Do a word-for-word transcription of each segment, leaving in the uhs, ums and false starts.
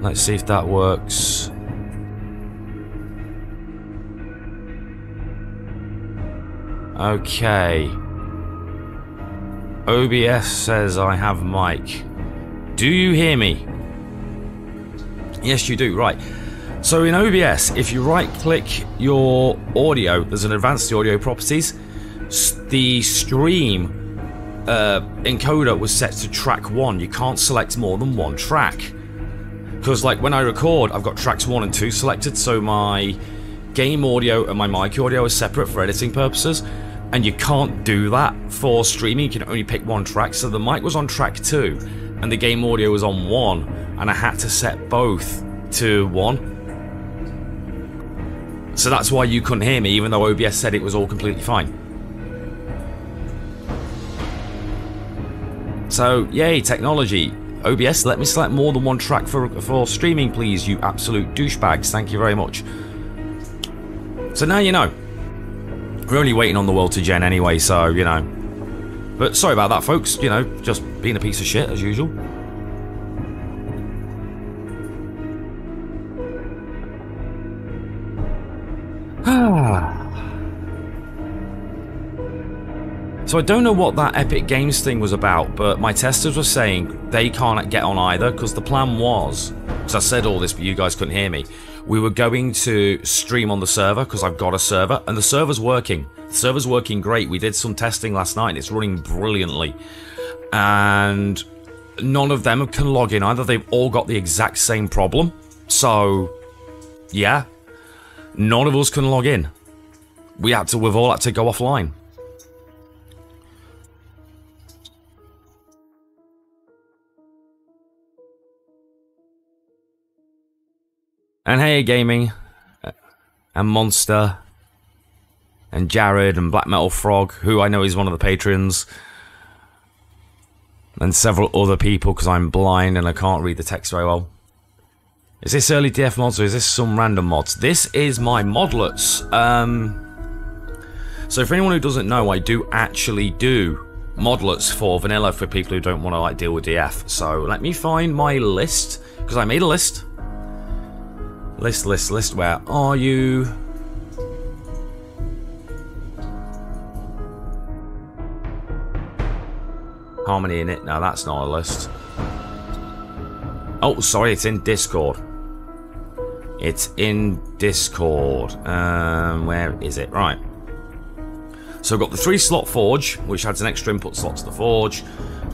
Let's see if that works. Okay. O B S says I have mic. Do you hear me? Yes, you do. Right. So in O B S, if you right-click your audio, there's an advanced audio properties. The stream Uh, encoder was set to track one. You can't select more than one track, because like when I record, I've got tracks one and two selected, so my game audio and my mic audio are separate for editing purposes, and you can't do that for streaming. You can only pick one track, so the mic was on track two and the game audio was on one, and I had to set both to one, so that's why you couldn't hear me, even though O B S said it was all completely fine. So, yay, technology. O B S, let me select more than one track for, for streaming, please, you absolute douchebags. Thank you very much. So now you know. We're only waiting on the world to gen anyway, so, you know. But sorry about that, folks. You know, just being a piece of shit, as usual. So I don't know what that Epic Games thing was about, but my testers were saying they can't get on either, because the plan was, because I said all this but you guys couldn't hear me, we were going to stream on the server, because I've got a server, and the server's working. The server's working great. We did some testing last night, and it's running brilliantly. And none of them can log in either. They've all got the exact same problem. So, yeah, none of us can log in. We had to, we've all had to go offline. And hey, gaming, and Monster, and Jared, and Black Metal Frog, who I know is one of the patrons, and several other people because I'm blind and I can't read the text very well. Is this early D F mods or is this some random mods? This is my modlets. Um, so for anyone who doesn't know, I do actually do modlets for vanilla for people who don't want to like deal with D F. So let me find my list because I made a list. List, list, list, where are you? Harmony in it? No, that's not a list. Oh, sorry, it's in Discord. It's in Discord. Um, where is it? Right. So I've got the three slot forge, which adds an extra input slot to the forge,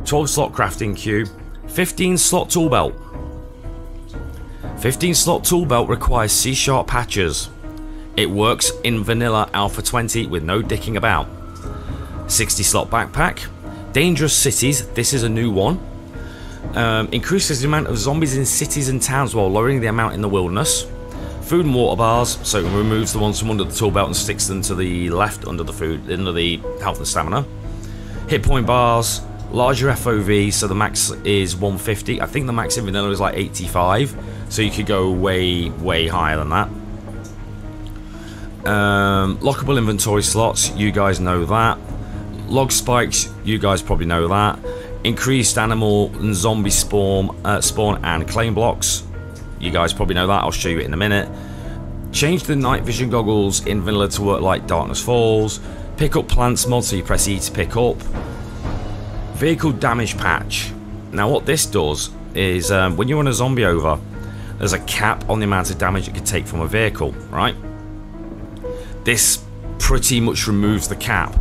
twelve slot crafting cube, fifteen slot tool belt. fifteen slot tool belt requires C sharp patches. It works in vanilla Alpha twenty with no dicking about. sixty slot backpack. Dangerous cities, this is a new one. Um, increases the amount of zombies in cities and towns while lowering the amount in the wilderness. Food and water bars, so it removes the ones from under the tool belt and sticks them to the left under the food, under the health and stamina. Hit point bars, larger F O V, so the max is one fifty. I think the max in vanilla is like eighty-five. So you could go way, way higher than that. Um, lockable inventory slots, you guys know that. Log spikes, you guys probably know that. Increased animal and zombie spawn, uh, spawn and claim blocks, you guys probably know that. I'll show you it in a minute. Change the night vision goggles in vanilla to work like Darkness Falls. Pick up plants mod, so you press E to pick up. Vehicle damage patch. Now what this does is um, when you run a zombie over, there's a cap on the amount of damage it could take from a vehicle, right? This pretty much removes the cap.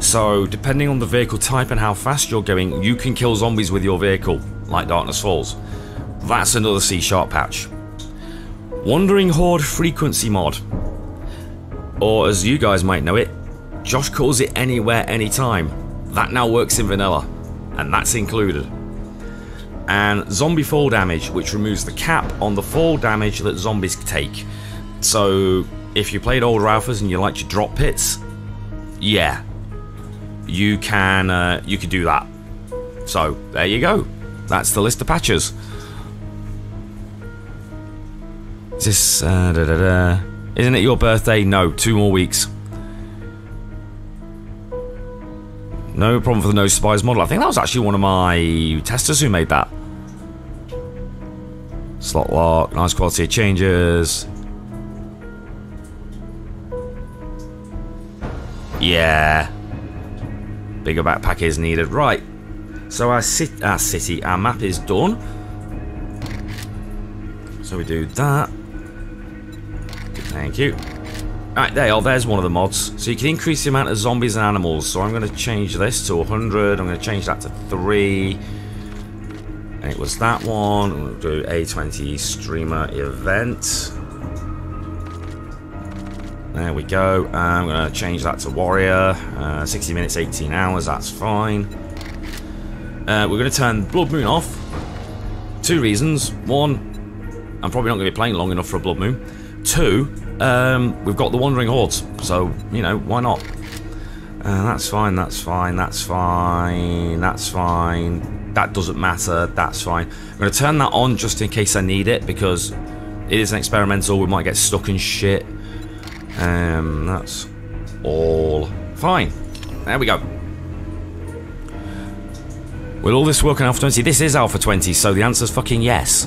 So, depending on the vehicle type and how fast you're going, you can kill zombies with your vehicle, like Darkness Falls. That's another C sharp patch. Wandering Horde Frequency mod. Or, as you guys might know it, Josh calls it Anywhere, Anytime. That now works in vanilla, and that's included. And zombie fall damage, which removes the cap on the fall damage that zombies take. So if you played older alphas and you like your drop pits, yeah, you can uh, you could do that. So there you go. That's the list of patches. Is this uh, da, da, da. Isn't it your birthday? No, two more weeks. No problem for the no spies model. I think that was actually one of my testers who made that. Slot lock, nice quality of changes. Yeah. Bigger backpack is needed. Right. So our, sit our city, our map is done. So we do that. Thank you. Right, there you are. There's one of the mods. So you can increase the amount of zombies and animals. So I'm going to change this to one hundred. I'm going to change that to three. And it was that one. I'm going to do A twenty streamer event. There we go. And I'm going to change that to warrior. Uh, sixty minutes, eighteen hours. That's fine. Uh, we're going to turn Blood Moon off. Two reasons. One, I'm probably not going to be playing long enough for a Blood Moon. Two, Um, we've got the Wandering Hordes, so, you know, why not? Uh, that's fine, that's fine, that's fine, that's fine. That doesn't matter, that's fine. I'm going to turn that on just in case I need it, because it is an experimental, we might get stuck in shit. Um, that's all fine. There we go. Will all this work on Alpha twenty? This is Alpha twenty, so the answer's fucking yes.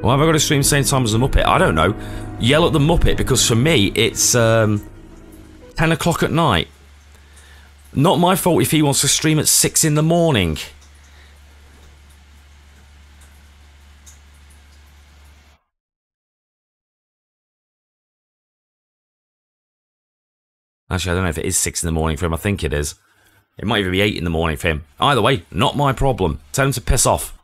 Why have I got to stream the same time as the Muppet? I don't know. Yell at the Muppet, because for me, it's um, ten o'clock at night. Not my fault if he wants to stream at six in the morning. Actually, I don't know if it is six in the morning for him. I think it is. It might even be eight in the morning for him. Either way, not my problem. Tell him to piss off.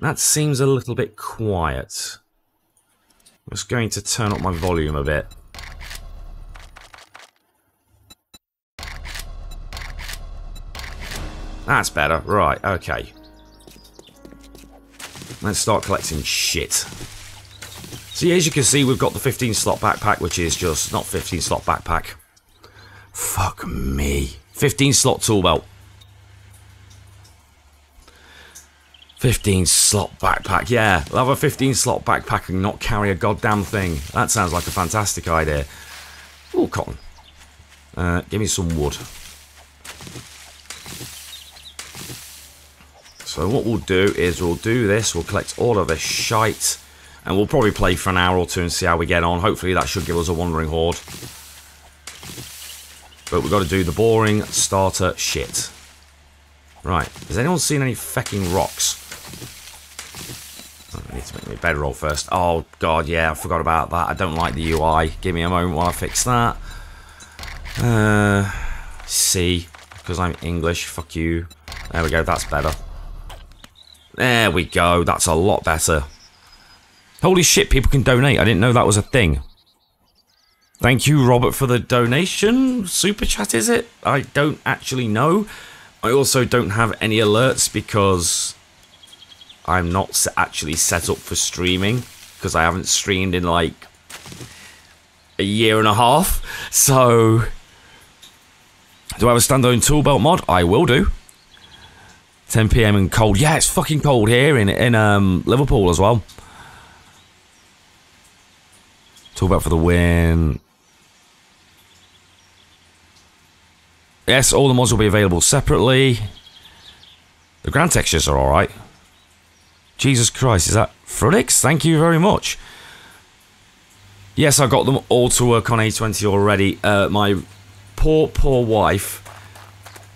That seems a little bit quiet. I'm just going to turn up my volume a bit. That's better. Right, okay. Let's start collecting shit. So yeah, as you can see, we've got the fifteen slot backpack, which is just not fifteen slot backpack. Fuck me. fifteen slot tool belt. fifteen slot backpack, yeah. We'll have a fifteen slot backpack and not carry a goddamn thing. That sounds like a fantastic idea. Ooh, cotton. Uh, give me some wood. So what we'll do is we'll do this, we'll collect all of this shite, and we'll probably play for an hour or two and see how we get on. Hopefully that should give us a wandering horde. But we've got to do the boring starter shit. Right, has anyone seen any fecking rocks? I need to make me a bedroll first. Oh, God, yeah, I forgot about that. I don't like the U I. Give me a moment while I fix that. Uh, C, because I'm English. Fuck you. There we go, that's better. There we go, that's a lot better. Holy shit, people can donate. I didn't know that was a thing. Thank you, Robert, for the donation. Super chat, is it? I don't actually know. I also don't have any alerts because I'm not actually set up for streaming, because I haven't streamed in like a year and a half. So, do I have a standalone tool belt mod? I will do. ten p m and cold. Yeah, it's fucking cold here in in um, Liverpool as well. Tool belt for the win. Yes, all the mods will be available separately. The ground textures are alright. Jesus Christ, is that Frudix? Thank you very much. Yes, I got them all to work on A twenty already. Uh, my poor, poor wife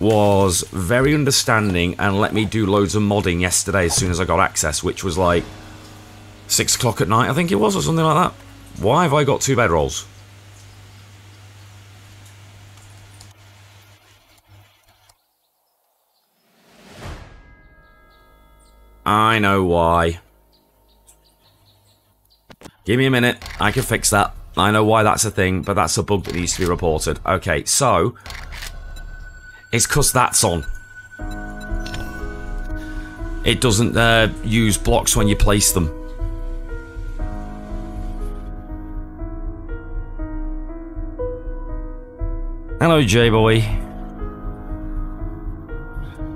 was very understanding and let me do loads of modding yesterday as soon as I got access, which was like six o'clock at night, I think it was, or something like that. Why have I got two bedrolls? I know why. Give me a minute. I can fix that. I know why that's a thing, but that's a bug that needs to be reported. Okay, so... it's because that's on. It doesn't uh, use blocks when you place them. Hello, J-Boy.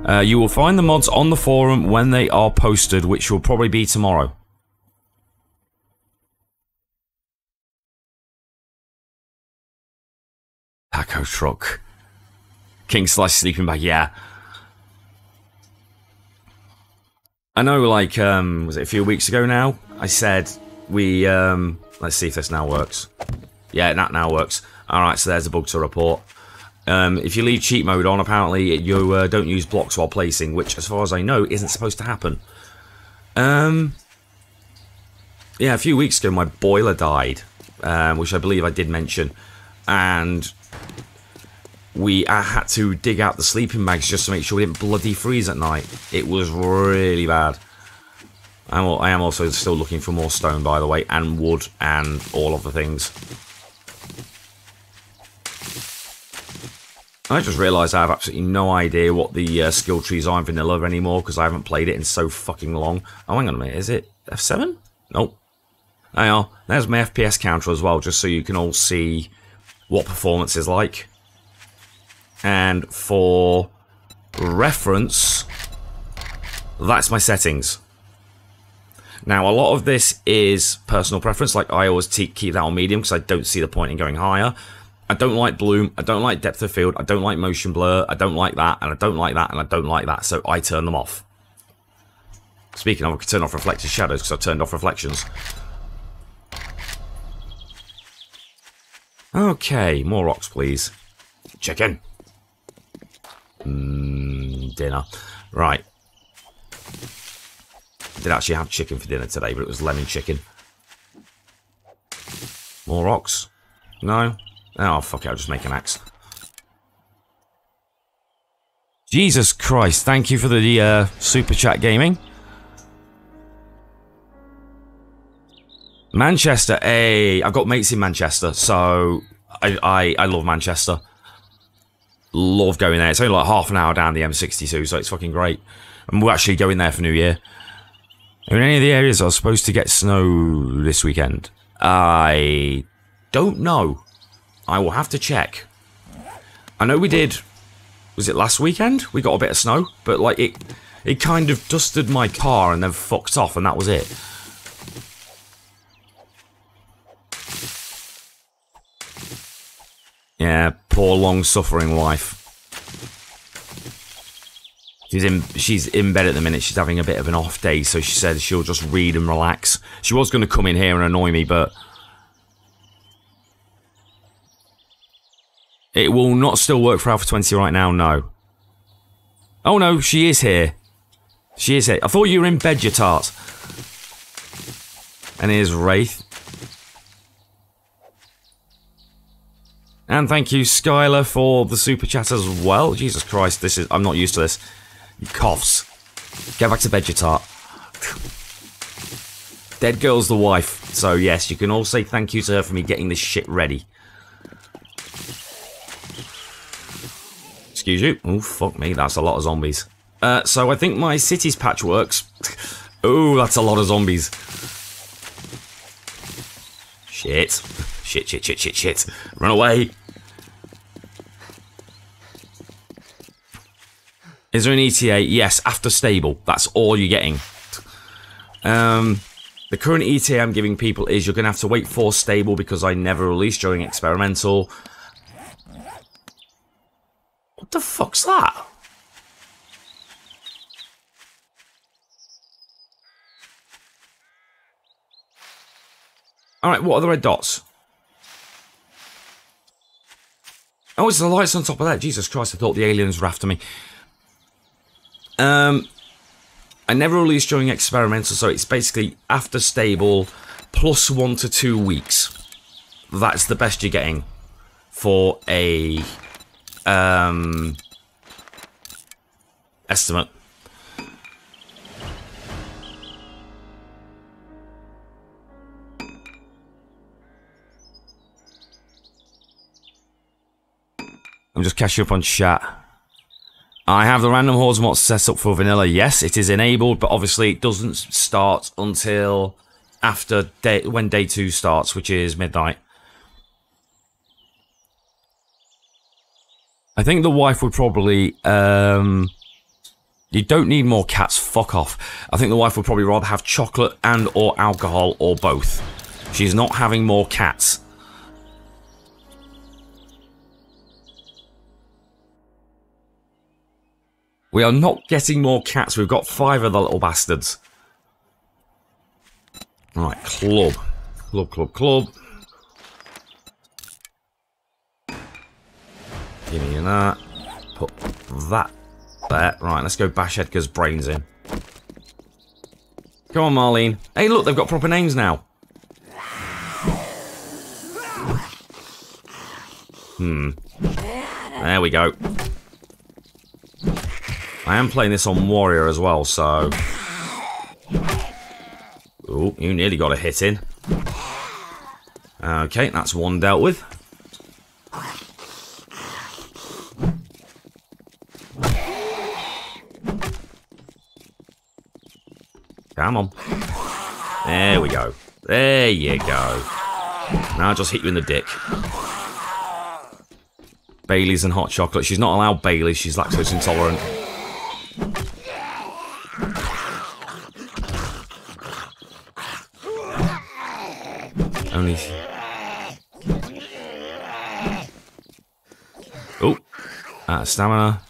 Uh, you will find the mods on the forum when they are posted, which will probably be tomorrow. Taco truck. King Slice sleeping bag, yeah. I know, like, um, was it a few weeks ago now? I said we, um, let's see if this now works. Yeah, that now works. Alright, so there's a bug to report. Um, if you leave cheat mode on, apparently you uh, don't use blocks while placing, which, as far as I know, isn't supposed to happen. Um, yeah, a few weeks ago my boiler died, um, which I believe I did mention, and we I had to dig out the sleeping bags just to make sure we didn't bloody freeze at night. It was really bad. I'm, I am also still looking for more stone, by the way, and wood, and all of the things. I just realised I have absolutely no idea what the uh, skill trees are in vanilla anymore because I haven't played it in so fucking long. Oh, hang on a minute, is it F seven? Nope. Hang on, there's my F P S counter as well, just so you can all see what performance is like. And for reference, that's my settings. Now, a lot of this is personal preference, like I always keep that on medium because I don't see the point in going higher. I don't like bloom, I don't like depth of field, I don't like motion blur, I don't like that, and I don't like that, and I don't like that, so I turn them off. Speaking of, I could turn off reflected shadows because I've turned off reflections. Okay, more rocks, please. Chicken. Mmm, dinner. Right. I did actually have chicken for dinner today, but it was lemon chicken. More rocks. No. Oh, fuck it, I'll just make an axe. Jesus Christ, thank you for the uh, Super Chat Gaming. Manchester, hey, I've got mates in Manchester, so I, I, I love Manchester. Love going there. It's only like half an hour down the M sixty-two, so it's fucking great. And we're actually going there for New Year. In any of the areas I was supposed to get snow this weekend? I don't know. I will have to check. I know we did, was it last weekend? We got a bit of snow, but like it it kind of dusted my car and then fucked off and that was it. Yeah, poor long-suffering wife. She's in, she's in bed at the minute, she's having a bit of an off day, so she said she'll just read and relax. She was going to come in here and annoy me, but it will not still work for Alpha twenty right now, no. Oh no, she is here. She is here. I thought you were in bed, you tart. And here's Wraith. And thank you, Skylar, for the super chat as well. Jesus Christ, this is... I'm not used to this. You coughs. Get back to bed, you tart. Dead girl's the wife. So yes, you can all say thank you to her for me getting this shit ready. Excuse you. Oh, fuck me, that's a lot of zombies. Uh, so I think my city's patch works. Oh, that's a lot of zombies. Shit. Shit, shit, shit, shit, shit. Run away. Is there an E T A? Yes, after stable. That's all you're getting. Um, the current E T A I'm giving people is you're going to have to wait for stable because I never released during experimental. What the fuck's that? Alright, what are the red dots? Oh, it's the lights on top of that. Jesus Christ, I thought the aliens were after me. Um, I never released during experimental, so it's basically after stable, plus one to two weeks. That's the best you're getting for a... Um, estimate. I'm just catching up on chat. I have the random hordes mod set up for vanilla. Yes, it is enabled, but obviously it doesn't start until after day when day two starts, which is midnight. I think the wife would probably, um, you don't need more cats, fuck off. I think the wife would probably rather have chocolate and or alcohol or both. She's not having more cats. We are not getting more cats, we've got five of the little bastards. Right, club. Club, club, club. Give me that. Put that there. Right, let's go bash Edgar's brains in. Come on, Marlene. Hey, look, they've got proper names now. Hmm. There we go. I am playing this on Warrior as well, so... Ooh, you nearly got a hit in. Okay, that's one dealt with. Come on. There we go. There you go. Now I'll just hit you in the dick. Baileys and hot chocolate. She's not allowed Baileys. She's lactose intolerant. Only... Oh. Out of stamina.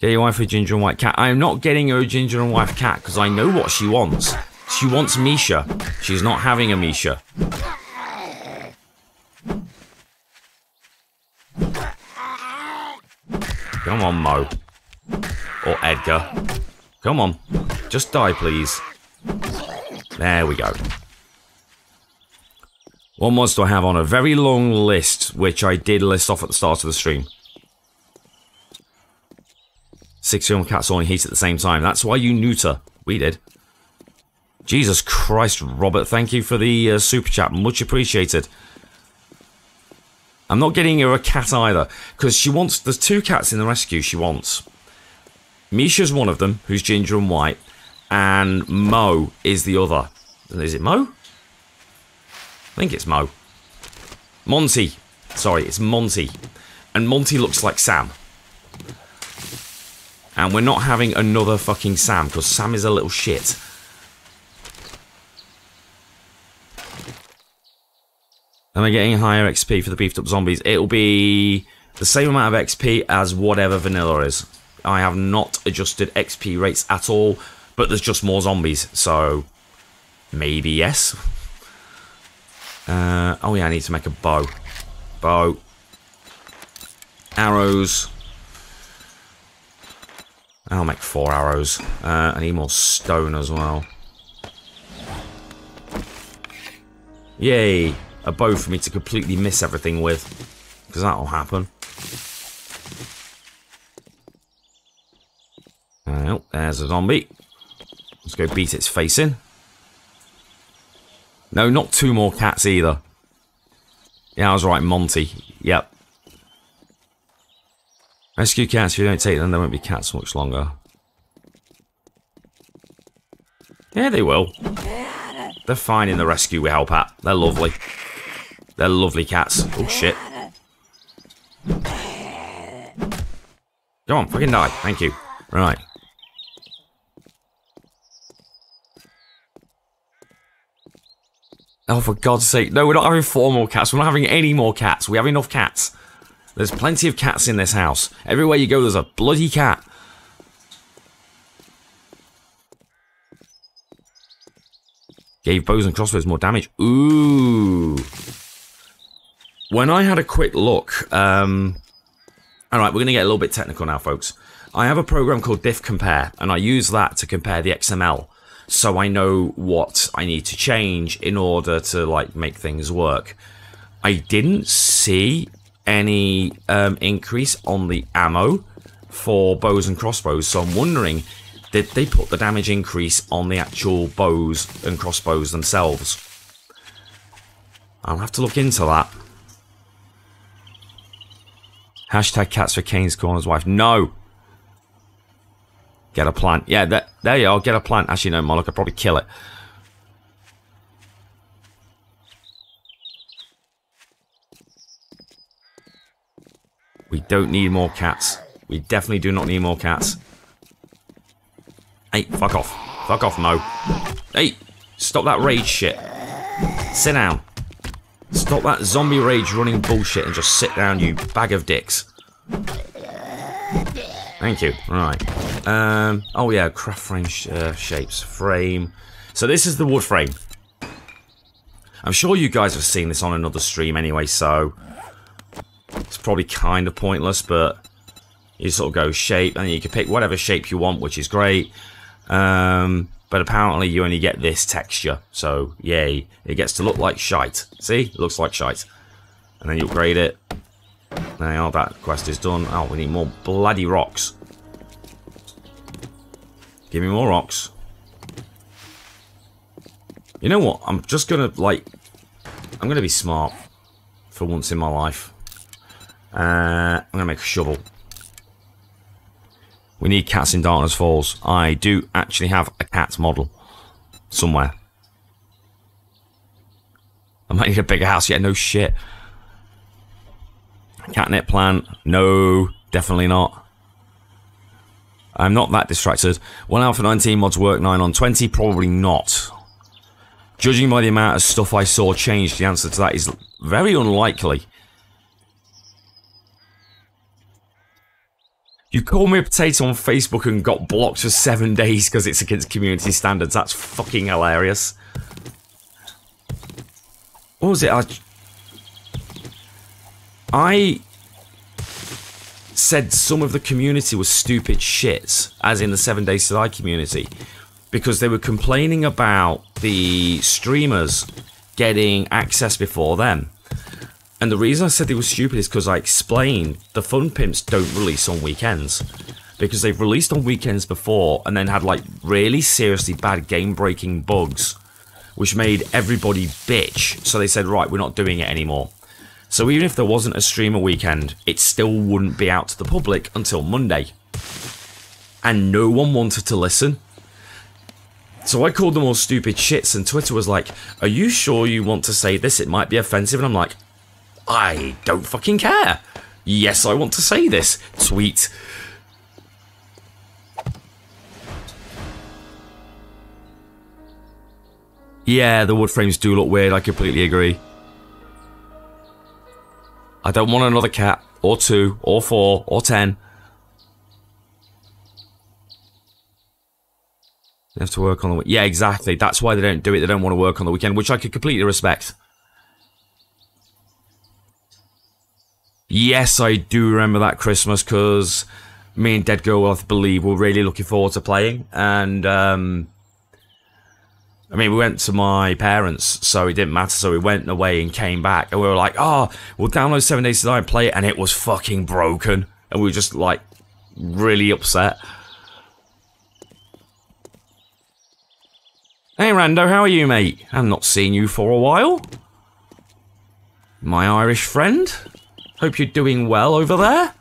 Get your wife a ginger and white cat. I am not getting her a ginger and white cat because I know what she wants. She wants Misha. She's not having a Misha. Come on, Mo. Or Edgar. Come on. Just die, please. There we go. What mods do I have on? A very long list, which I did list off at the start of the stream. Six film cats all in heat at the same time. That's why you neuter. We did. Jesus Christ, Robert. Thank you for the uh, super chat. Much appreciated. I'm not getting her a cat either. Because she wants... There's two cats in the rescue she wants. Misha's one of them, who's ginger and white. And Mo is the other. Is it Mo? I think it's Mo. Monty. Sorry, it's Monty. And Monty looks like Sam. And we're not having another fucking Sam, because Sam is a little shit. Am I getting higher X P for the beefed up zombies? It'll be the same amount of X P as whatever vanilla is. I have not adjusted X P rates at all, but there's just more zombies, so maybe yes. Uh, oh yeah, I need to make a bow. Bow. Arrows. I'll make four arrows. Uh, I need more stone as well. Yay! A bow for me to completely miss everything with. Because that'll happen. Oh, there's a zombie. Let's go beat its face in. No, not two more cats either. Yeah, I was right, Monty. Yep. Rescue cats, if you don't take them, there won't be cats much longer. Yeah, they will. They're fine in the rescue we help at. They're lovely. They're lovely cats. Oh, shit. Come on, fucking die. Thank you. Right. Oh, for God's sake. No, we're not having four more cats. We're not having any more cats. We have enough cats. There's plenty of cats in this house. Everywhere you go, there's a bloody cat. Gave bows and crossbows more damage. Ooh. When I had a quick look... Um, Alright, we're going to get a little bit technical now, folks. I have a program called Diff Compare, and I use that to compare the X M L. So I know what I need to change in order to, like, make things work. I didn't see... any um, increase on the ammo for bows and crossbows, so I'm wondering, did they put the damage increase on the actual bows and crossbows themselves? I'll have to look into that. Hashtag cats for Kane's Corner's wife. No! Get a plant. Yeah, that, there you are, get a plant. Actually, no, Moloch, I'd probably kill it. We don't need more cats. We definitely do not need more cats. Hey, fuck off. Fuck off, Mo. Hey, stop that rage shit. Sit down. Stop that zombie rage running bullshit and just sit down, you bag of dicks. Thank you. Right. Um, oh, yeah, craft frame sh uh, shapes. Frame. So this is the wood frame. I'm sure you guys have seen this on another stream anyway, so... It's probably kind of pointless, but you sort of go shape, and you can pick whatever shape you want, which is great. Um, but apparently you only get this texture, so yay. It gets to look like shite. See? It looks like shite. And then you upgrade it. Now oh, that quest is done. Oh, we need more bloody rocks. Give me more rocks. You know what? I'm just going to, like... I'm going to be smart for once in my life. Uh, I'm going to make a shovel. We need cats in Darkness Falls. I do actually have a cat model somewhere. I might need a bigger house. Yeah, no shit. Catnip plant. No, definitely not. I'm not that distracted. Will Alpha nineteen mods work nine on twenty? Probably not. Judging by the amount of stuff I saw changed, the answer to that is very unlikely. You called me a potato on Facebook and got blocked for seven days because it's against community standards. That's fucking hilarious. What was it? I, I said some of the community was stupid shits, as in the seven days to die community, because they were complaining about the streamers getting access before them. And the reason I said they were stupid is because I explained the Fun Pimps don't release on weekends. Because they've released on weekends before and then had like really seriously bad game-breaking bugs, which made everybody bitch. So they said, right, we're not doing it anymore. So even if there wasn't a streamer weekend, it still wouldn't be out to the public until Monday. And no one wanted to listen. So I called them all stupid shits and Twitter was like, are you sure you want to say this? It might be offensive. And I'm like, I don't fucking care. Yes, I want to say this. Tweet. Yeah, the wood frames do look weird. I completely agree. I don't want another cat, or two, or four, or ten. They have to work on the weekend. Yeah, exactly. That's why they don't do it. They don't want to work on the weekend, which I could completely respect. Yes, I do remember that Christmas because me and Dead Girl, I believe, were really looking forward to playing. And, um, I mean, we went to my parents, so it didn't matter. So we went away and came back. And we were like, oh, we'll download seven days to die and play it. And it was fucking broken. And we were just, like, really upset. Hey, Rando, how are you, mate? I've not seen you for a while. My Irish friend. Hope you're doing well over there.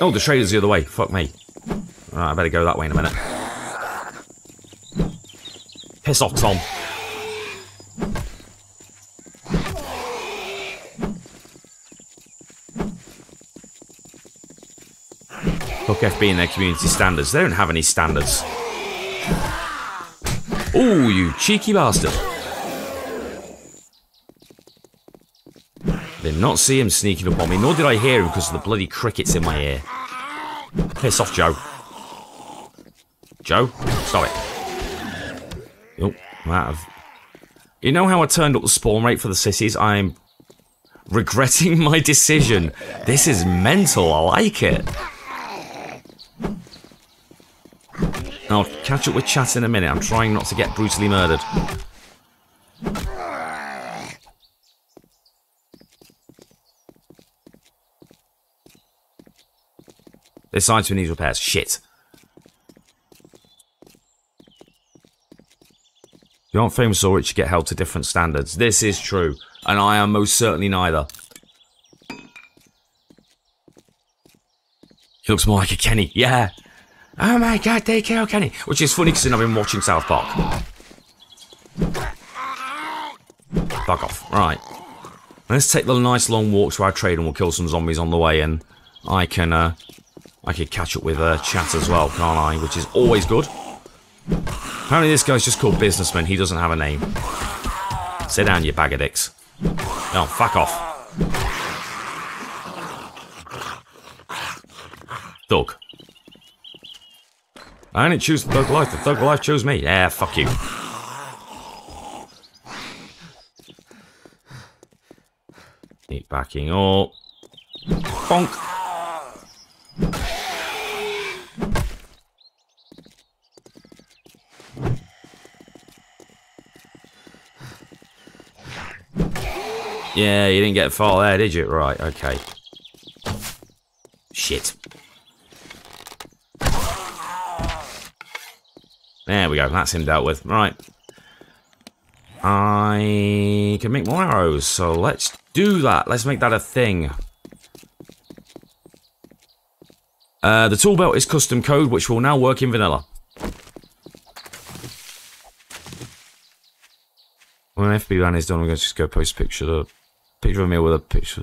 Oh, the trader's the other way. Fuck me. Alright, I better go that way in a minute. Piss off, Tom. Fuck F B and their community standards. They don't have any standards. Ooh, you cheeky bastard. Did not see him sneaking up on me, nor did I hear him because of the bloody crickets in my ear. Piss off, Joe. Joe, stop it. Oh, I'm out of... You know how I turned up the spawn rate for the cities? I'm regretting my decision. This is mental, I like it. I'll catch up with chat in a minute. I'm trying not to get brutally murdered. This item needs repairs. Shit. You aren't famous or rich, you get held to different standards. This is true. And I am most certainly neither. He looks more like a Kenny. Yeah. Oh my god, they kill Kenny. Which is funny because I've been watching South Park. Bug off. Right. Let's take the nice long walk to our trade and we'll kill some zombies on the way in. I can, uh... I could catch up with uh, chat as well, can't I? Which is always good. Apparently this guy's just called Businessman. He doesn't have a name. Sit down, you bag of dicks. Oh, fuck off. Thug. I didn't choose the thug life. The thug life chose me. Yeah, fuck you. Keep backing up. Bonk. Yeah, you didn't get far there, did you? Right, okay. Shit. There we go, that's him dealt with. Right. I can make more arrows, so let's do that. Let's make that a thing. Uh, the tool belt is custom code, which will now work in vanilla. When F B LAN is done, I'm going to just go post a picture of, picture of me with a picture.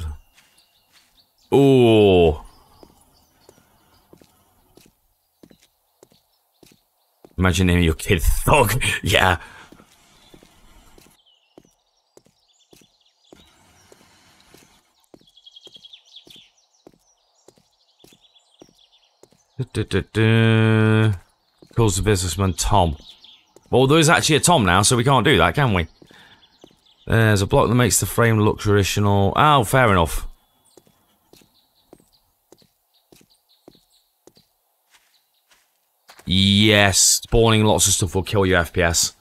Ooh. Imagine naming your kid Thug. Yeah. Da, da, da. Calls the businessman Tom. Well, there's actually a Tom now, so we can't do that, can we? There's a block that makes the frame look traditional. Oh, fair enough. Yes, spawning lots of stuff will kill your F P S.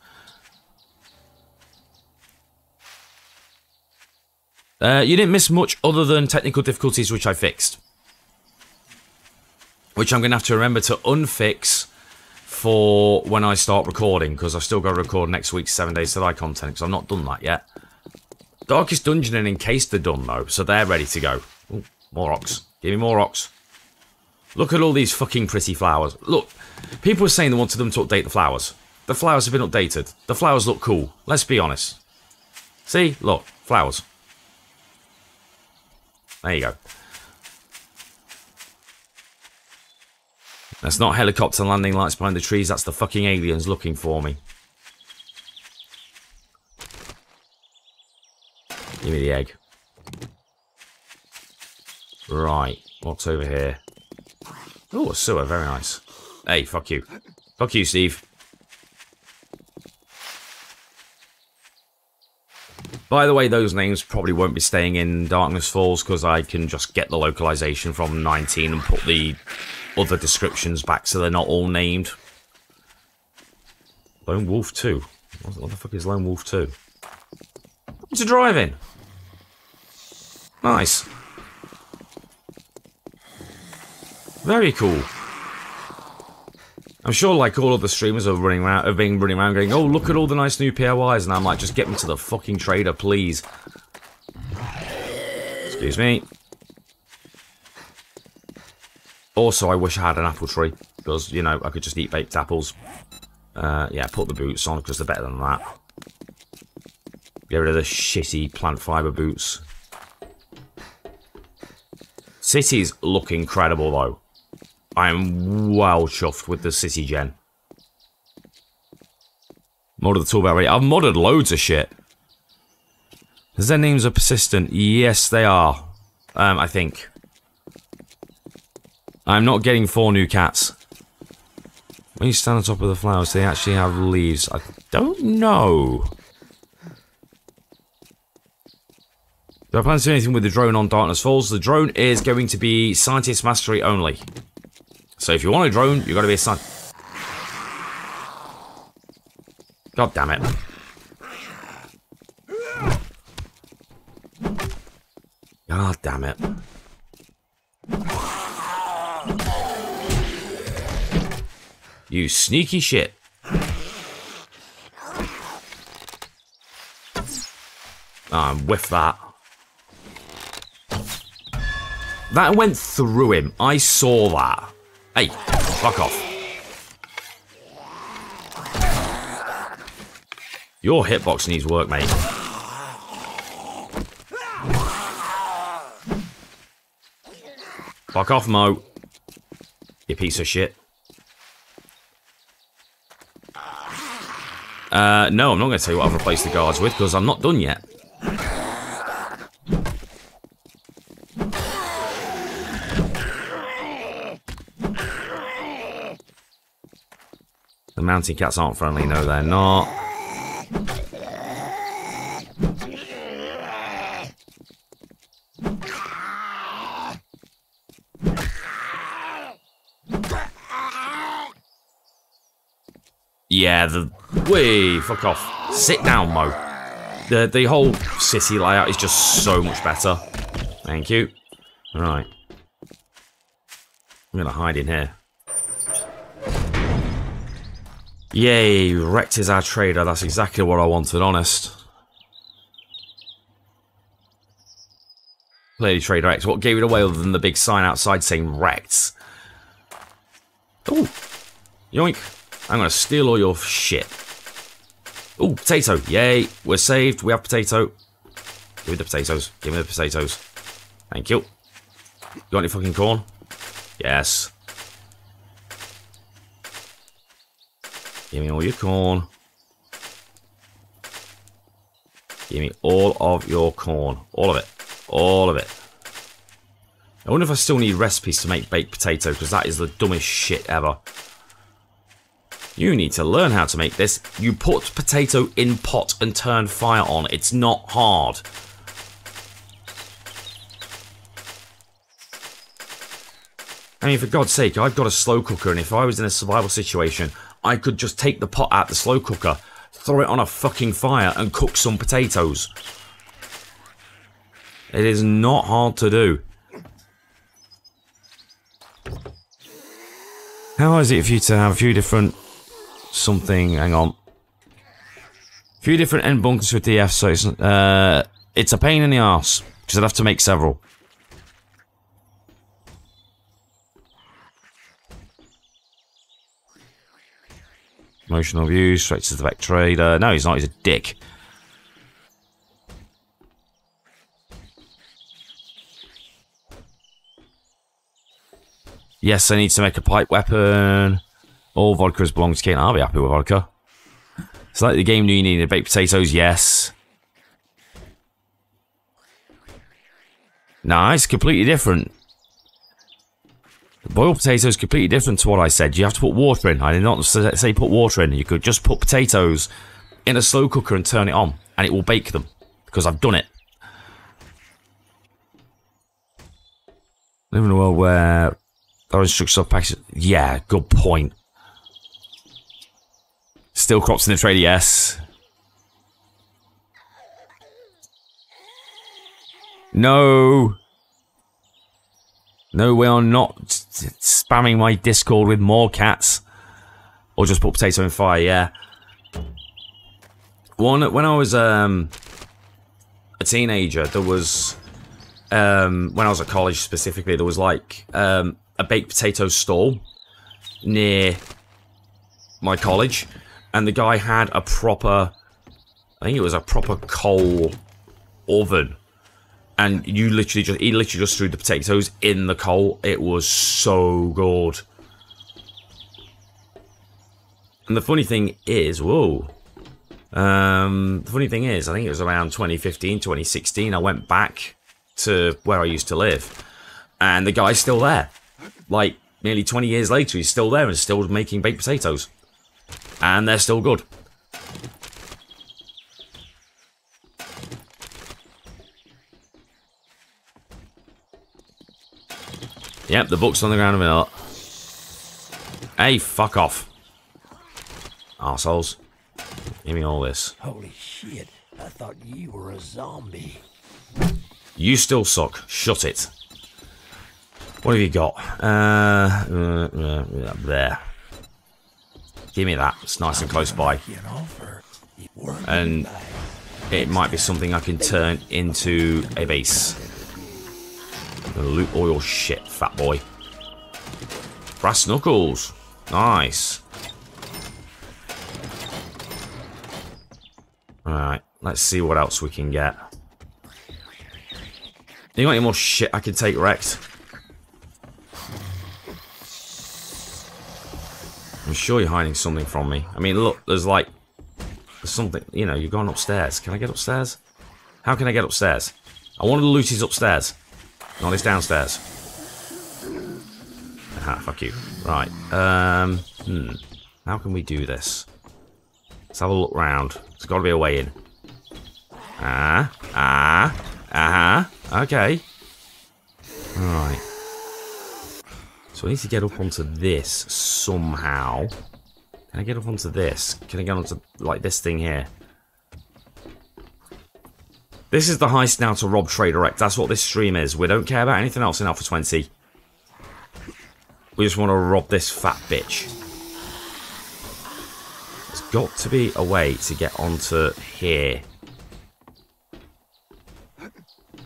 Uh, you didn't miss much other than technical difficulties, which I fixed. Which I'm going to have to remember to unfix for when I start recording, because I've still got to record next week's seven days to die content, because I've not done that yet. Darkest Dungeon and Encased are done, though, so they're ready to go. Ooh, more rocks. Give me more rocks. Look at all these fucking pretty flowers. Look, people were saying they wanted them to update the flowers. The flowers have been updated. The flowers look cool. Let's be honest. See? Look. Flowers. There you go. That's not helicopter landing lights behind the trees, that's the fucking aliens looking for me. Give me the egg. Right, what's over here? Oh, a sewer, very nice. Hey, fuck you. Fuck you, Steve. By the way, those names probably won't be staying in Darkness Falls, because I can just get the localization from nineteen and put the other descriptions back so they're not all named. Lone Wolf two. What the fuck is Lone Wolf two? It's a drive-in. Nice. Very cool. I'm sure like all other streamers are running around, have been running around going, oh, look at all the nice new P O Is, and I'm like, just get me to the fucking trader, please. Excuse me. Also, I wish I had an apple tree, because, you know, I could just eat baked apples. Uh, yeah, put the boots on, because they're better than that. Get rid of the shitty plant fibre boots. Cities look incredible, though. I am well chuffed with the city gen. Modded the toolbar already. I've modded loads of shit. Because their names are persistent. Yes, they are. Um, I think. I'm not getting four new cats. When you stand on top of the flowers, they actually have leaves. I don't know. Do I plan to do anything with the drone on Darkness Falls? The drone is going to be scientist mastery only. So if you want a drone, you've got to be a scientist. God damn it. God damn it. You sneaky shit. Ah, whiff that. That went through him. I saw that. Hey, fuck off. Your hitbox needs work, mate. Fuck off, Mo. You piece of shit. Uh, no, I'm not going to tell you what I've replaced the guards with, because I'm not done yet. The mountain cats aren't friendly. No, they're not. Yeah, the... Wee, fuck off. Sit down, Mo. The, the whole city layout is just so much better. Thank you. Right. I'm going to hide in here. Yay, wrecked is our trader. That's exactly what I wanted, honest. Clearly, Trader X. What gave it away other than the big sign outside saying wrecked? Oh, yoink. I'm going to steal all your shit. Oh, potato. Yay. We're saved. We have potato. Give me the potatoes. Give me the potatoes. Thank you. You got any fucking corn? Yes. Give me all your corn. Give me all of your corn. All of it. All of it. I wonder if I still need recipes to make baked potato, because that is the dumbest shit ever. You need to learn how to make this. You put potato in pot and turn fire on. It's not hard. I mean, for God's sake, I've got a slow cooker, and if I was in a survival situation, I could just take the pot out the slow cooker, throw it on a fucking fire, and cook some potatoes. It is not hard to do. How is it for you to have a few different something, hang on, a few different end bunkers with D F, so it's, uh, it's a pain in the arse, because I'd have to make several. Emotional views, straight to the back trader, no he's not, he's a dick. Yes, I need to make a pipe weapon. All vodkas belong to Kate. I'll be happy with vodka. It's like the game knew you needed baked potatoes. Yes. Nice, completely different. The boiled potato is completely different to what I said. You have to put water in. I did not say put water in. You could just put potatoes in a slow cooker and turn it on, and it will bake them, because I've done it. Live in a world where... Our instructional package. Yeah, good point. Still crops in the trade, yes. No. No, we are not spamming my Discord with more cats. Or just put potato in fire, yeah. One, when I was um, a teenager, there was... Um, when I was at college specifically, there was like... Um, a baked potato stall near my college, and the guy had a proper, I think it was a proper coal oven, and you literally just, he literally just threw the potatoes in the coal. It was so good. And the funny thing is, whoa, um, the funny thing is, I think it was around twenty fifteen, twenty sixteen, I went back to where I used to live, and the guy's still there. Like, nearly twenty years later, he's still there and still making baked potatoes. And they're still good. Yep, the book's on the ground a minute. Hey, fuck off. Arseholes. Give me all this. Holy shit, I thought you were a zombie. You still suck. Shut it. What have you got? Uh, uh, uh, uh, there. Give me that. It's nice and close by. And it might be something I can turn into a base. I'm gonna loot all your shit, fat boy. Brass knuckles. Nice. Alright, let's see what else we can get. You got any more shit I can take wrecked? I'm sure you're hiding something from me. I mean, look, there's like... There's something... You know, you've gone upstairs. Can I get upstairs? How can I get upstairs? I wanted to loot his upstairs. Not his downstairs. Aha, fuck you. Right. Um, hmm. How can we do this? Let's have a look round. There's got to be a way in. Ah. Ah. Ah. Okay. Alright. So I need to get up onto this somehow. Can I get up onto this? Can I get onto, like, this thing here? This is the heist now to rob Traderect. That's what this stream is. We don't care about anything else in Alpha twenty. We just want to rob this fat bitch. There's got to be a way to get onto here.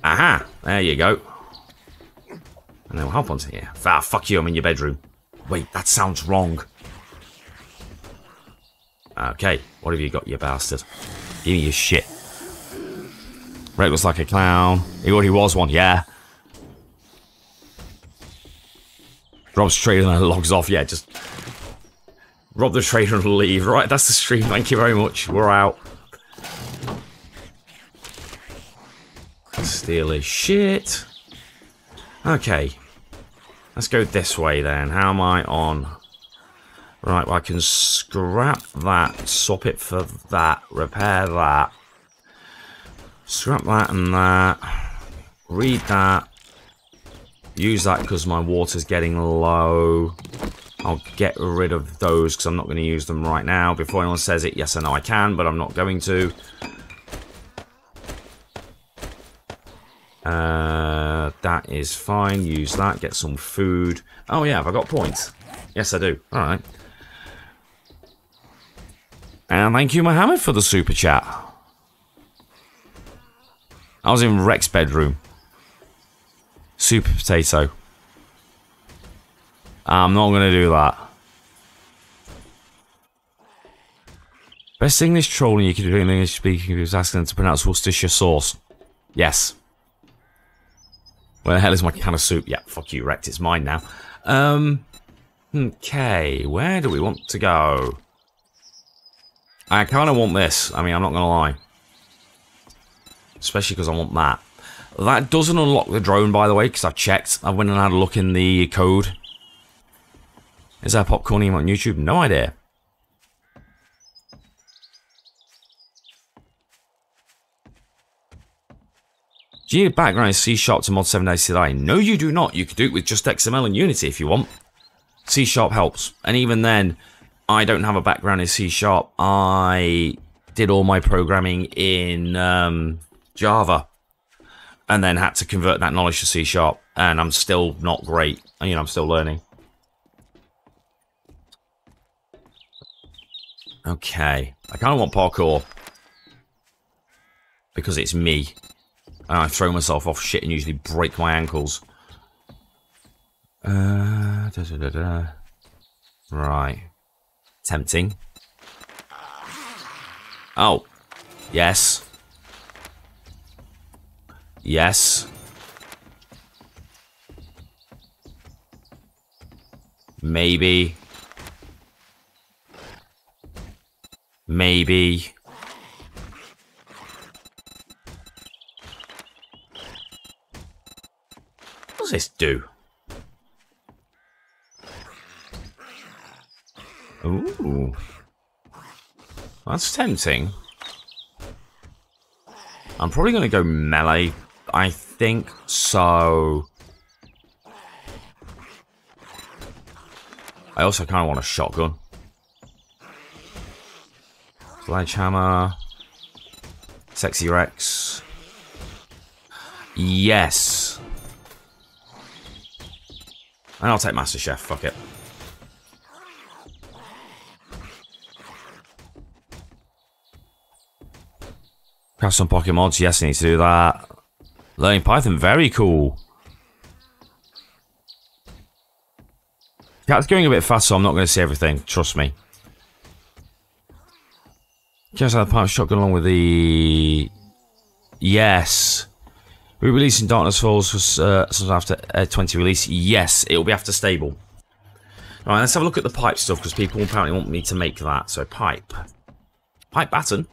Aha! There you go. And then we'll hop onto here. Ah, fuck you, I'm in your bedroom. Wait, that sounds wrong. Okay, what have you got, you bastard? Give me your shit. Rick was like a clown. He already was one, yeah. Rob's trailer and logs off, yeah, just... rob the trailer and leave. Right, that's the stream, thank you very much. We're out. Steal his shit. Okay. Let's go this way then. How am I on... Right, well, I can scrap that, swap it for that, repair that, scrap that and that, read that, use that because my water's getting low. I'll get rid of those because I'm not going to use them right now. Before anyone says it, yes, I know I can, but I'm not going to. Uh, that is fine. Use that, get some food. Oh, yeah, have I got points? Yes, I do. All right. And thank you, Mohammed, for the super chat. I was in Rex's bedroom. Super potato. I'm not going to do that. Best English trolling you could do in English speaking is asking them to pronounce Worcestershire sauce. Yes. Where the hell is my can of soup? Yeah, fuck you, Rex. It's mine now. Um, okay, where do we want to go? I kind of want this. I mean, I'm not going to lie. Especially because I want that. That doesn't unlock the drone, by the way, because I've checked. I went and had a look in the code. Is that popcorn on YouTube? No idea. Do you need a background in C sharp to mod seven days to die? No, you do not. You could do it with just X M L and Unity if you want. C sharp helps. And even then, I don't have a background in C sharp. I did all my programming in um, Java. And then had to convert that knowledge to C sharp. And I'm still not great. You know, I'm still learning. Okay. I kind of want parkour. Because it's me. And I throw myself off shit and usually break my ankles. Uh, da, da, da, da. Right. Tempting. Oh. Yes. Yes. Maybe. Maybe. What does this do? Ooh. That's tempting. I'm probably going to go melee, I think, so... I also kind of want a shotgun. Sledgehammer. Sexy Rex. Yes. And I'll take Master Chef, fuck it. Craft some pocket mods, yes, I need to do that. Learning Python, very cool. Cat's going a bit fast, so I'm not going to see everything, trust me. Just had a pipe shotgun along with the... Yes. We're releasing Darkness Falls uh, after uh, twenty release. Yes, it'll be after stable. Alright, let's have a look at the pipe stuff, because people apparently want me to make that. So, pipe. Pipe batten.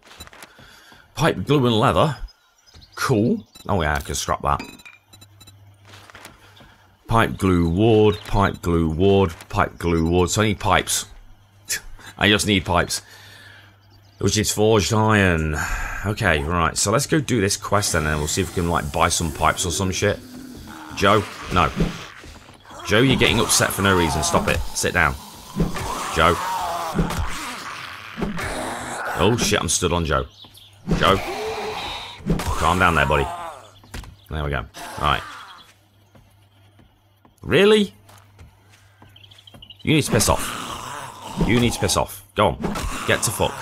Pipe glue and leather. Cool. Oh yeah, I can scrap that. Pipe glue ward, pipe glue ward, pipe glue ward. So I need pipes. I just need pipes. Which is forged iron. Okay, right. So let's go do this quest then, and we'll see if we can, like, buy some pipes or some shit. Joe? No. Joe, you're getting upset for no reason. Stop it. Sit down. Joe. Oh, shit. I'm stood on Joe. Joe. Calm down there, buddy. There we go. Alright. Really? You need to piss off. You need to piss off. Go on. Get to fuck.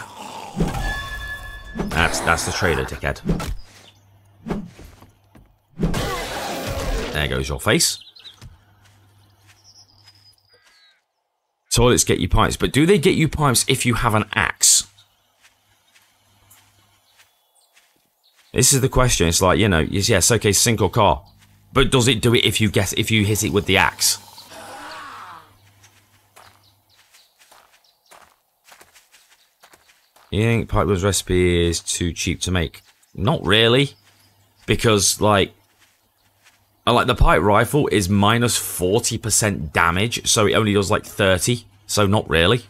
That's, that's the trailer, dickhead. There goes your face. Toilets get you pipes, but do they get you pipes if you have an axe? This is the question. It's like, you know, yes, okay, sink or car, but does it do it if you guess if you hit it with the axe? You think Pipelove's recipe is too cheap to make? Not really, because like, like the pipe rifle is minus forty percent damage, so it only does like thirty. So not really.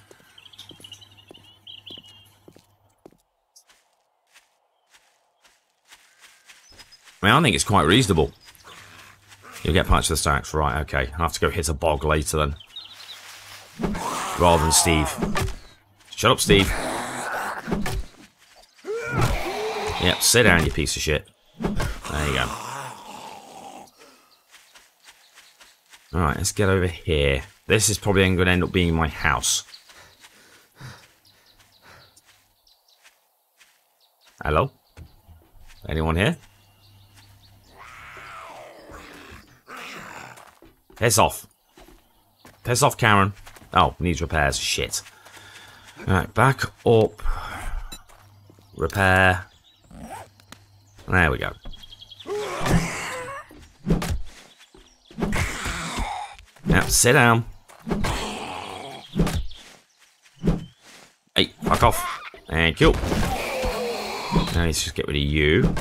I mean, I think it's quite reasonable. You'll get patched to the stacks, right? Okay, I'll have to go hit a bog later then, rather than Steve. Shut up, Steve. Yep, sit down, you piece of shit. There you go. Alright, let's get over here. This is probably going to end up being my house. Hello? Anyone here? Piss off. Piss off, Karen. Oh, needs repairs. Shit. Alright, back up. Repair. There we go. Now, sit down. Hey, fuck off. Thank you. Now, let's just get rid of you.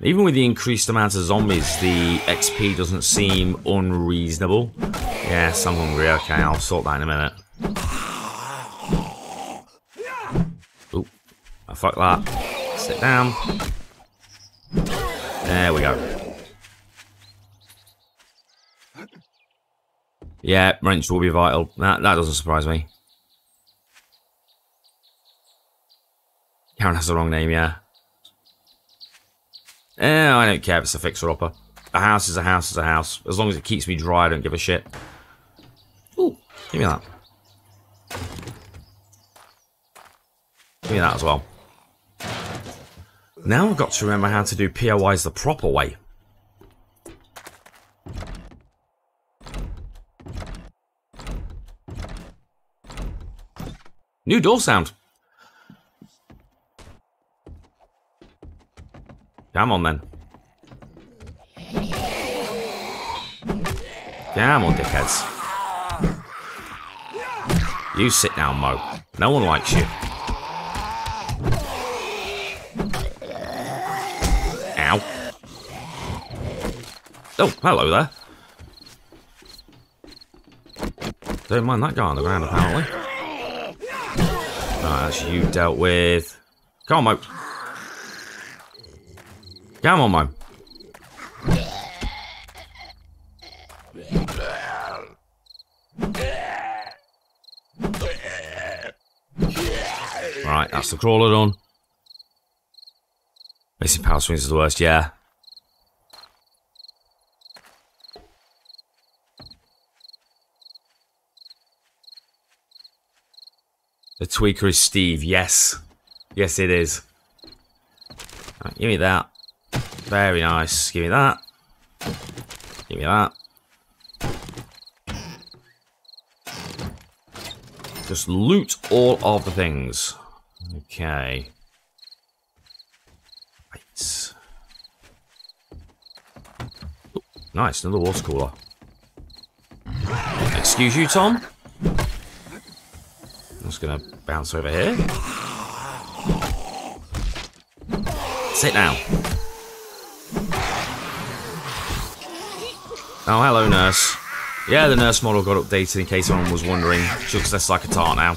Even with the increased amount of zombies, the X P doesn't seem unreasonable. Yes, I'm hungry. Okay, I'll sort that in a minute. Oop. Oh, fuck that. Sit down. There we go. Yeah, wrench will be vital. That, that doesn't surprise me. Karen has the wrong name, yeah. Eh, I don't care if it's a fixer-upper. A house is a house is a house. As long as it keeps me dry, I don't give a shit. Ooh, give me that. Give me that as well. Now I've got to remember how to do P O Is the proper way. New door sound. Come on, then. Come on, dickheads. You sit down, Mo. No one likes you. Oh, hello there. Don't mind that guy on the ground, apparently. Right, that's you dealt with. Come on, Mo. Come on, Mo. Right, that's the crawler done. Missing power swings is the worst, yeah. The tweaker is Steve, yes. Yes, it is. Right, give me that. Very nice. Give me that. Give me that. Just loot all of the things. Okay. Right. Ooh, nice, another water cooler. Excuse you, Tom? I'm just going to bounce over here. Sit down. Oh, hello, nurse. Yeah, the nurse model got updated in case anyone was wondering. She looks less like a tart now.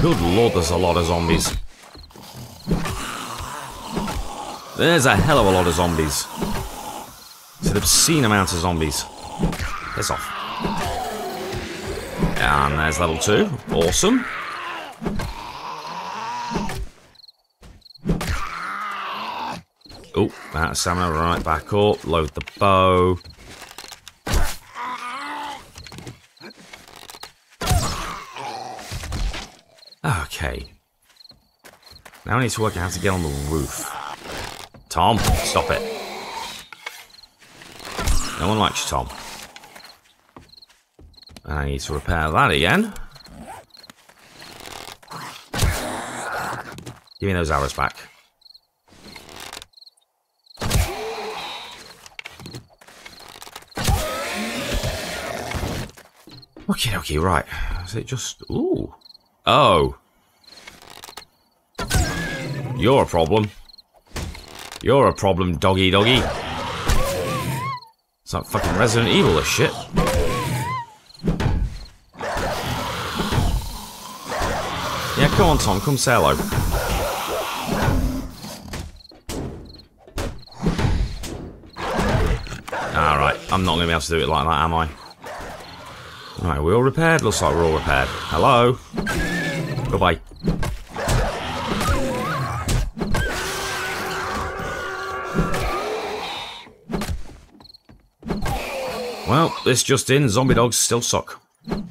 Good lord, there's a lot of zombies. There's a hell of a lot of zombies. It's an obscene amount of zombies. Piss off. And there's level two. Awesome. Oh, that's stamina right back up. Load the bow. Okay. Now I need to work out how to get on the roof. Tom, stop it. I want to watch Tom. And I need to repair that again. Give me those arrows back. Okie dokie, right. Is it just... Ooh. Oh. You're a problem. You're a problem, doggy doggy. It's like fucking Resident Evil, this shit. Yeah, come on, Tom. Come say hello. Alright, I'm not going to be able to do it like that, am I? Alright, we're all repaired? Looks like we're all repaired. Hello? Goodbye. Well, this just in, zombie dogs still suck. I'll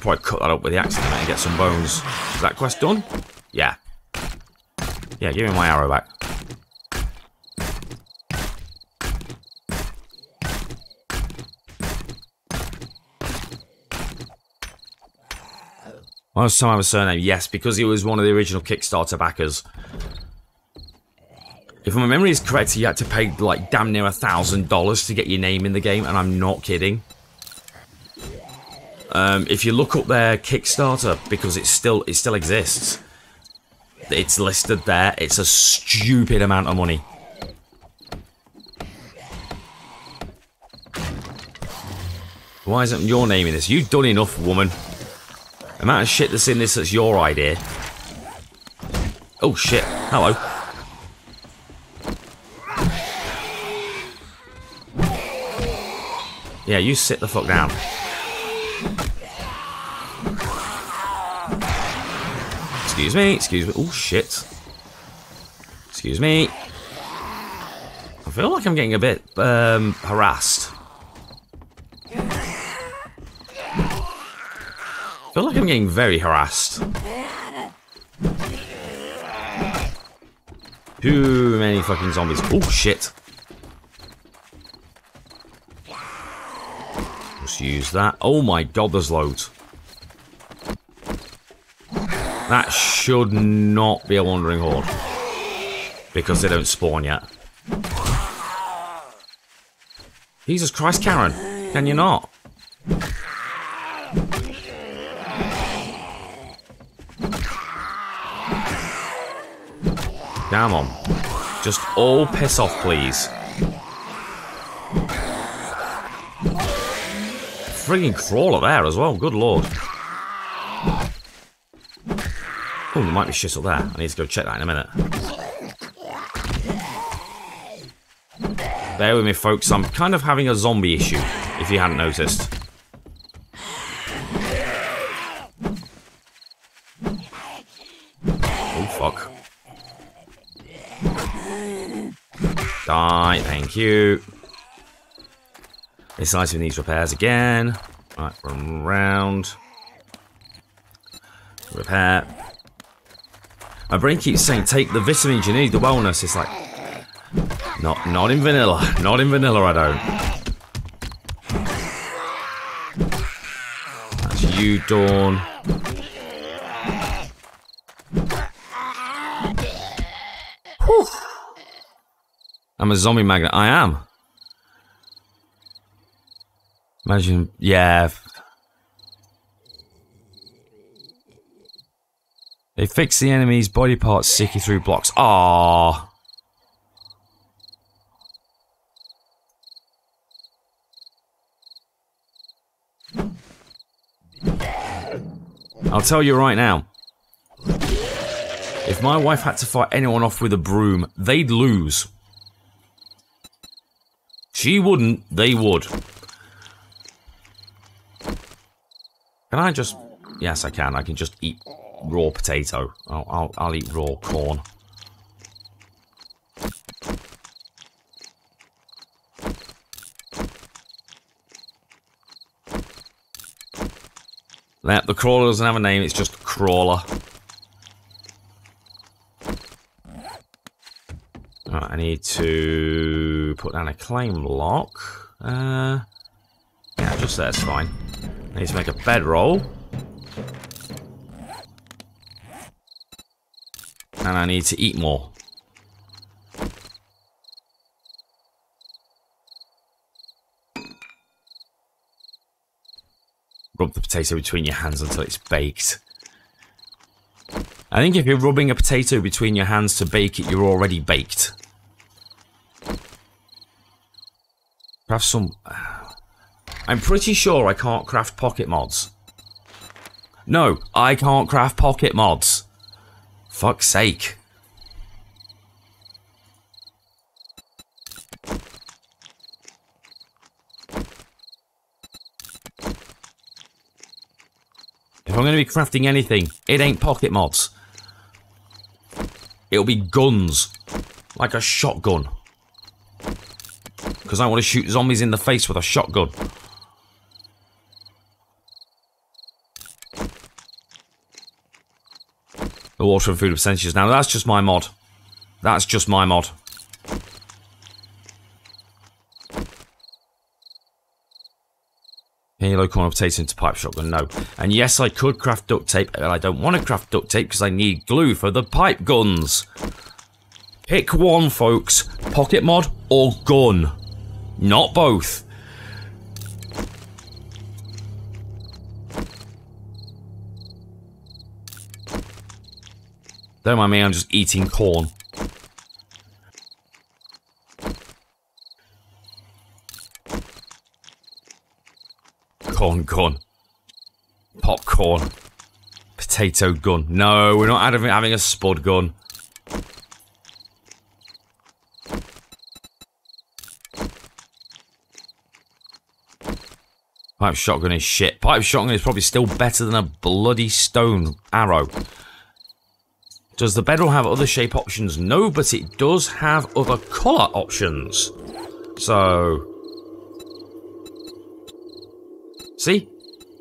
probably cut that up with the axe and get some bones. Is that quest done? Yeah. Yeah, give me my arrow back. Well, does Tom have a surname? Yes, because he was one of the original Kickstarter backers. If my memory is correct, you had to pay like damn near a thousand dollars to get your name in the game, and I'm not kidding. Um, if you look up their Kickstarter, because it still it still exists, it's listed there. It's a stupid amount of money. Why isn't your name in this? You've done enough, woman. The amount of shit that's in this that's your idea. Oh shit! Hello. Yeah, you sit the fuck down. Excuse me, excuse me. Oh, shit. Excuse me. I feel like I'm getting a bit um, harassed. I feel like I'm getting very harassed. Too many fucking zombies. Oh, shit. Use that. Oh my god, there's loads. That should not be a wandering horde. Because they don't spawn yet. Jesus Christ, Karen. Can you not? Damn on. Just all piss off, please. Friggin' crawler there as well, good lord. Oh, there might be shit up there. I need to go check that in a minute. Bear with me, folks. I'm kind of having a zombie issue, if you hadn't noticed. Oh, fuck. Die, thank you. It's nice if it needs repairs again. Right, run round. Repair. My brain keeps saying take the vitamins you need, the wellness. It's like not not in vanilla. Not in vanilla I don't. That's you, Dawn. Whew. I'm a zombie magnet. I am. Imagine, yeah. They fix the enemy's body parts sticky through blocks. Aww. I'll tell you right now. If my wife had to fight anyone off with a broom, they'd lose. She wouldn't, they would. Can I just... Yes, I can. I can just eat raw potato. I'll, I'll, I'll eat raw corn. That, the crawler doesn't have a name. It's just crawler. Right, I need to put down a claim lock. Uh, yeah, just there's fine. I need to make a bedroll. And I need to eat more. Rub the potato between your hands until it's baked. I think if you're rubbing a potato between your hands to bake it, you're already baked. Craft some... I'm pretty sure I can't craft pocket mods. No, I can't craft pocket mods. Fuck's sake. If I'm going to be crafting anything, it ain't pocket mods. It'll be guns. Like a shotgun. Because I want to shoot zombies in the face with a shotgun. The water and food percentages. Now that's just my mod. That's just my mod. Halo corn potato into pipe shotgun, no. And yes, I could craft duct tape, and I don't want to craft duct tape because I need glue for the pipe guns. Pick one, folks. Pocket mod or gun. Not both. Don't mind me, I'm just eating corn. Corn gun. Popcorn. Potato gun. No, we're not having a spud gun. Pipe shotgun is shit. Pipe shotgun is probably still better than a bloody stone arrow. Does the bedroll have other shape options? No, but it does have other colour options. So... see?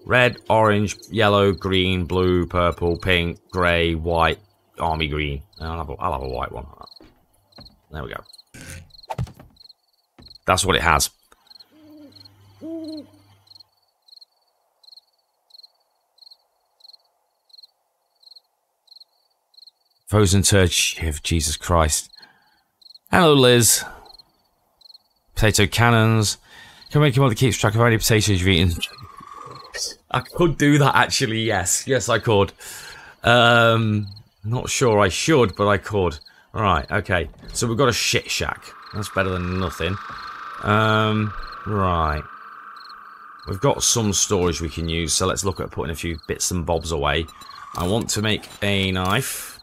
Red, orange, yellow, green, blue, purple, pink, grey, white, army green. I'll have a, I'll have a white one. There we go. That's what it has. Frozen turd shiv, Jesus Christ. Hello, Liz. Potato cannons. Can make a mod that keeps track of how many potatoes you've eaten. I could do that, actually, yes. Yes, I could. Um, not sure I should, but I could. Right, okay. So we've got a shit shack. That's better than nothing. Um, right. We've got some storage we can use, so let's look at putting a few bits and bobs away. I want to make a knife.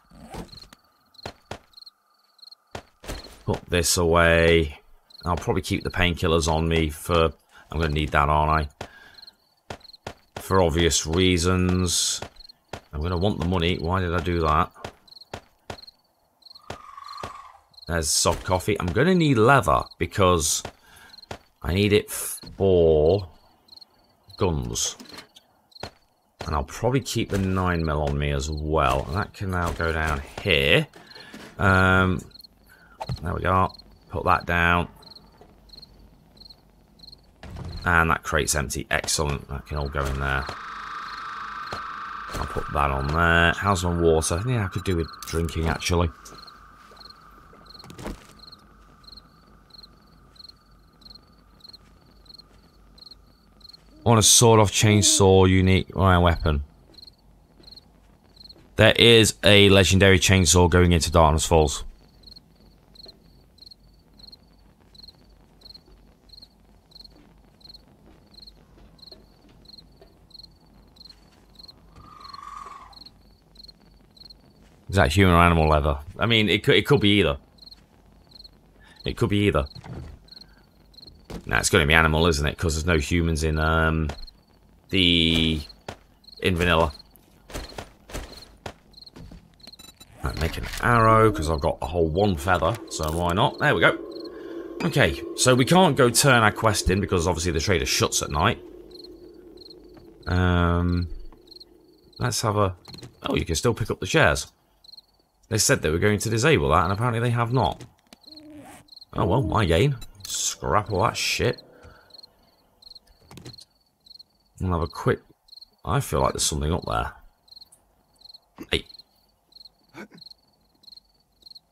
Put this away. I'll probably keep the painkillers on me for... I'm going to need that, aren't I? For obvious reasons. I'm going to want the money. Why did I do that? There's soft coffee. I'm going to need leather because I need it for guns. And I'll probably keep the nine mil on me as well. And that can now go down here. Um... There we go. Put that down. And that crate's empty. Excellent. That can all go in there. I'll put that on there. How's my water? Yeah, I could do with drinking, actually. I want a sawed-off chainsaw, unique iron weapon. There is a legendary chainsaw going into Darkness Falls. Is that human or animal leather? I mean, it could, it could be either. It could be either. Nah, it's going to be animal, isn't it? Because there's no humans in um, the... in vanilla. Right, make an arrow, because I've got a whole one feather, so why not? There we go. Okay, so we can't go turn our quest in, because obviously the trader shuts at night. Um, Let's have a... Oh, you can still pick up the shares. They said they were going to disable that, and apparently they have not. Oh well, my gain. Scrap all that shit. I'll have a quick... I feel like there's something up there. Hey.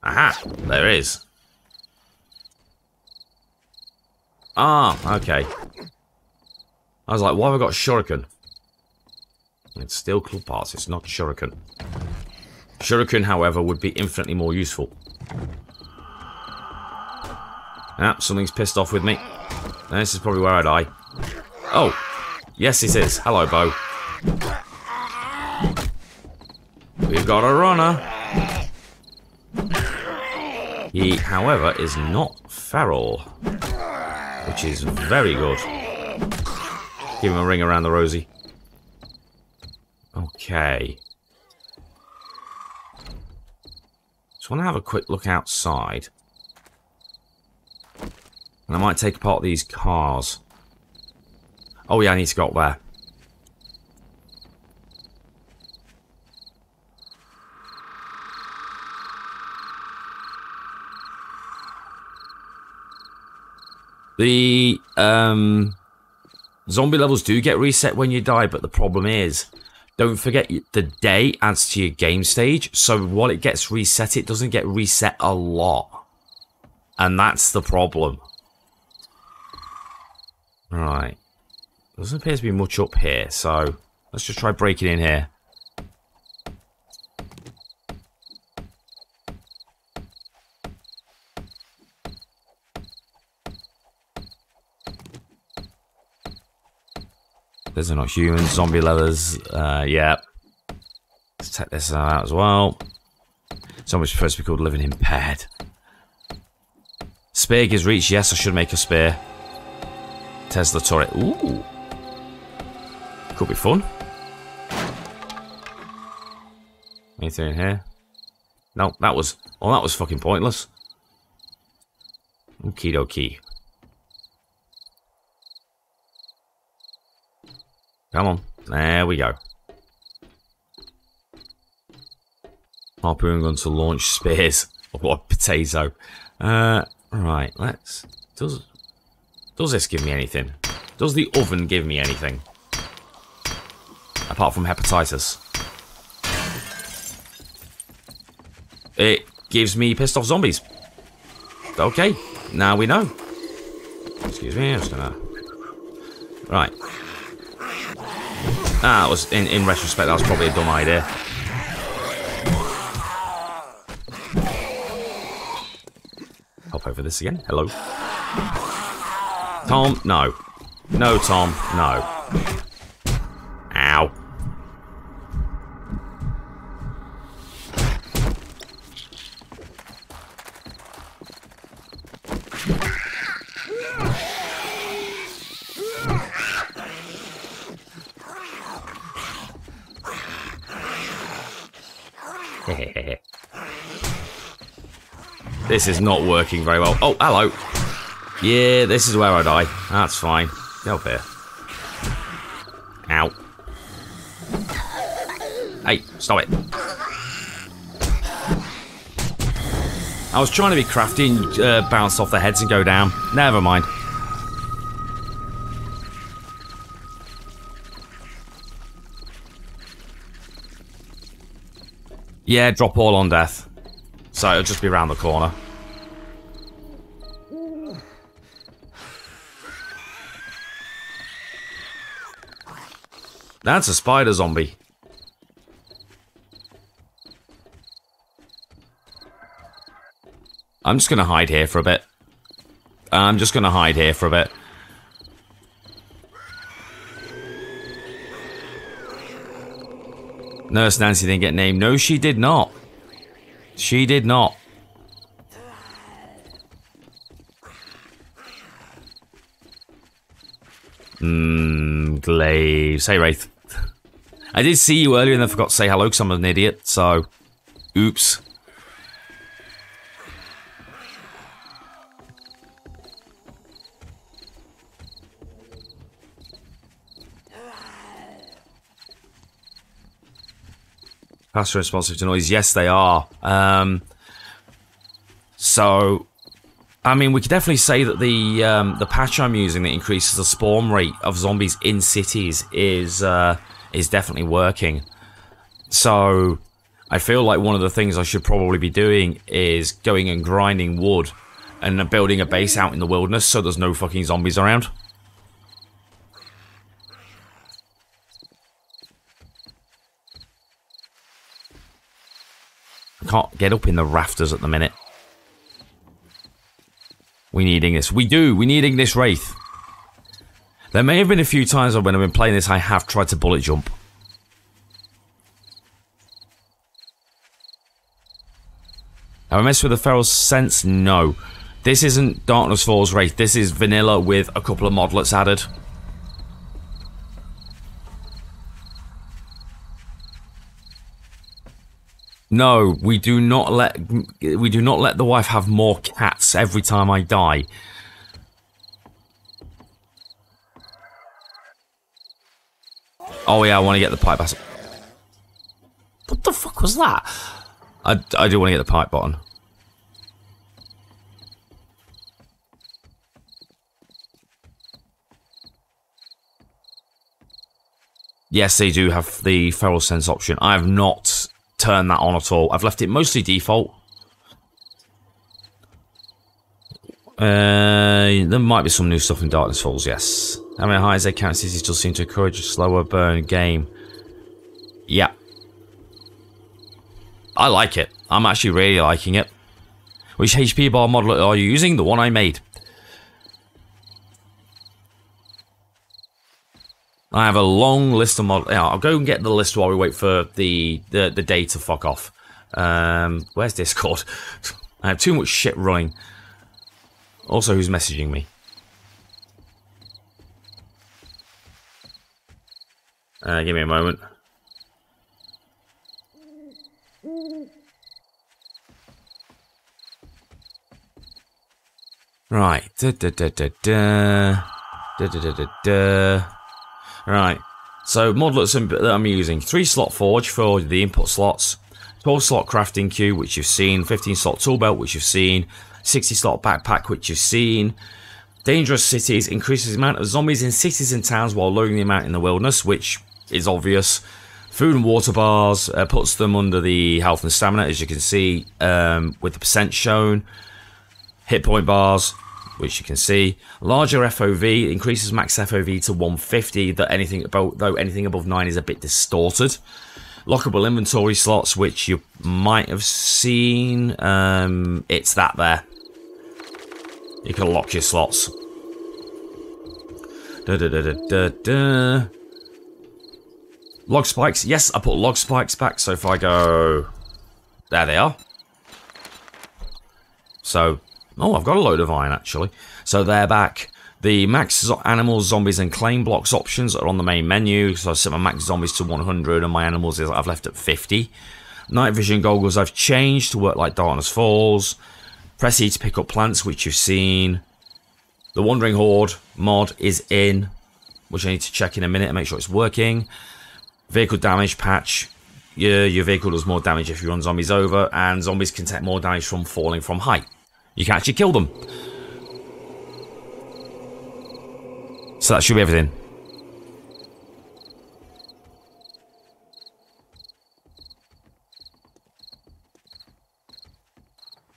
Aha! There is. Ah, okay. I was like, why have I got shuriken? It's still club parts, it's not shuriken. Shuriken, however, would be infinitely more useful. Ah, something's pissed off with me. And this is probably where I die. Oh! Yes, it is. Hello, Bo. We've got a runner. He, however, is not feral, which is very good. Give him a ring around the rosy. Okay. Just want to have a quick look outside. And I might take apart these cars. Oh yeah, I need to go up there. The um, zombie levels do get reset when you die, but the problem is, don't forget the day adds to your game stage, so while it gets reset, it doesn't get reset a lot. And that's the problem. Right. Doesn't appear to be much up here, so let's just try breaking in here. These are not humans, zombie leathers, uh, yeah. Let's take this out as well. Zombies prefer to be called living impaired. Spear gives reach, yes, I should make a spear. Tesla turret, ooh. Could be fun. Anything in here? No, that was... Oh, that was fucking pointless. Okie dokie. Come on. There we go. Harpoon gun to launch spears. Oh, what a potato. Uh, right, let's... Does, does this give me anything? Does the oven give me anything? Apart from hepatitis. It gives me pissed off zombies. Okay, now we know. Excuse me, I'm just gonna... Right. That was, in, in retrospect, that was probably a dumb idea. Hop over this again, hello. Tom, no. No, Tom, no. Ow. This is not working very well. Oh, hello. Yeah, this is where I die. That's fine. Get up here. Ow. Hey, stop it. I was trying to be crafty and uh, bounce off their heads and go down. Never mind. Yeah, drop all on death. So it'll just be around the corner. That's a spider zombie. I'm just going to hide here for a bit. I'm just going to hide here for a bit. Nurse Nancy didn't get named. No, she did not. She did not. Mmm, Glaives. Hey, Wraith. I did see you earlier and I forgot to say hello because I'm an idiot, so... Oops. Past are responsive to noise. Yes, they are. Um, so, I mean, we could definitely say that the um, the patch I'm using that increases the spawn rate of zombies in cities is uh, is definitely working. So I feel like one of the things I should probably be doing is going and grinding wood and building a base out in the wilderness so there's no fucking zombies around. I can't get up in the rafters at the minute. We needing this. We do. We needing this Wraith. There may have been a few times when I've been playing this I have tried to bullet jump. Have I messed with the Feral Sense? No. This isn't Darkness Falls Wraith. This is vanilla with a couple of modlets added. No, we do not let we do not let the wife have more cats every time I die. Oh yeah, I want to get the pipe button. What the fuck was that? I, I do want to get the pipe button. Yes, they do have the Feral Sense option. I have not turn that on at all. I've left it mostly default. Uh, there might be some new stuff in Darkness Falls, yes. I mean, high as they count, cities still seem to encourage a slower burn game. Yeah. I like it. I'm actually really liking it. Which H P bar model are you using? The one I made. I have a long list of models. I'll go and get the list while we wait for the, the, the day to fuck off. Um, where's Discord? I have too much shit running. Also, who's messaging me? Uh, give me a moment. Right. Da, da, da, da, da. Da, da, da, da, da. Right, so modlets that I'm using, three slot forge for the input slots, twelve slot crafting queue, which you've seen, fifteen slot tool belt, which you've seen, sixty slot backpack, which you've seen. Dangerous cities increases the amount of zombies in cities and towns while lowering the amount in the wilderness, which is obvious. Food and water bars uh, puts them under the health and stamina, as you can see, um, with the percent shown. Hit point bars, which you can see. Larger F O V increases max F O V to one fifty, though anything above, though anything above nine is a bit distorted. Lockable inventory slots, which you might have seen. Um, it's that there. You can lock your slots. Da, da, da, da, da, da. Log spikes. Yes, I put log spikes back, so if I go... There they are. So... Oh, I've got a load of iron, actually. So they're back. The max animals, zombies, and claim blocks options are on the main menu. So I've set my max zombies to one hundred, and my animals is I've left at fifty. Night vision goggles I've changed to work like Darkness Falls. Press E to pick up plants, which you've seen. The Wandering Horde mod is in, which I need to check in a minute and make sure it's working. Vehicle damage patch. Your, your vehicle does more damage if you run zombies over, and zombies can take more damage from falling from height. You can actually kill them. So that should be everything.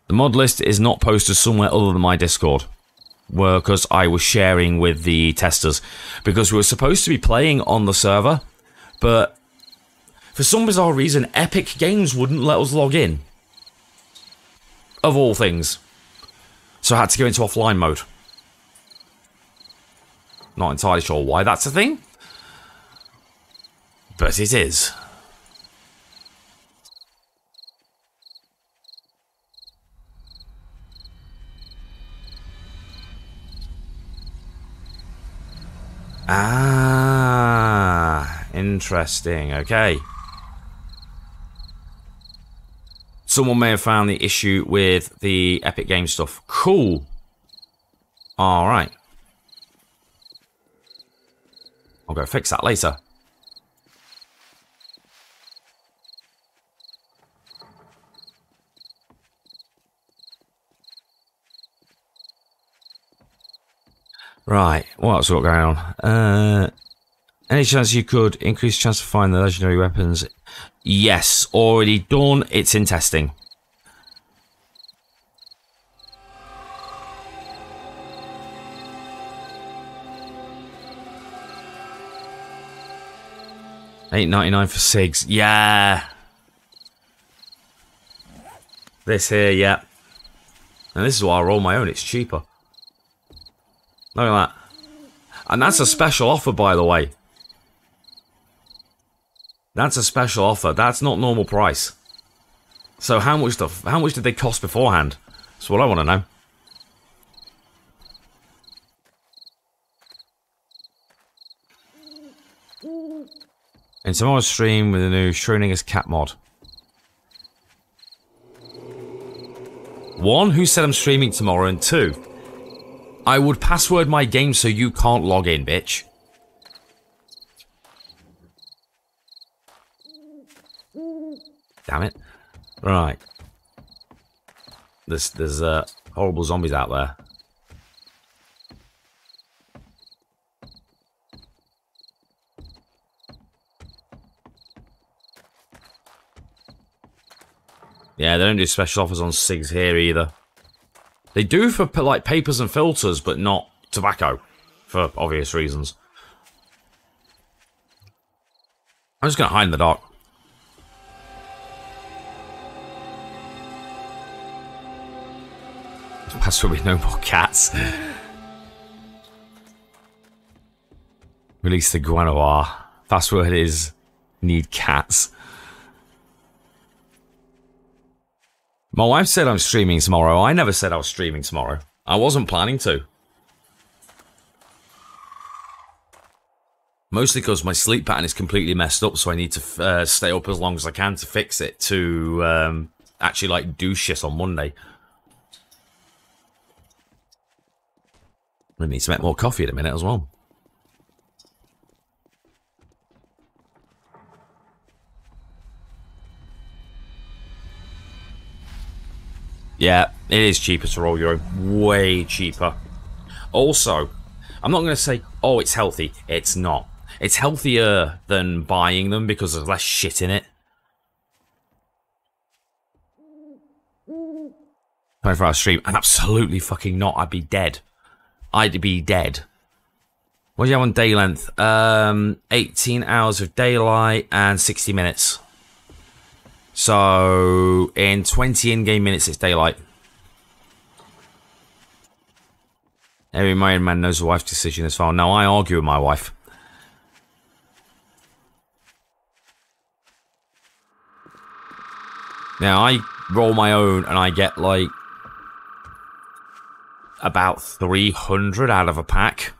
The mod list is not posted somewhere other than my Discord, because I was sharing with the testers, because we were supposed to be playing on the server, but for some bizarre reason, Epic Games wouldn't let us log in. Of all things. So I had to go into offline mode. Not entirely sure why that's a thing, but it is. Ah, interesting. Okay. Someone may have found the issue with the Epic Games stuff. Cool. All right. I'll go fix that later. Right, what else we got going on? Uh, any chance you could increase the chance to find the legendary weapons? Yes, already done. It's in testing. eight ninety-nine for SIGs. Yeah. This here, yeah. And this is why I roll my own. It's cheaper. Look at that. And that's a special offer, by the way. That's a special offer. That's not normal price. So how much, the, how much did they cost beforehand? That's what I want to know. In tomorrow's stream with the new Schrodinger's cat mod. One, who said I'm streaming tomorrow? And two, I would password my game so you can't log in, bitch. Damn it. Right. There's, there's uh, horrible zombies out there. Yeah, they don't do special offers on cigs here either. They do for, like, papers and filters, but not tobacco, for obvious reasons. I'm just going to hide in the dark. That's where we no more cats. Release the Guanoir. Password is need cats. My wife said I'm streaming tomorrow. I never said I was streaming tomorrow. I wasn't planning to. Mostly because my sleep pattern is completely messed up, so I need to uh, stay up as long as I can to fix it, to um, actually, like, do shit on Monday. We need to make more coffee in a minute as well. Yeah, it is cheaper to roll your own. Way cheaper. Also, I'm not going to say, oh, it's healthy. It's not. It's healthier than buying them because there's less shit in it. twenty-four hour stream. Absolutely fucking not. I'd be dead. I'd be dead. What do you have on day length? Um, eighteen hours of daylight and sixty minutes. So, in twenty in-game minutes, it's daylight. Every married man knows the wife's decision as well. No, I argue with my wife. Now, I roll my own and I get, like, about three hundred out of a pack.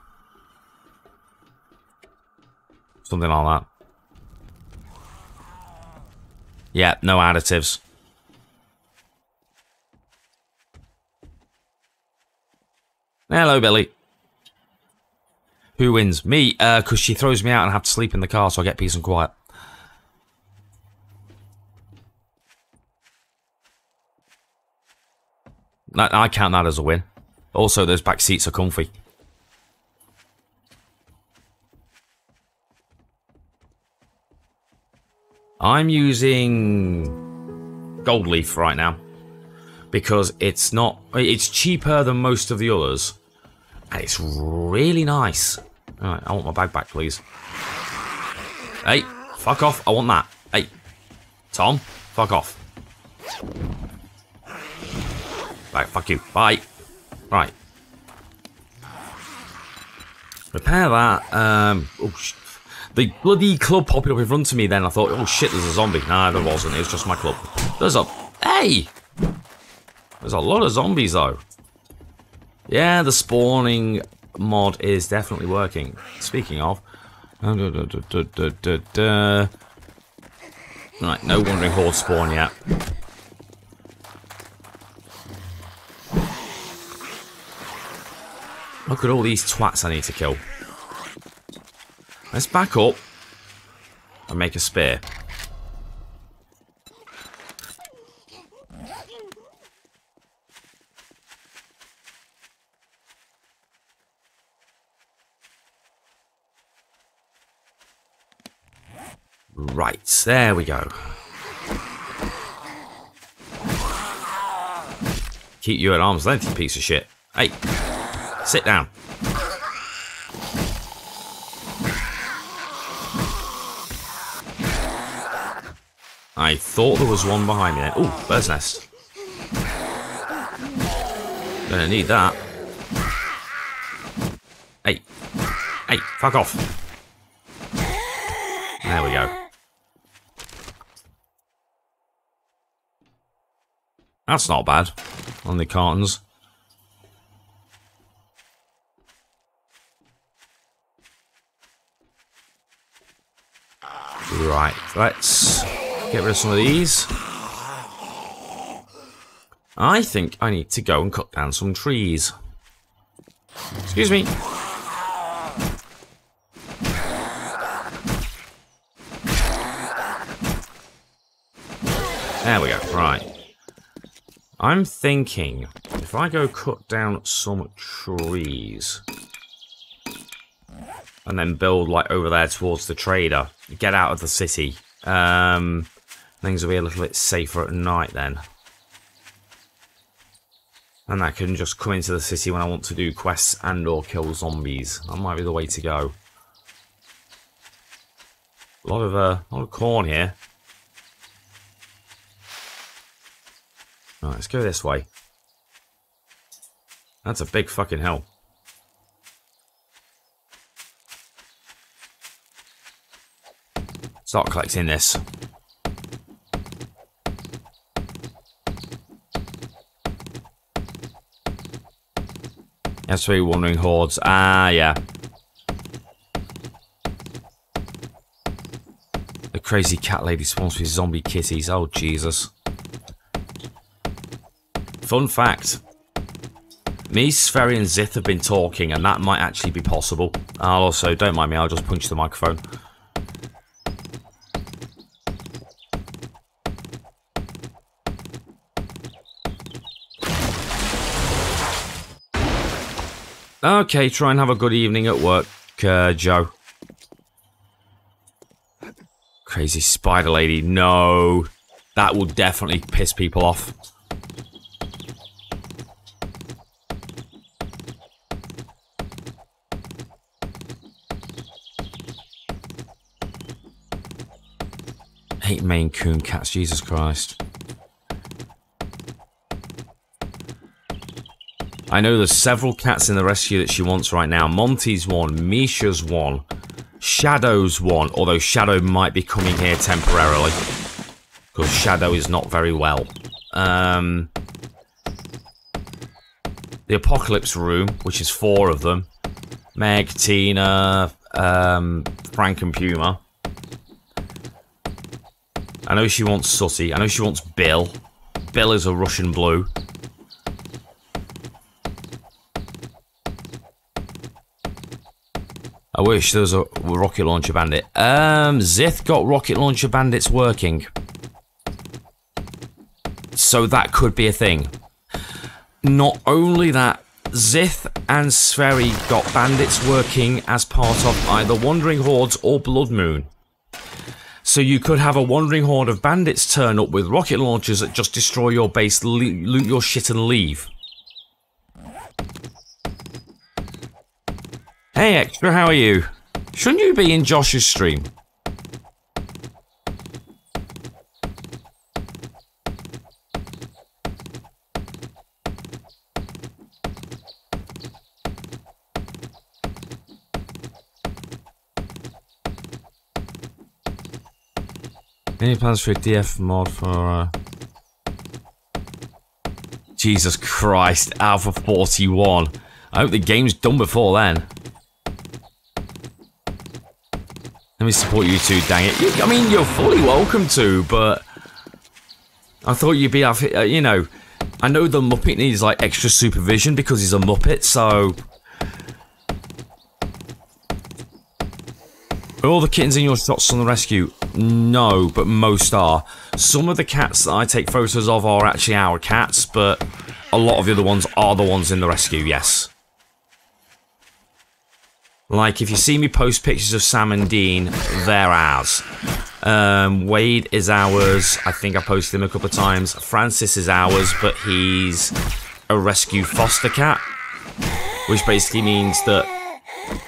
Something like that. Yeah, no additives. Hello, Billy. Who wins? Me, uh, because she throws me out and I have to sleep in the car, so I get peace and quiet. I count that as a win. Also, those back seats are comfy. I'm using gold leaf right now because it's not it's cheaper than most of the others and it's really nice. Alright, I want my bag back, please. Hey, fuck off, I want that. Hey, Tom, fuck off. Right, fuck you, bye. Right. Repair that. Um, oh, sh the bloody club popped up in front of me then. I thought, oh shit, there's a zombie. Nah, there wasn't. It was just my club. There's a... Hey! There's a lot of zombies, though. Yeah, the spawning mod is definitely working. Speaking of... Uh, duh, duh, duh, duh, duh, duh. Right, no wandering horde spawn yet. Look at all these twats I need to kill. Let's back up and make a spear. Right, there we go. Keep you at arm's length, you piece of shit. Hey, sit down. I thought there was one behind me there. Ooh, bird's nest. Gonna need that. Hey. Hey, fuck off. There we go. That's not bad. On the cartons. Right, let's get rid of some of these. I think I need to go and cut down some trees. Excuse me. There we go, right. I'm thinking, if I go cut down some trees and then build like over there towards the trader, get out of the city, um, things will be a little bit safer at night then. And I can just come into the city when I want to do quests and or kill zombies. That might be the way to go. A lot of, uh, a lot of corn here. Right, let's go this way. That's a big fucking hill. Start collecting this. That's three wandering hordes. Ah, yeah. The crazy cat lady spawns with zombie kitties. Oh, Jesus. Fun fact. Me, Sferry, and Zith have been talking, and that might actually be possible. I'll also, don't mind me, I'll just punch the microphone. Okay, try and have a good evening at work, uh, Joe. Crazy spider lady. No. That will definitely piss people off. Eight main coon cats. Jesus Christ. I know there's several cats in the rescue that she wants right now. Monty's one, Misha's one, Shadow's one, although Shadow might be coming here temporarily, because Shadow is not very well. Um, the Apocalypse Room, which is four of them. Meg, Tina, um, Frank and Puma. I know she wants Sooty. I know she wants Bill. Bill is a Russian blue. I wish there was a rocket launcher bandit. Um, Zith got rocket launcher bandits working. So that could be a thing. Not only that, Zith and Sferry got bandits working as part of either Wandering Hordes or Blood Moon. So you could have a Wandering Horde of bandits turn up with rocket launchers that just destroy your base, loot your shit and leave. Hey Extra, how are you? Shouldn't you be in Josh's stream? Any plans for a D F mod for... Uh... Jesus Christ, Alpha forty-one. I hope the game's done before then. Let me support you too, dang it. You, I mean, you're fully welcome to, but... I thought you'd be... Uh, you know, I know the Muppet needs, like, extra supervision because he's a Muppet, so... Are all the kittens in your shots on the rescue? No, but most are. Some of the cats that I take photos of are actually our cats, but a lot of the other ones are the ones in the rescue, yes. Like, if you see me post pictures of Sam and Dean, they're ours. Um, Wade is ours. I think I posted him a couple of times. Francis is ours, but he's a rescue foster cat, which basically means that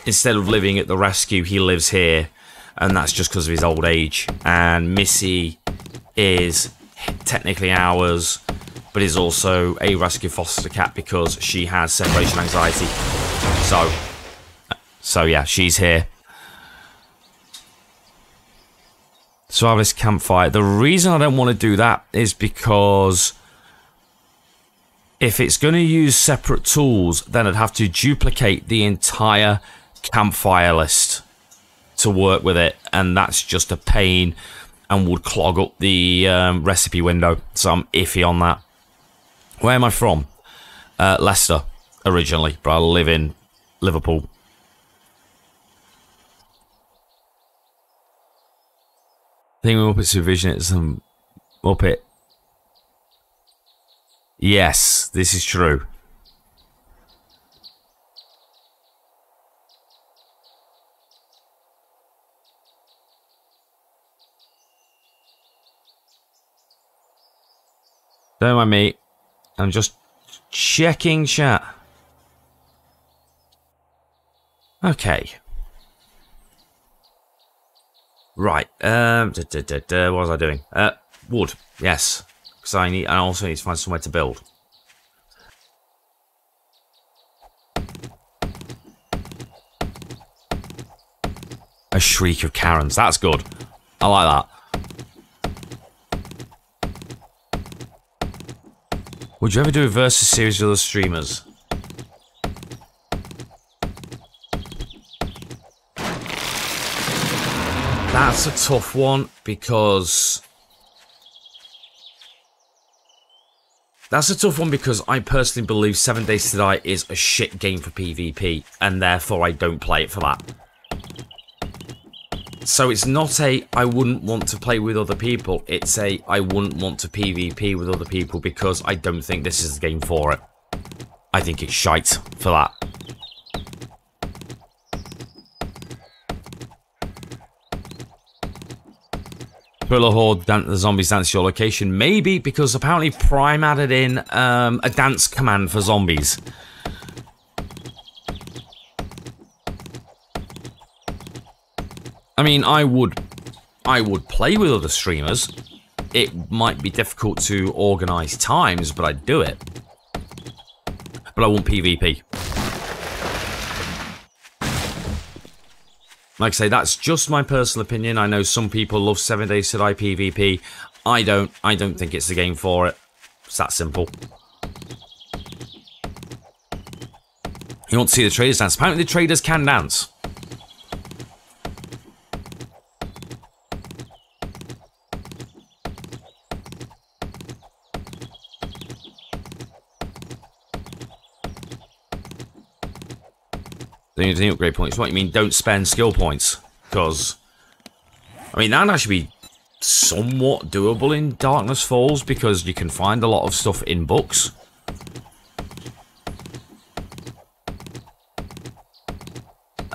instead of living at the rescue, he lives here, and that's just because of his old age. And Missy is technically ours, but is also a rescue foster cat because she has separation anxiety. So, so yeah, she's here. So this campfire. The reason I don't want to do that is because if it's going to use separate tools, then I'd have to duplicate the entire campfire list to work with it, and that's just a pain and would clog up the um, recipe window, so I'm iffy on that. Where am I from? Uh, Leicester, originally, but I live in Liverpool. I think we're up at Supervision, it's um, up it. Yes, this is true. Don't mind me. I'm just checking chat. Okay. Right. Um. Da, da, da, da, what was I doing? Uh. Wood. Yes. Because I need. I also need to find somewhere to build. A shriek of Karens. That's good. I like that. Would you ever do a versus series with other streamers? That's a tough one because... That's a tough one because I personally believe seven days to die is a shit game for PvP, and therefore I don't play it for that. So it's not a, I wouldn't want to play with other people, it's a, I wouldn't want to PvP with other people because I don't think this is the game for it. I think it's shite for that. Thriller Horde, dan the zombies dance to your location. Maybe because apparently Prime added in um, a dance command for zombies. I mean, I would, I would play with other streamers. It might be difficult to organise times, but I'd do it. But I want PvP. Like I say, that's just my personal opinion. I know some people love seven days to die PvP. I don't. I don't think it's the game for it. It's that simple. You want to see the traders dance? Apparently, the traders can dance. Don't need upgrade points. What do you mean don't spend skill points? Because, I mean, that'd actually be somewhat doable in Darkness Falls because you can find a lot of stuff in books.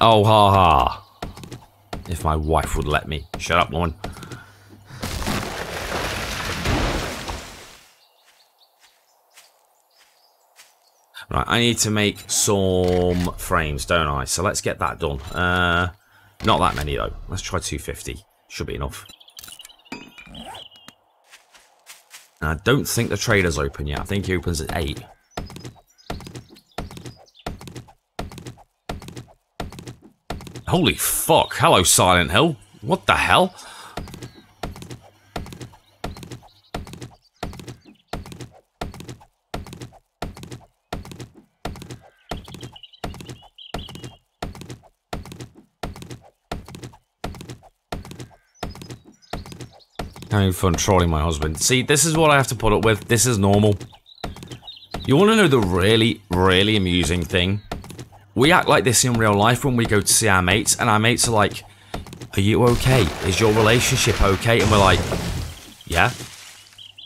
Oh, ha ha. If my wife would let me. Shut up, woman. Right, I need to make some frames, don't I? So let's get that done. Uh, not that many, though. Let's try two fifty. Should be enough. And I don't think the trader's open yet. I think he opens at eight. Holy fuck. Hello, Silent Hill. What the hell? Having fun trolling my husband. See, this is what I have to put up with. This is normal. You want to know the really, really amusing thing? We act like this in real life when we go to see our mates, and our mates are like, are you okay? Is your relationship okay? And we're like, yeah.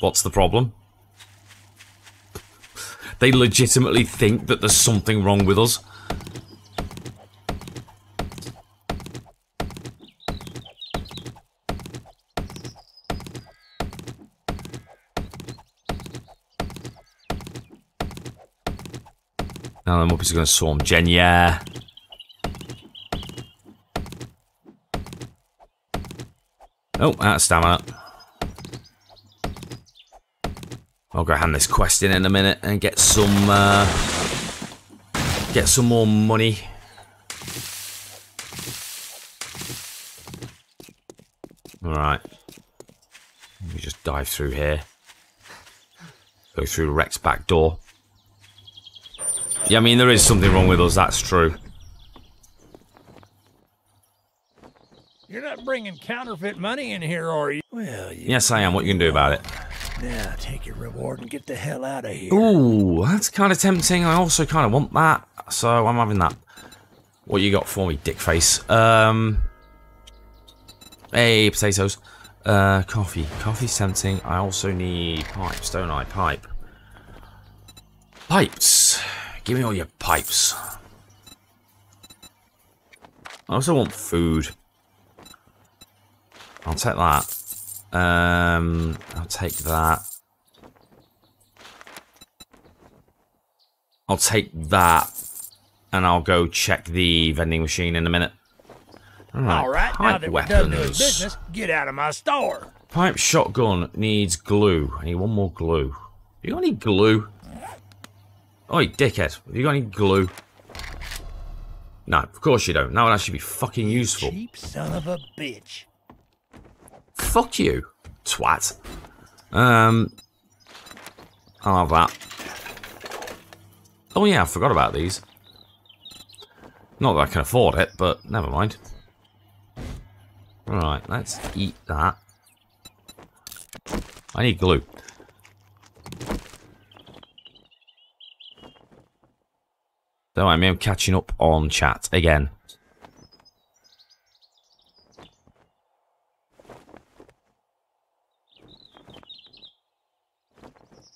What's the problem? They legitimately think that there's something wrong with us. Now the Muppets are going to swarm Jen, yeah. Oh, that's stamina. I'll go hand this quest in in a minute and get some, uh, get some more money. Alright. Let me just dive through here. Go through Rex's back door. Yeah, I mean, there is something wrong with us, that's true. You're not bringing counterfeit money in here, are you? Well, you yes, I am. What are you going to do about it? Now, take your reward and get the hell out of here. Ooh, that's kind of tempting. I also kind of want that, so I'm having that. What you got for me, dickface? Um, hey, potatoes. Uh, coffee. Coffee's tempting. I also need pipes, don't I? Pipe. Pipes. Give me all your pipes. I also want food. I'll take that. Um, I'll take that. I'll take that, and I'll go check the vending machine in a minute. All right, all right, now that we're done doing business, get out of my store. Pipe shotgun needs glue. I need one more glue. You got any glue? Oi, dickhead! You got any glue? No, of course you don't. That would actually be fucking useful. Cheap son of a bitch. Fuck you, twat. Um, I'll have that. Oh yeah, I forgot about these. Not that I can afford it, but never mind. Alright, let's eat that. I need glue. Don't mind me, I'm catching up on chat again.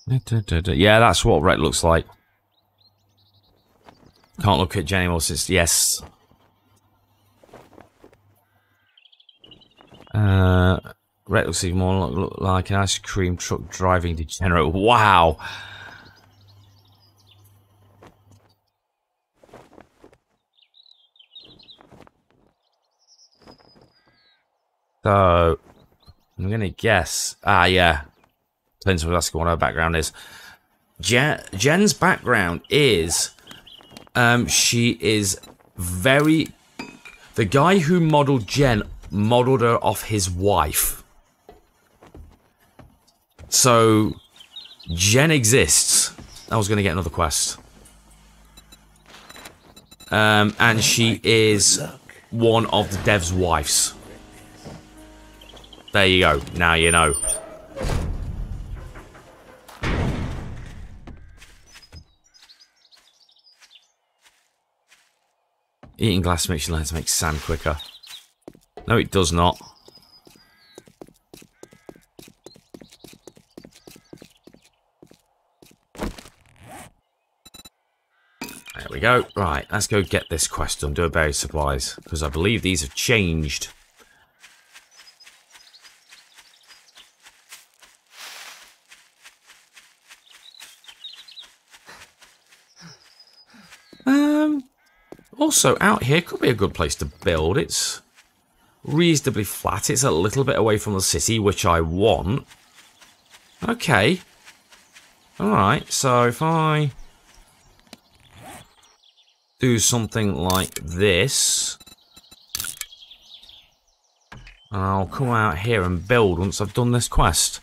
Yeah, that's what Rhett looks like. Can't look at Jen anymore since... Yes. Uh, Rhett looks even more look, look like an ice cream truck driving degenerate. Wow! So... I'm gonna guess... Ah, yeah. Depends on asking what her background is. Jen, Jen's background is, um, she is very. The guy who modelled Jen modelled her off his wife. So, Jen exists. I was going to get another quest. Um, and she is one of the dev's wives. There you go. Now you know. Eating glass makes you learn to make sand quicker. No, it does not. There we go. Right, let's go get this quest done. Do a berry supplies, because I believe these have changed. Also, out here could be a good place to build. It's reasonably flat. It's a little bit away from the city, which I want. Okay. Alright, so if I do something like this, I'll come out here and build once I've done this quest.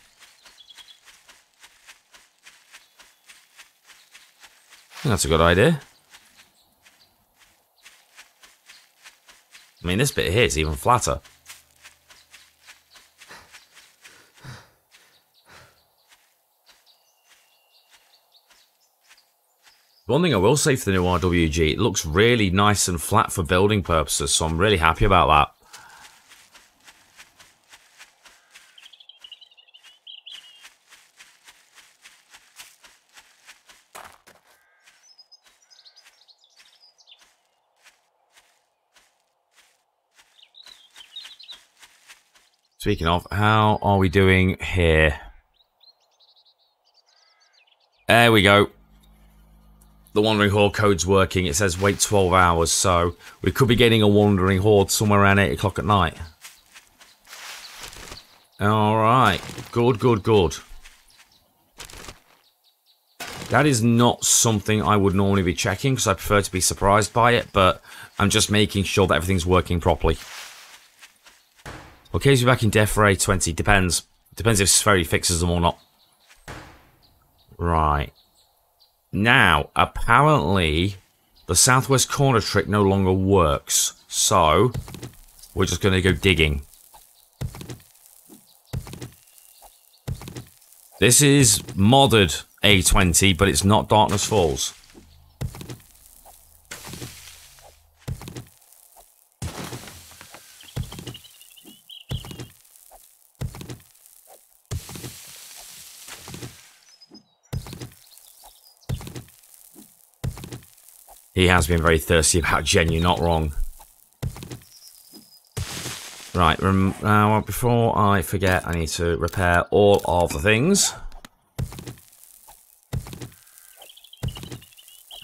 That's a good idea. I mean, this bit here is even flatter. One thing I will say for the new R W G, it looks really nice and flat for building purposes, so I'm really happy about that. Speaking of, how are we doing here? There we go. the Wandering Horde code's working. It says wait twelve hours, so we could be getting a Wandering Horde somewhere around eight o'clock at night. Alright, good, good, good. That is not something I would normally be checking, because I prefer to be surprised by it, but I'm just making sure that everything's working properly. Okay, so we're back in Death Ray twenty. Depends. Depends if Spheri fixes them or not. Right. Now, apparently, the southwest corner trick no longer works, so we're just going to go digging. This is modded A twenty, but it's not Darkness Falls. He has been very thirsty about Jen, you're not wrong. Right, rem uh, before I forget, I need to repair all of the things.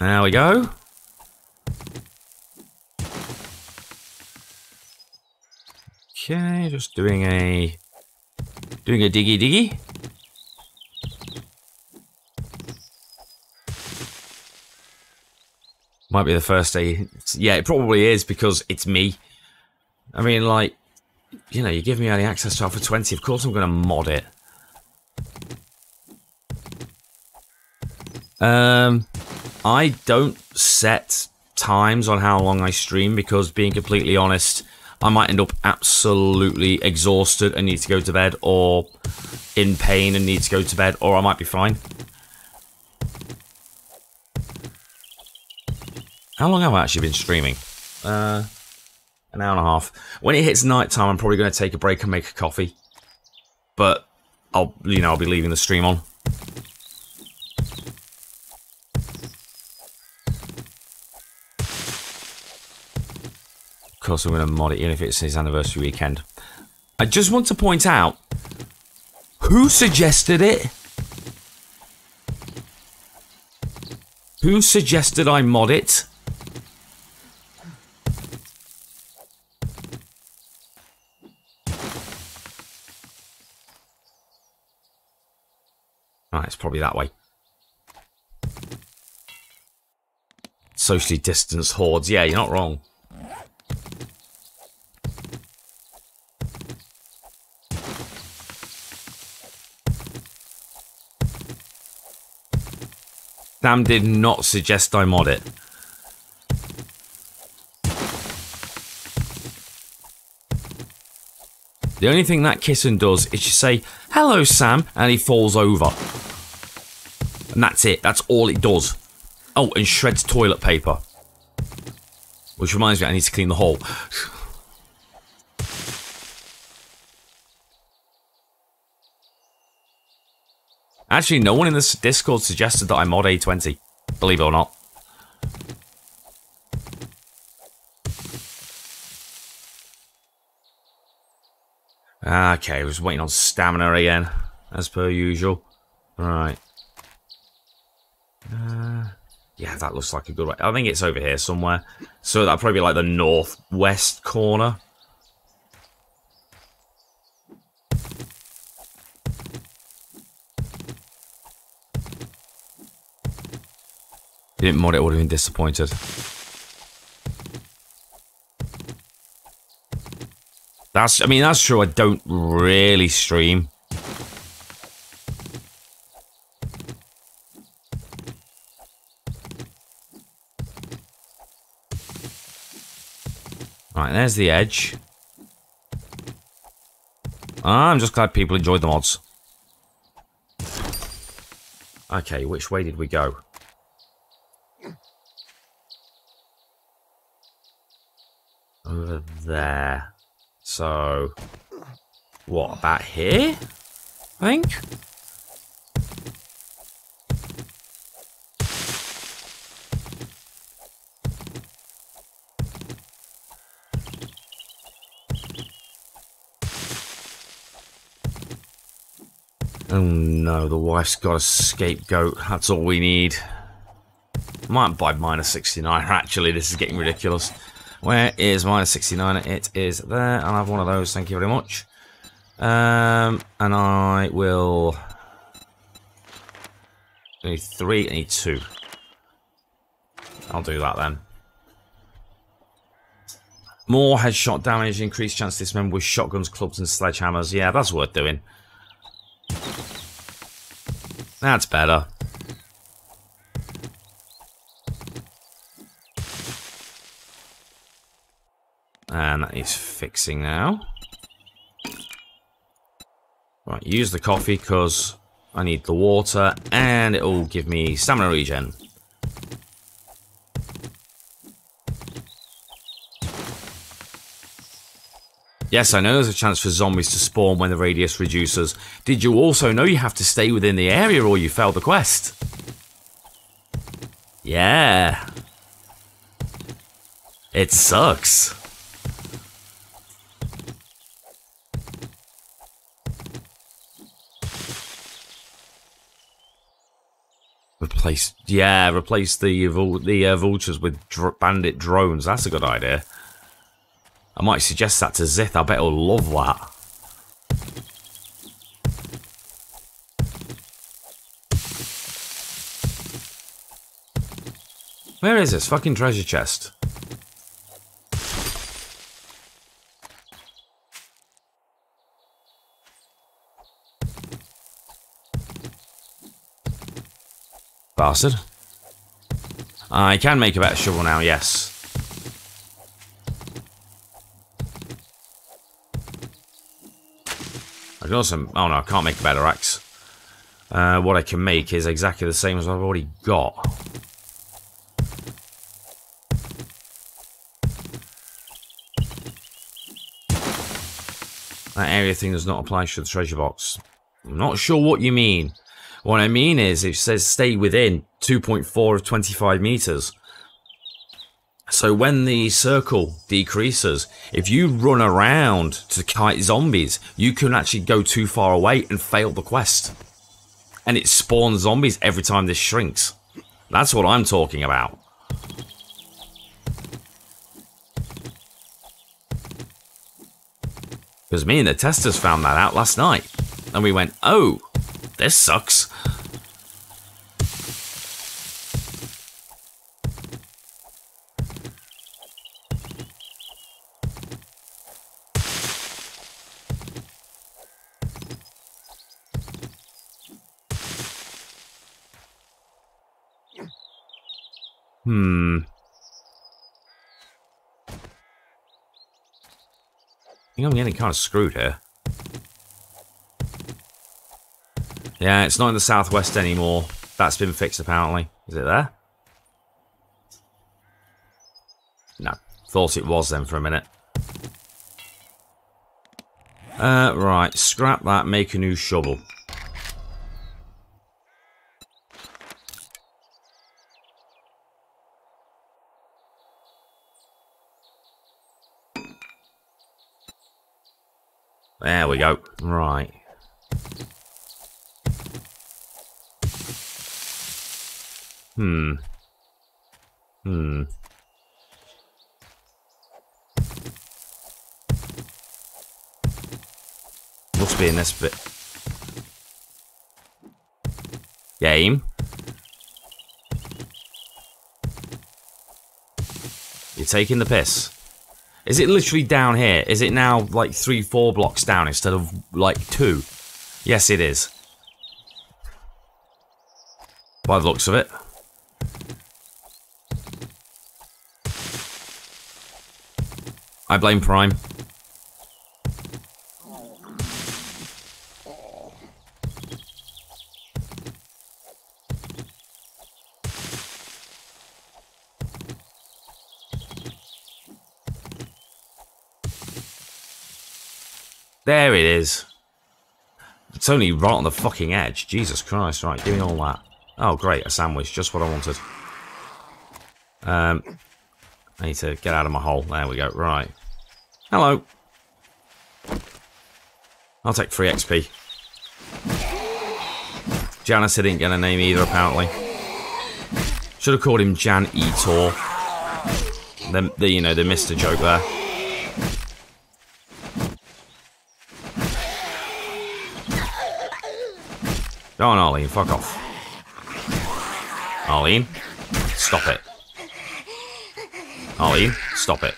There we go. Okay, just doing a... doing a diggy diggy. Might be the first day. Yeah, it probably is, because it's me. I mean, like, you know, you give me early access to Alpha twenty, of course I'm going to mod it. Um, I don't set times on how long I stream, because, being completely honest, I might end up absolutely exhausted and need to go to bed, or in pain and need to go to bed, or I might be fine. How long have I actually been streaming? Uh, an hour and a half. When it hits night time, I'm probably going to take a break and make a coffee. But I'll, you know, I'll be leaving the stream on. Of course, I'm going to mod it, even if it's his anniversary weekend. I just want to point out, who suggested it? Who suggested I mod it? Right, it's probably that way. Socially distanced hordes. Yeah, you're not wrong. Sam did not suggest I mod it. The only thing that kitten does is you say, hello, Sam, and he falls over. And that's it. That's all it does. Oh, and shreds toilet paper. Which reminds me, I need to clean the hole. Actually, no one in this Discord suggested that I mod A twenty. Believe it or not. Okay, I was waiting on stamina again, as per usual. Right. Uh, yeah, that looks like a good way. I think it's over here somewhere. So that'll probably be like the northwest corner. If you didn't mod it, I would have been disappointed. That's, I mean, that's true. I don't really stream. Right, there's the edge. I'm just glad people enjoyed the mods. Okay, which way did we go? Over there. So, what, about here? I think? Oh no, the wife's got a scapegoat. That's all we need. might buy minus sixty-nine. Actually, this is getting ridiculous. Where is minus sixty-nine? It is there, and I have one of those. Thank you very much. Um, and I will... I need three, I need two. I'll do that then. More headshot damage, increased chance to dismember with shotguns, clubs, and sledgehammers. Yeah, that's worth doing. That's better. And that needs fixing now. Right, use the coffee because I need the water and it'll give me stamina regen. Yes, I know there's a chance for zombies to spawn when the radius reduces. Did you also know you have to stay within the area or you fail the quest? Yeah. It sucks. Replace, yeah, replace the the uh, vultures with dr bandit drones. That's a good idea. I might suggest that to Zith. I bet he'll love that. Where is this fucking treasure chest? Bastard. I can make a better shovel now, yes. Awesome. Oh no, I can't make a better axe. Uh, what I can make is exactly the same as what I've already got. That area thing does not apply to the treasure box. I'm not sure what you mean. What I mean is it says stay within two point four of twenty-five meters. So when the circle decreases, if you run around to kite zombies, you can actually go too far away and fail the quest. And it spawns zombies every time this shrinks. That's what I'm talking about. Because me and the testers found that out last night. And we went, oh, this sucks. Hmm. I think I'm getting kind of screwed here. Yeah, it's not in the southwest anymore. That's been fixed apparently. Is it there? No. Thought it was then for a minute. Uh, right. Scrap that. Make a new shovel. There we go. Right. Hmm. Hmm. Must be in this bit. Game. You're taking the piss. Is it literally down here? Is it now like three, four blocks down instead of like two? Yes, it is. By the looks of it. I blame Prime. There it is. It's only right on the fucking edge. Jesus Christ, right, give me all that. Oh, great, a sandwich, just what I wanted. Um, I need to get out of my hole. There we go, right. Hello. I'll take free X P. Janice didn't get a name either, apparently. Should have called him Jan Etor. Then the, you know, they missed a joke there. Go on, Arlene, fuck off. Arlene, stop it. Arlene, stop it.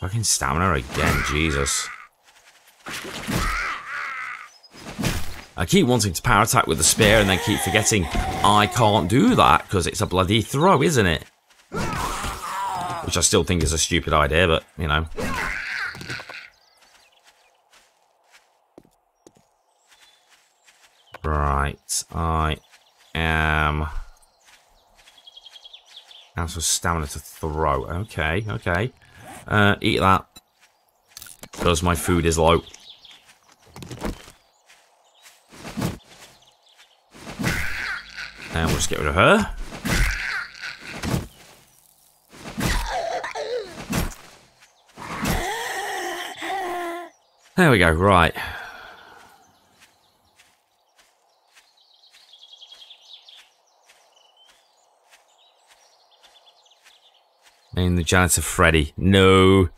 Fucking stamina again, Jesus. I keep wanting to power attack with the spear and then keep forgetting I can't do that because it's a bloody throw, isn't it? Which I still think is a stupid idea, but, you know. Right, I am... That's for stamina to throw. Okay, okay. Uh, eat that. Because my food is low. And we'll just get rid of her. There we go, right. Name the janitor Freddy. No.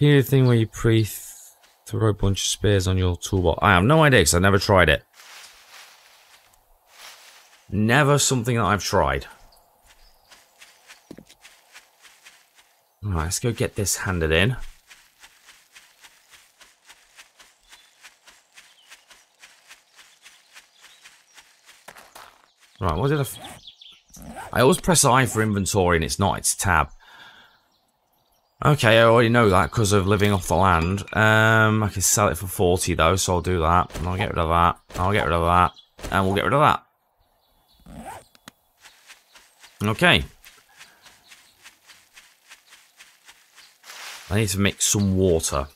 Here, the thing where you pre throw a bunch of spears on your toolbox. I have no idea because I've never tried it. Never something that I've tried. Alright, let's go get this handed in. Right, what did I... F I always press I for inventory and it's not, it's tab. Okay, I already know that because of living off the land. Um, I can sell it for forty though, so I'll do that. And I'll get rid of that. I'll get rid of that. And we'll get rid of that. Okay. I need to mix some water.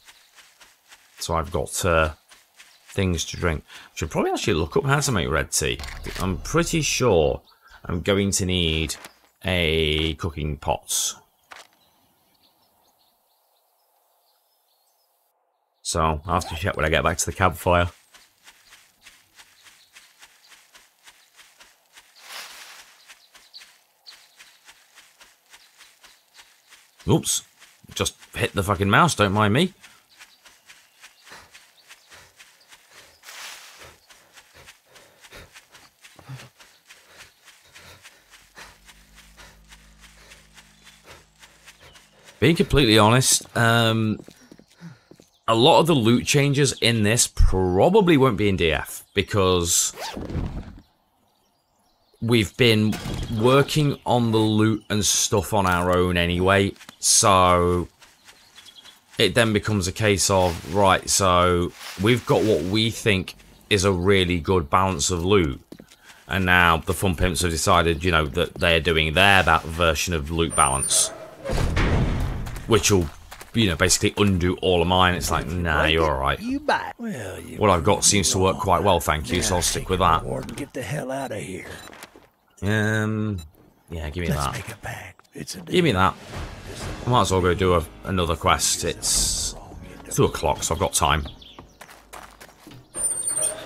So I've got uh, things to drink. Should probably actually look up how to make red tea. I'm pretty sure I'm going to need a cooking pot. So I'll have to check when I get back to the campfire. Oops. Just hit the fucking mouse, don't mind me. Being completely honest, um, a lot of the loot changes in this probably won't be in D F because we've been working on the loot and stuff on our own anyway. So it then becomes a case of, right, so we've got what we think is a really good balance of loot. And now the Fun Pimps have decided, you know, that they're doing their that version of loot balance. Which will, you know, basically undo all of mine. It's like, nah, you're alright. What I've got seems to work quite well, thank you, so I'll stick with that. Get the hell out of here. Um, yeah, give me that. Give me that. I might as well go do a, another quest. It's two o'clock, so I've got time.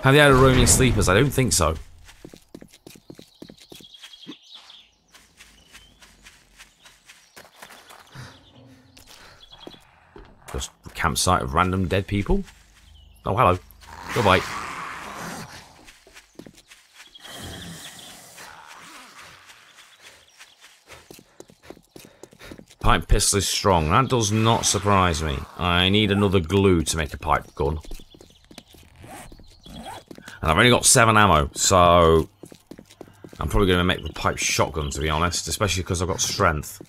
Have they had a roaming sleepers? I don't think so. Just a campsite of random dead people. Oh, hello. Goodbye. Pipe pistol is strong. That does not surprise me. I need another glue to make a pipe gun. And I've only got seven ammo, so... I'm probably going to make the pipe shotgun, to be honest. Especially because I've got strength.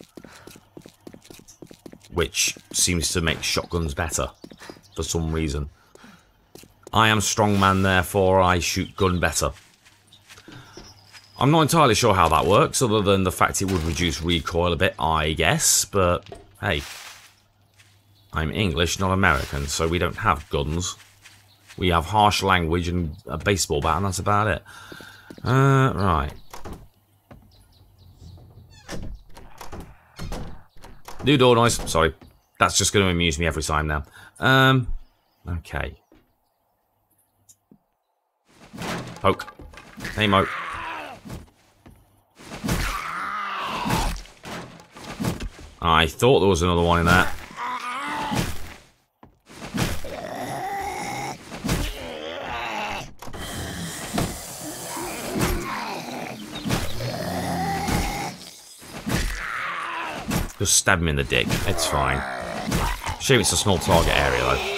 Which seems to make shotguns better. For some reason. I am strongman, therefore I shoot gun better. I'm not entirely sure how that works, other than the fact it would reduce recoil a bit, I guess, but hey. I'm English, not American, so we don't have guns. We have harsh language and a baseball bat, and that's about it. Uh, right. New door noise. Sorry. That's just going to amuse me every time now. Um, okay. Poke. Hey, Mo. I thought there was another one in there. Just stab him in the dick. It's fine. Shame it's a small target area, though.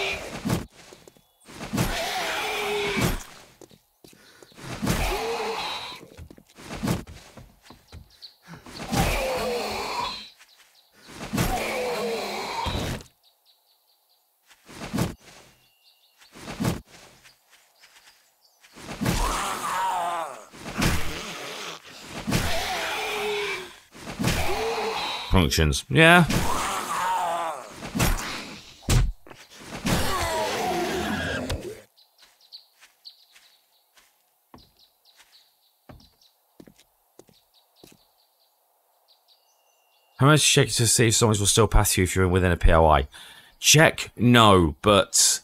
Functions. Yeah. How much check to see if someone will still pass you if you're within a P O I? Check? No, but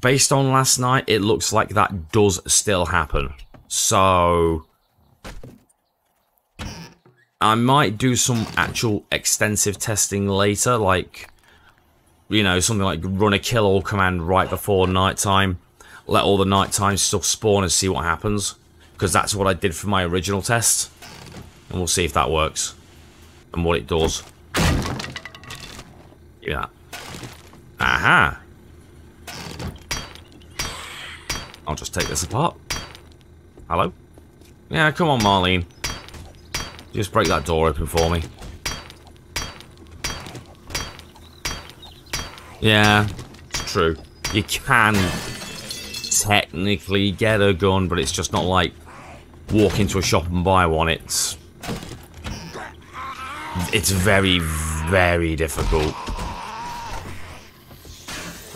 based on last night, it looks like that does still happen. So I might do some actual extensive testing later, like, you know, something like run a kill all command right before nighttime. Let all the nighttime stuff spawn and see what happens, because that's what I did for my original test. And we'll see if that works and what it does. Give me that. Aha! I'll just take this apart. Hello? Yeah, come on, Marlene. Just break that door open for me. Yeah, it's true. You can technically get a gun, but it's just not like walk into a shop and buy one. It's it's very, very difficult.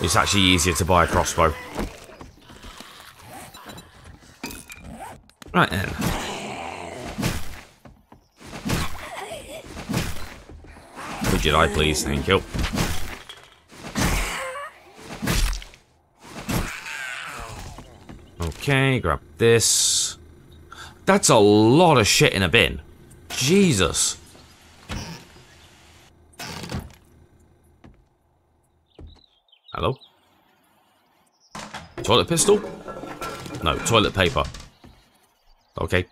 It's actually easier to buy a crossbow. Right then. Jedi, please, thank you. Okay, grab this. That's a lot of shit in a bin. Jesus. Hello? Toilet pistol? No, toilet paper. Okay.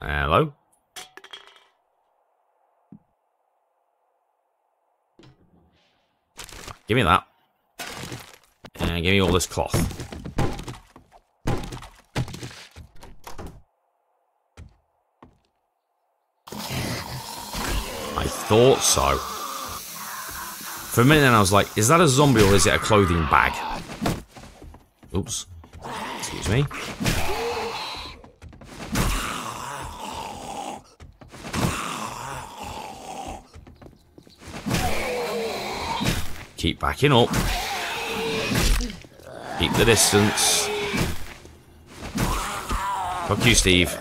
Hello? Give me that. And give me all this cloth. I thought so. For a minute then I was like, is that a zombie or is it a clothing bag? Oops. Excuse me. Keep backing up. Keep the distance. Fuck you, Steve.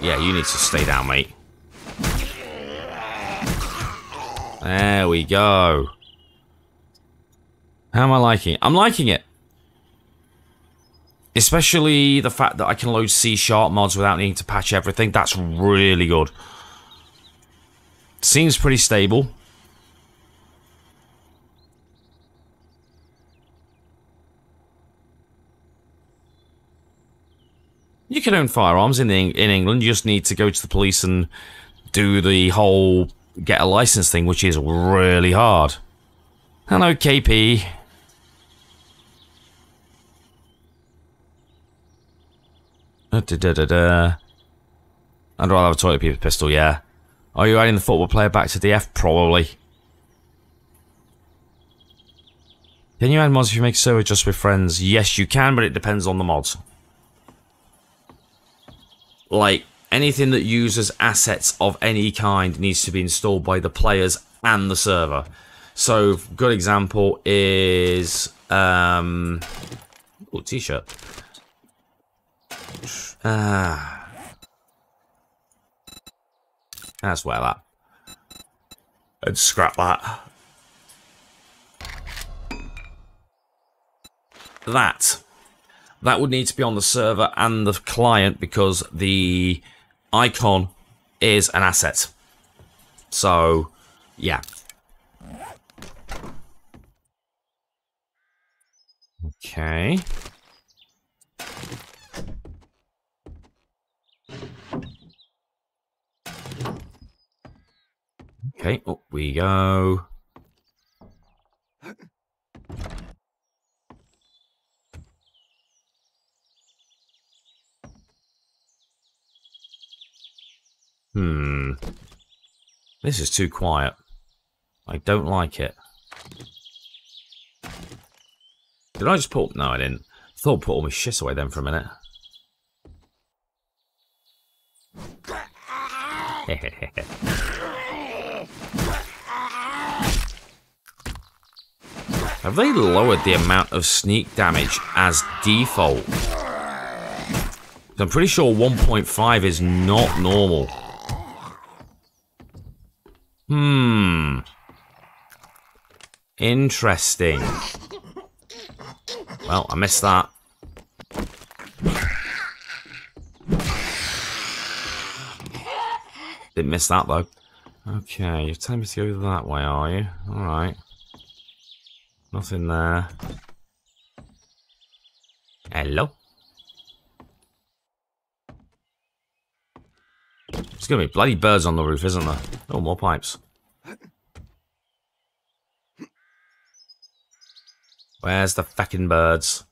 Yeah, you need to stay down, mate. There we go. How am I liking it? I'm liking it. Especially the fact that I can load C sharp mods without needing to patch everything. That's really good. Seems pretty stable. You can own firearms in the, in England. You just need to go to the police and do the whole get a license thing, which is really hard. Hello, K P. Da, da, da, da. I'd rather have a toilet paper pistol, yeah. Are you adding the football player back to D F? Probably. Can you add mods if you make a server just with friends? Yes, you can, but it depends on the mods. Like, anything that uses assets of any kind needs to be installed by the players and the server. So good example is um oh t-shirt. Ah, that's where that. And scrap that. That. That would need to be on the server and the client because the icon is an asset. So, yeah. Okay. Okay, up we go. Hmm. This is too quiet. I don't like it. Did I just put... No, I didn't. I thought I'd put all my shit away then for a minute. Have they lowered the amount of sneak damage as default? I'm pretty sure one point five is not normal. Hmm. Interesting. Well, I missed that. Didn't miss that though. Okay, you're telling me to go that way, are you? Alright. Nothing there. Hello? There's gonna be bloody birds on the roof, isn't there? Oh, more pipes. Where's the feckin' birds?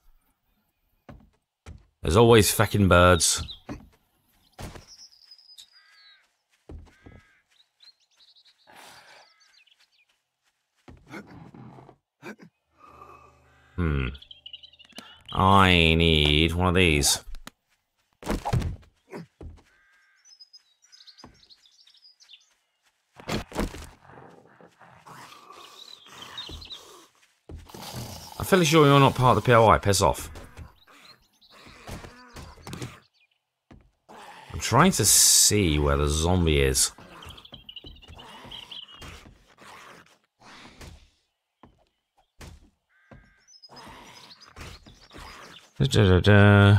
There's always feckin' birds. Hmm. I need one of these. I'm fairly sure you're not part of the P O I. Piss off. I'm trying to see where the zombie is. Da, da, da, da.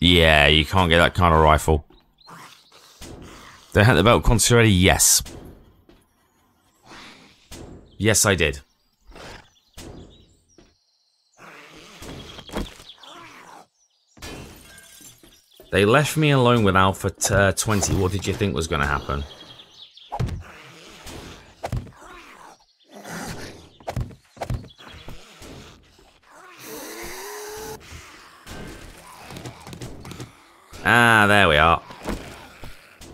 Yeah, you can't get that kind of rifle. Did I have the belt quantity already? Yes. Yes, I did. They left me alone with Alpha twenty. What did you think was going to happen? Ah, there we are.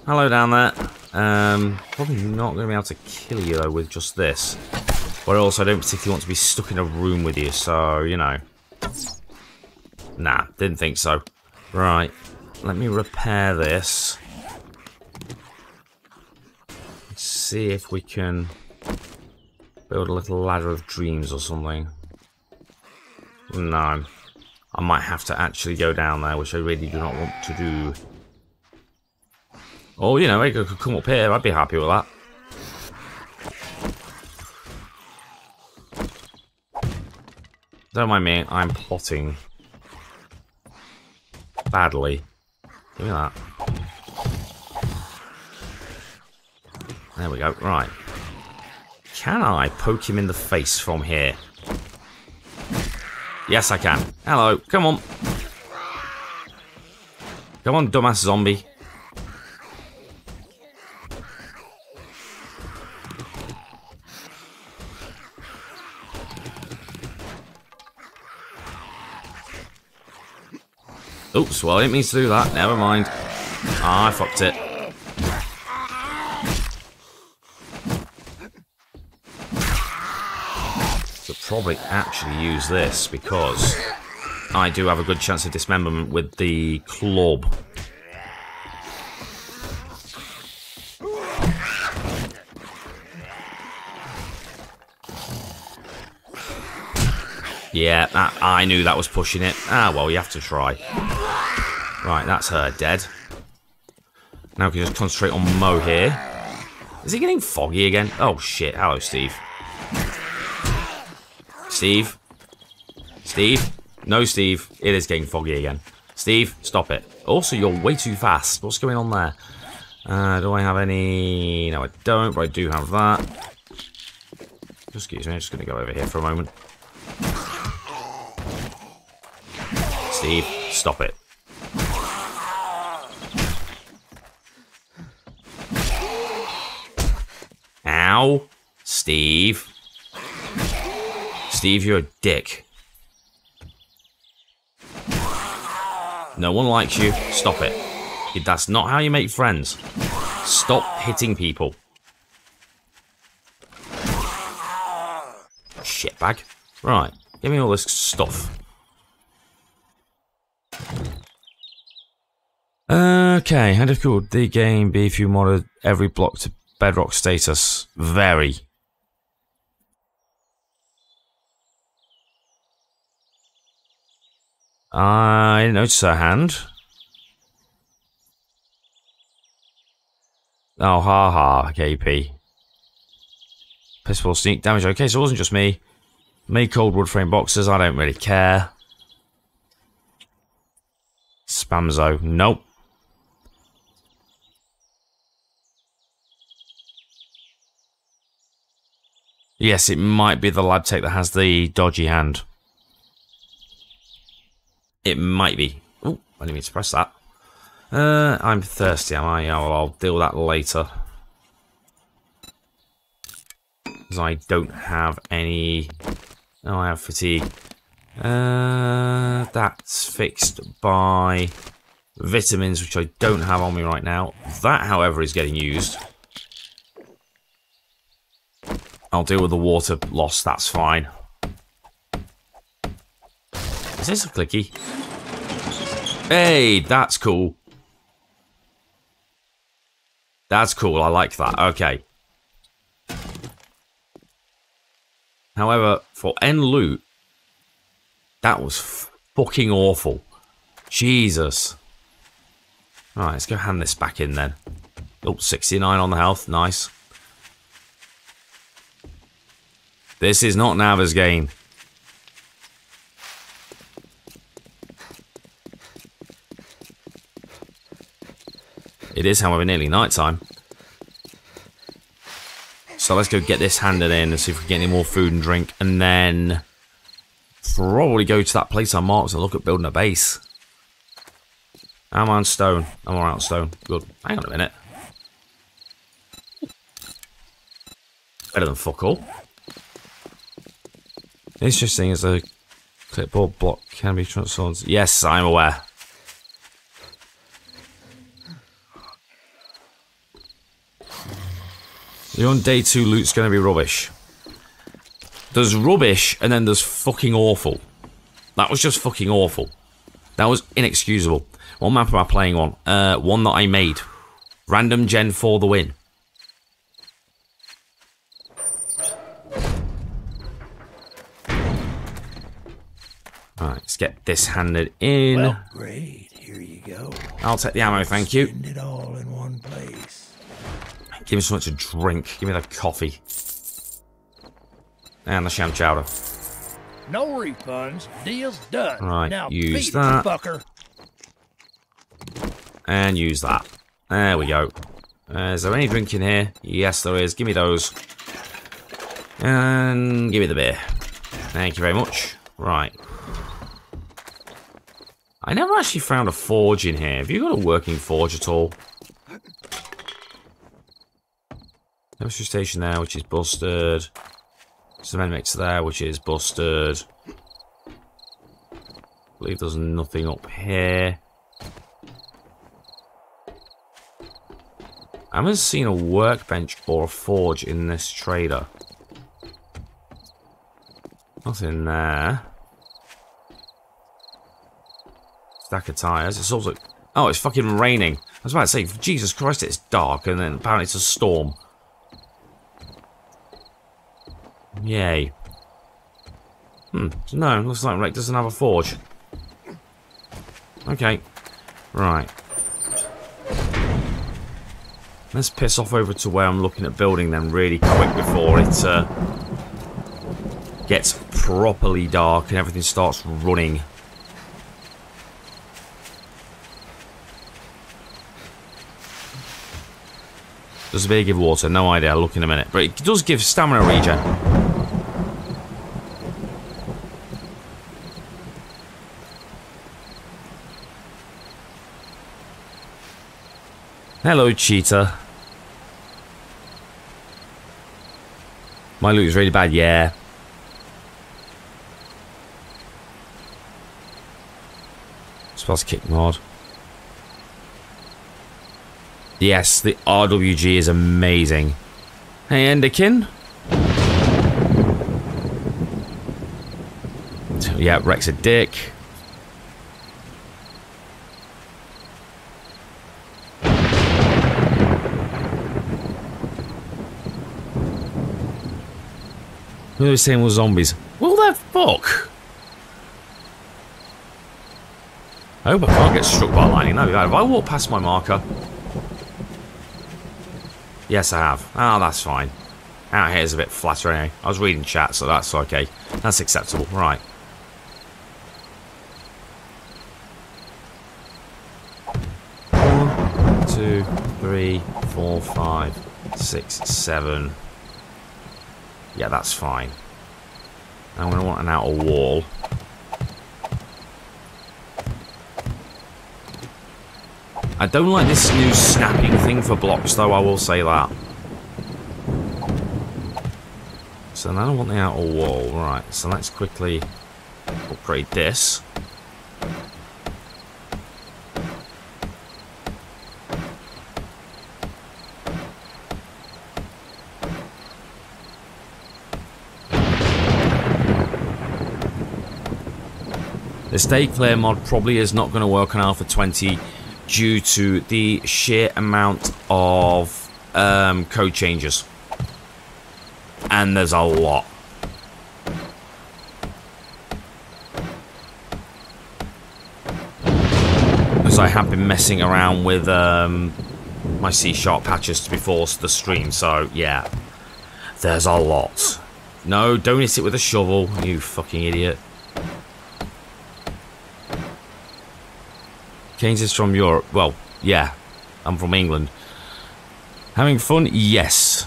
Hello down there. Um, probably not going to be able to kill you though with just this. But also, I don't particularly want to be stuck in a room with you, so, you know. Nah, didn't think so. Right, let me repair this. Let's see if we can build a little ladder of dreams or something. No. I might have to actually go down there, which I really do not want to do. Oh, you know, I could come up here. I'd be happy with that. Don't mind me. I'm plotting. Badly. Give me that. There we go. Right. Can I poke him in the face from here? Yes, I can. Hello. Come on. Come on, dumbass zombie. Oops, well, I didn't mean to do that. Never mind. Ah, I fucked it. Probably actually use this because I do have a good chance of dismemberment with the club. Yeah, that, I knew that was pushing it. Ah, well, you have to try. Right, that's her dead. Now we can just concentrate on Mo here. Is he getting foggy again? Oh, shit. Hello, Steve. Steve? Steve? No, Steve. It is getting foggy again. Steve, stop it. Also, you're way too fast. What's going on there? Uh, do I have any... No, I don't, but I do have that. Excuse me, I'm just going to go over here for a moment. Steve, stop it. Ow. Steve. Steve, you're a dick. No one likes you. Stop it. That's not how you make friends. Stop hitting people. Shitbag. Right. Give me all this stuff. Okay. How difficult would the game be if you modded every block to bedrock status? Very. I didn't notice her hand. Oh, ha ha, K P. Pistol sneak damage. Okay, so it wasn't just me. Made cold wood frame boxes. I don't really care. Spamzo. Nope. Yes, it might be the lab tech that has the dodgy hand. It might be. Oh, I didn't mean to press that. Uh, I'm thirsty, am I? Oh, I'll deal with that later. Because I don't have any... Oh, I have fatigue. Uh, that's fixed by vitamins, which I don't have on me right now. That, however, is getting used. I'll deal with the water loss, that's fine. Is this a clicky? Hey, that's cool. That's cool, I like that, okay. However, for end loot, that was fucking awful. Jesus. Alright, let's go hand this back in then. Oh, sixty-nine on the health, nice. This is not Nava's game. It is, however, nearly night time. So let's go get this handed in and see if we can get any more food and drink. And then probably go to that place I marked and look at building a base. I'm on stone. I'm all out stone. Good. Hang on a minute. Better than fuck all. Interesting is a clipboard block can be transformed. Yes, I'm aware. You're on day two, loot's going to be rubbish. There's rubbish, and then there's fucking awful. That was just fucking awful. That was inexcusable. What map am I playing on? Uh, one that I made. Random gen for the win. Alright, let's get this handed in. Well, great. Here you go. I'll take the ammo, thank you. Spend it all in one place. Give me something to drink. Give me the coffee. And the sham chowder. No refunds. Deal's done. Right, now use that. Fucker. And use that. There we go. Uh, is there any drink in here? Yes, there is. Give me those. And give me the beer. Thank you very much. Right. I never actually found a forge in here. Have you got a working forge at all? Chemistry station there, which is busted. Cement mixer there, which is busted. I believe there's nothing up here. I haven't seen a workbench or a forge in this trader. Nothing there. Stack of tires. It's also... Oh, it's fucking raining. I was about to say, Jesus Christ, it's dark, and then apparently it's a storm. Yay. Hmm, no, looks like Rec doesn't have a forge. Okay, right. Let's piss off over to where I'm looking at building then really quick before it uh, gets properly dark and everything starts running. Does the beer give water? No idea, I'll look in a minute. But it does give stamina regen. Hello, cheetah. My loot is really bad, yeah. Spells kick mod. Yes, the R W G is amazing. Hey, Enderkin. Yeah, Rec's a dick. Who was saying were zombies? Well, the fuck. I hope I can't get struck by lightning. That'd be bad. If I walk past my marker. Yes, I have. Ah, oh, that's fine. Out here is a bit flatter anyway. I was reading chat, so that's okay. That's acceptable. Right. One, two, three, four, five, six, seven. Yeah, that's fine. I'm going to want an outer wall. I don't like this new snapping thing for blocks, though, I will say that. So now I don't want the outer wall. Right, so let's quickly upgrade this. The Stay Clear mod probably is not going to work on Alpha twenty. Due to the sheer amount of um, code changes. And there's a lot. Because I have been messing around with um, my C sharp patches to be forced the stream, so yeah. There's a lot. No, don't hit it with a shovel, you fucking idiot. Keynes is from Europe. Well, yeah, I'm from England. Having fun? Yes.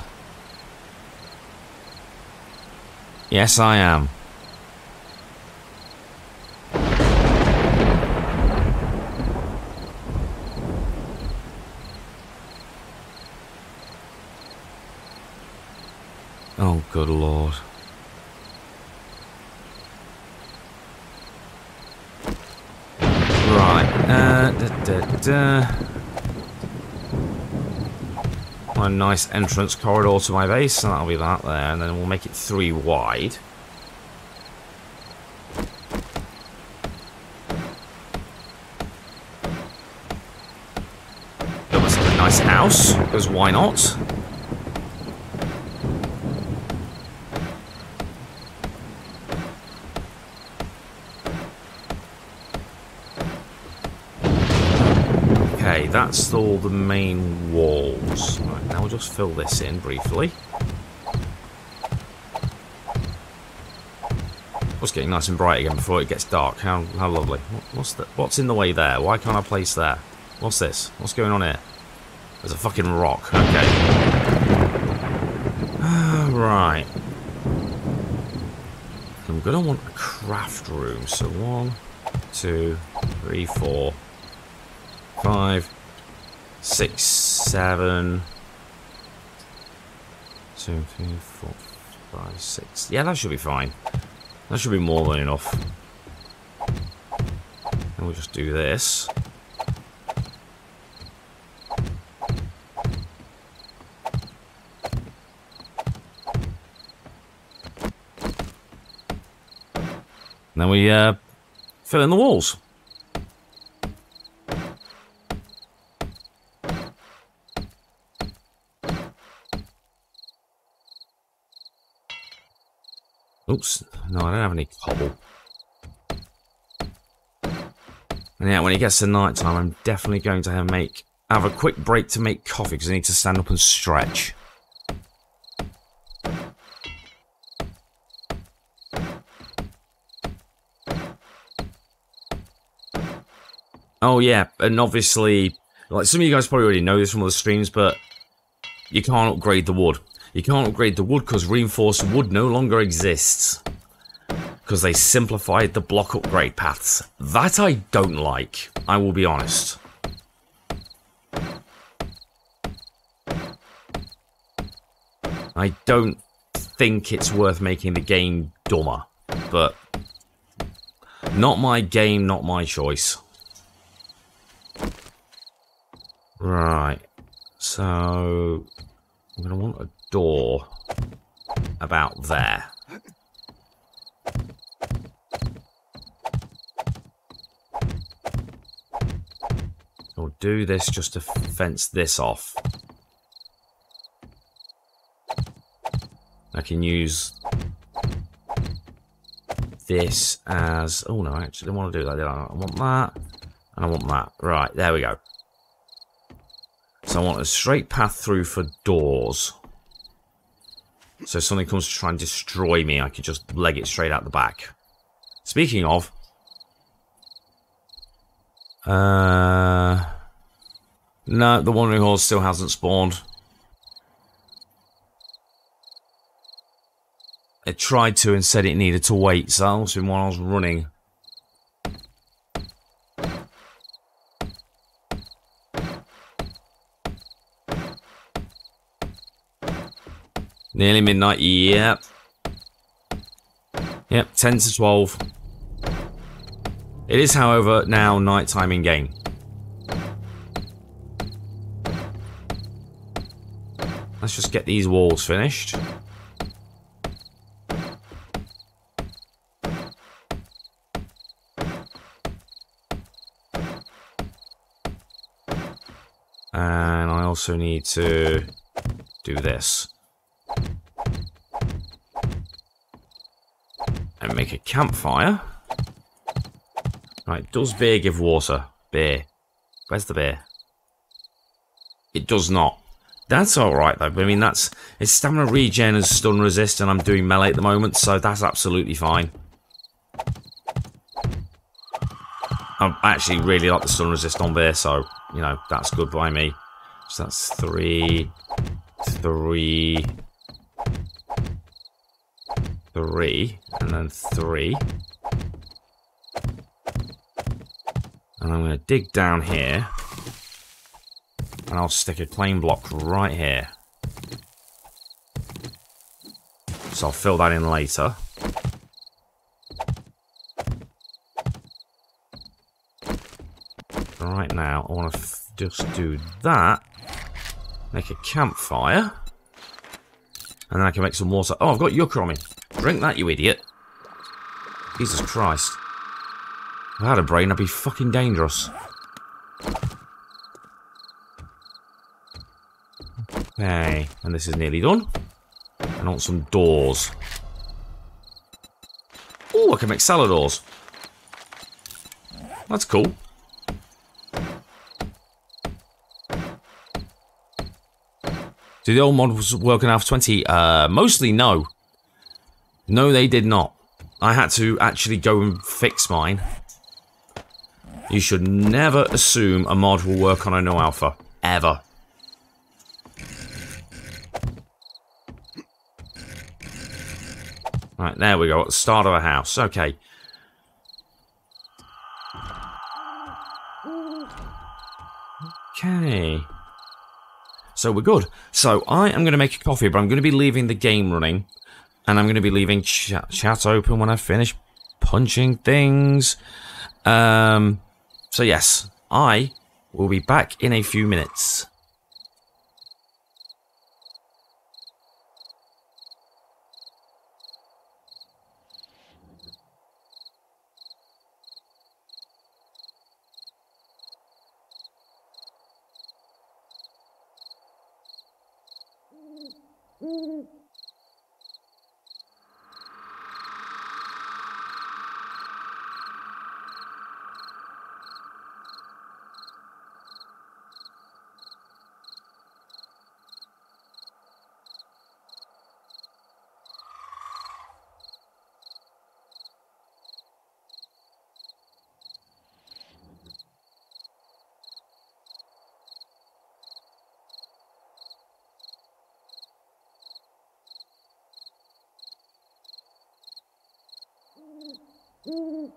Yes, I am. Oh, good Lord. Uh, da, da, da. A nice entrance corridor to my base, and that'll be that there, and then we'll make it three wide. Build myself a nice house, because why not? That's all the main walls. Right, now we'll just fill this in briefly. It's getting nice and bright again before it gets dark. How how lovely. What's the, what's in the way there? Why can't I place there? What's this? What's going on here? There's a fucking rock. Okay. Right. I'm gonna want a craft room. So one, two, three, four. Five, six, seven, two, three, four, five, six. Yeah, that should be fine. That should be more than enough. And we'll just do this. And then we uh, fill in the walls. Oops. No, I don't have any cobble. And yeah, when it gets to night time, I'm definitely going to have, make, have a quick break to make coffee, because I need to stand up and stretch. Oh yeah, and obviously, like some of you guys probably already know this from other streams, but you can't upgrade the wood. You can't upgrade the wood because reinforced wood no longer exists. Because they simplified the block upgrade paths. That I don't like, I will be honest. I don't think it's worth making the game dumber, but not my game, not my choice. Right, so I'm going to want a door about there. We'll do this just to fence this off. I can use this as... Oh no, I actually don't want to do that, did I? I want that, and I want that. Right, there we go. So I want a straight path through for doors. So if something comes to try and destroy me, I could just leg it straight out the back. Speaking of... Uh, no, the Wandering Horse still hasn't spawned. It tried to and said it needed to wait, so that must have been while I was running. Nearly midnight, yep. Yep, ten to twelve. It is, however, now nighttime in game. Let's just get these walls finished. And I also need to do this. And make a campfire. Right, does beer give water? Beer. Where's the beer? It does not. That's alright though. I mean, that's... It's stamina regen and stun resist, and I'm doing melee at the moment, so that's absolutely fine. I actually really like the stun resist on beer, so, you know, that's good by me. So that's three... Three... Three... And then three... And I'm going to dig down here, and I'll stick a claim block right here. So I'll fill that in later. Right now, I want to just do that. Make a campfire. And then I can make some water. Oh, I've got yucca on me. Drink that, you idiot. Jesus Christ. If I had a brain, I'd be fucking dangerous. Okay, and this is nearly done. I want some doors. Oh, I can make salad doors. That's cool. Do the old models work on Alpha twenty? Uh, mostly no. No, they did not. I had to actually go and fix mine. You should never assume a mod will work on a no alpha. Ever. Right, there we go. At the start of a house. Okay. Okay. So we're good. So I am going to make a coffee, but I'm going to be leaving the game running. And I'm going to be leaving ch chat open when I finish punching things. Um... So yes, I will be back in a few minutes. Ooh.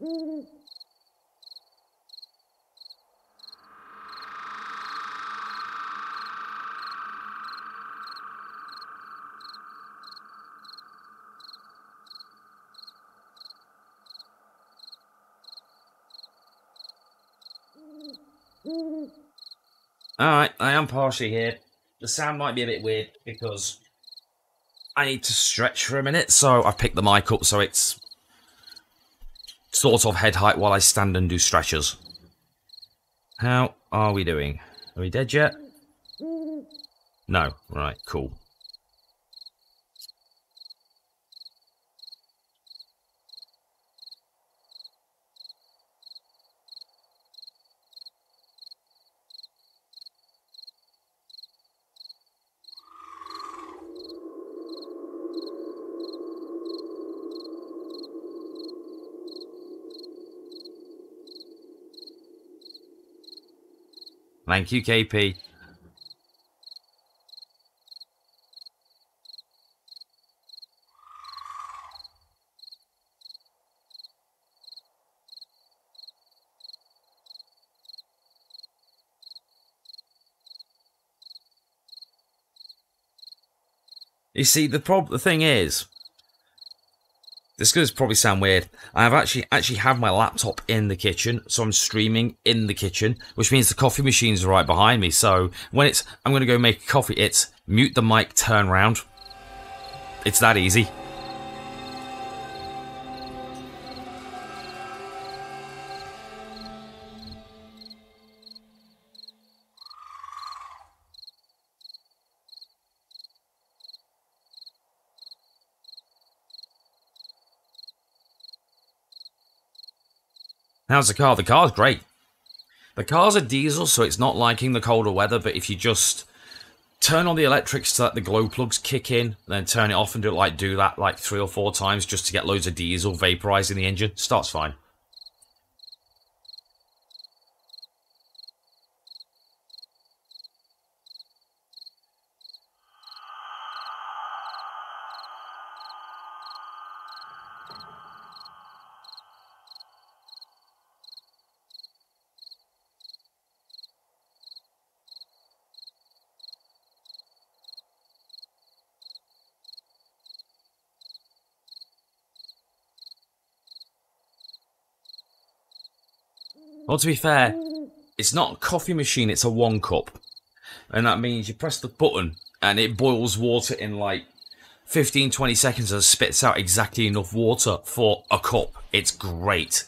Alright, I am partially here. The sound might be a bit weird because I need to stretch for a minute, so I've picked the mic up so it's sort of head height while I stand and do stretches. How are we doing? Are we dead yet? No. Right, cool. Thank you, K P. You see, the prob the thing is, this could probably sound weird. I've actually actually have my laptop in the kitchen, so I'm streaming in the kitchen, which means the coffee machine's right behind me. So when it's, I'm going to go make coffee, it's mute the mic, turn round. It's that easy. How's the car? The car's great. The car's a diesel, so it's not liking the colder weather, but if you just turn on the electrics so that the glow plugs kick in, then turn it off and do, like, do that like three or four times just to get loads of diesel vaporizing the engine, starts fine. Well, to be fair, it's not a coffee machine, it's a one cup. And that means you press the button and it boils water in like fifteen, twenty seconds and spits out exactly enough water for a cup. It's great.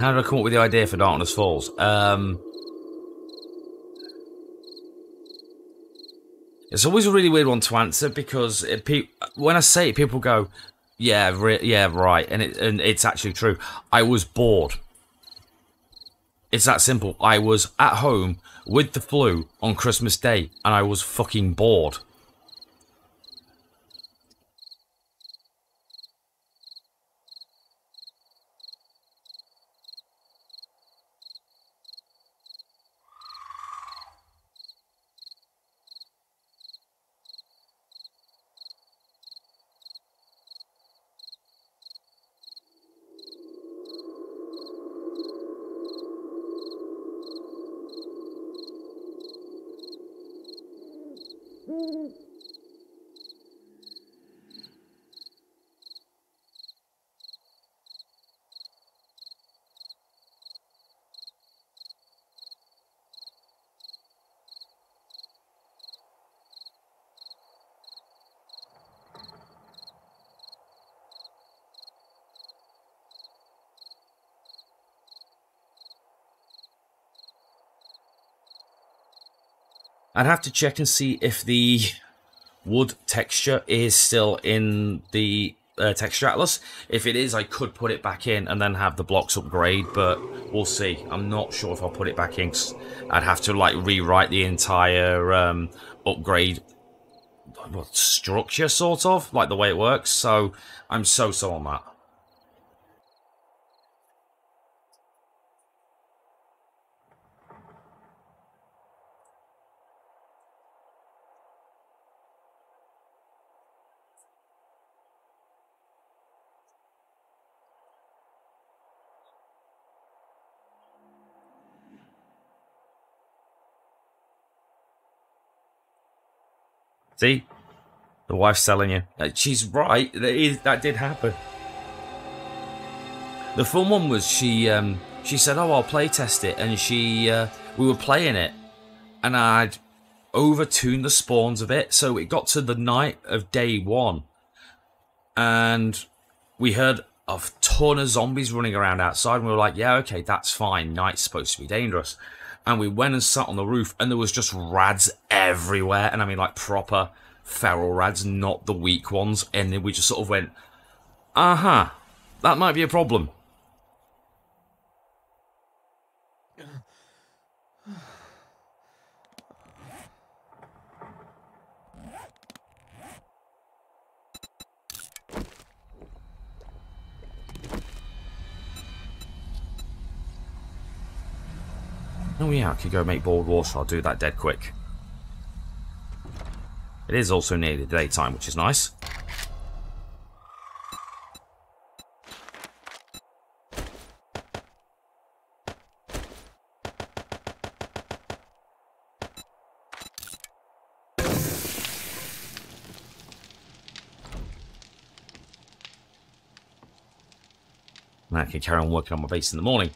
How did I come up with the idea for Darkness Falls? Um, it's always a really weird one to answer because it, pe when I say it, people go, "Yeah, re yeah, right," and it, and it's actually true. I was bored. It's that simple. I was at home with the flu on Christmas Day, and I was fucking bored. Mm-hmm. I'd have to check and see if the wood texture is still in the uh, texture atlas. If it is, I could put it back in and then have the blocks upgrade, but we'll see. I'm not sure if I'll put it back in, 'cause I'd have to like rewrite the entire um, upgrade what, structure, sort of, like the way it works. So I'm so so on that. See? The wife's telling you. She's right. That, is, that did happen. The fun one was she um, she said, oh, I'll play test it. And she uh, we were playing it. And I'd over-tuned the spawns a bit. So it got to the night of day one. And we heard a ton of zombies running around outside. And we were like, yeah, okay, that's fine. Night's supposed to be dangerous. And we went and sat on the roof, and there was just rads everywhere. And I mean, like, proper feral rads, not the weak ones. And then we just sort of went, uh-huh, that might be a problem. Oh yeah, I could go make boiled water. I'll do that dead quick. It is also near the daytime, which is nice. And I can carry on working on my base in the morning.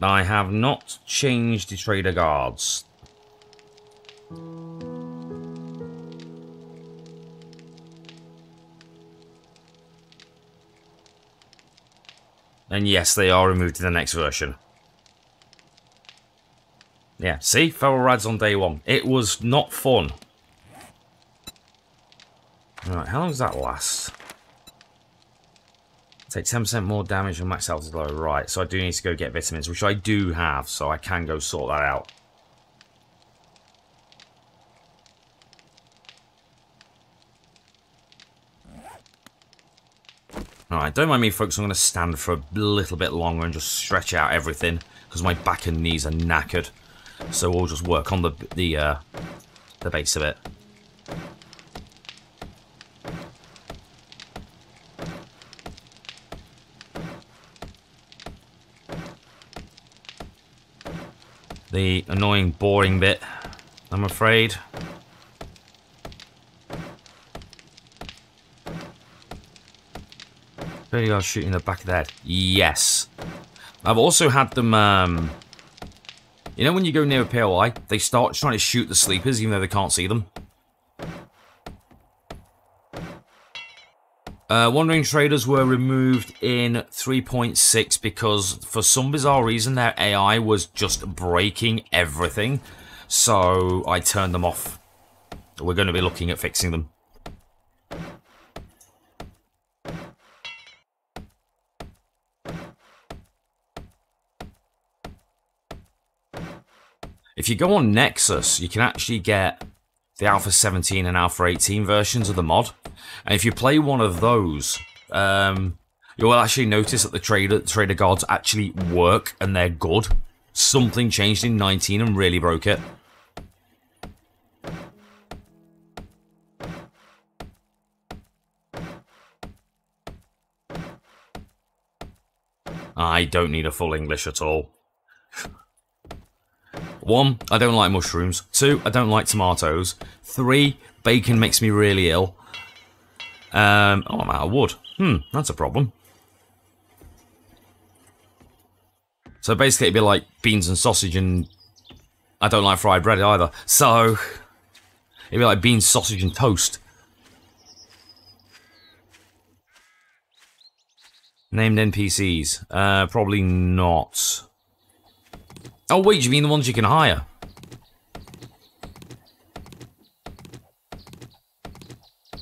I have not changed the trader guards. And yes, they are removed to the next version. Yeah, see? Feral Rads on day one. It was not fun. Alright, how long does that last? Take ten percent more damage and max health is low. Right, so I do need to go get vitamins, which I do have, so I can go sort that out. Alright, don't mind me, folks. I'm going to stand for a little bit longer and just stretch out everything, because my back and knees are knackered. So we'll just work on the, the, uh, the base of it. The annoying, boring bit, I'm afraid. Really are shooting the back of the head. Yes. I've also had them, um... you know when you go near a P O I, they start trying to shoot the sleepers even though they can't see them. Uh, wandering traders were removed in three point six because for some bizarre reason their A I was just breaking everything. So I turned them off. We're going to be looking at fixing them. If you go on Nexus, you can actually get the Alpha seventeen and Alpha eighteen versions of the mod. And if you play one of those, um, you'll actually notice that the trader, trader guards actually work and they're good. Something changed in nineteen and really broke it. I don't need a full English at all. One, I don't like mushrooms. Two, I don't like tomatoes. Three, bacon makes me really ill. Um, oh, I'm out of wood. Hmm, that's a problem. So basically it'd be like beans and sausage, and I don't like fried bread either. So it'd be like beans, sausage and toast. Named N P Cs. Uh, probably not. Oh wait, you mean the ones you can hire?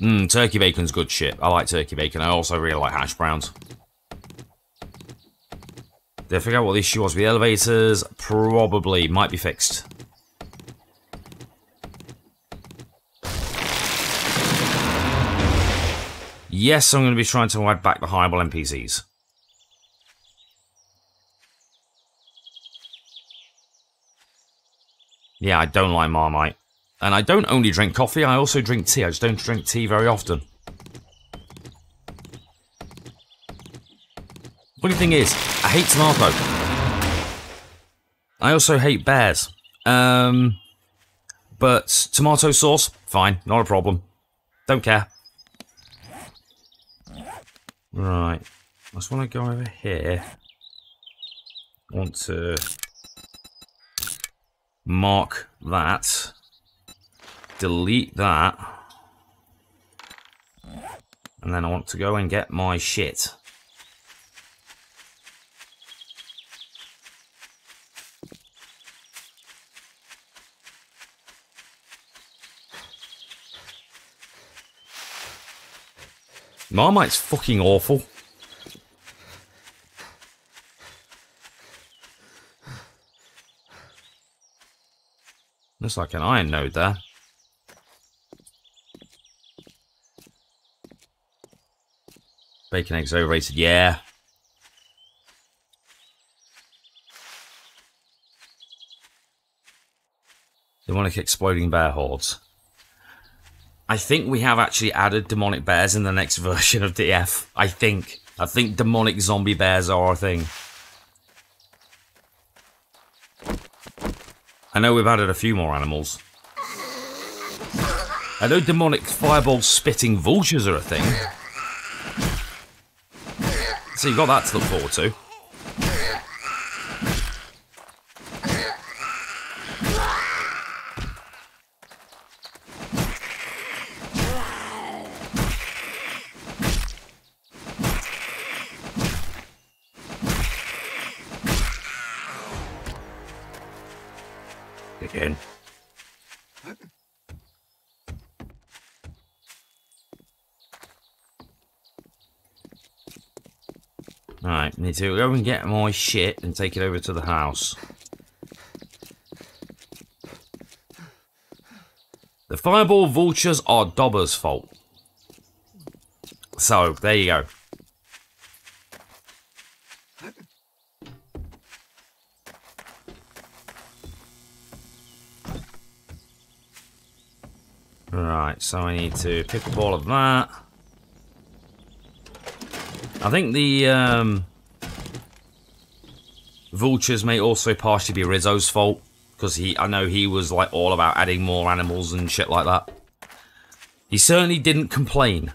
Mmm, turkey bacon's good shit. I like turkey bacon. I also really like hash browns. Did I figure out what the issue was with the elevators? Probably. Might be fixed. Yes, I'm going to be trying to add back the hireable N P Cs. Yeah, I don't like Marmite. And I don't only drink coffee, I also drink tea. I just don't drink tea very often. Funny thing is, I hate tomato. I also hate bears. Um, but tomato sauce, fine, not a problem. Don't care. Right, I just want to go over here. I want to mark that. Delete that. And then I want to go and get my shit. Marmite's fucking awful. Looks like an iron node there. Bacon eggs overrated, yeah. Demonic exploding bear hordes. I think we have actually added demonic bears in the next version of D F. I think. I think demonic zombie bears are a thing. I know we've added a few more animals. I know demonic fireball spitting vultures are a thing. So you've got that to look forward to. Again. Alright, need to go and get my shit and take it over to the house. The fireball vultures are Dobber's fault. So, there you go. Right, so I need to pick up all of that. I think the um, vultures may also partially be Rizzo's fault, because he, I know he was like all about adding more animals and shit like that. He certainly didn't complain.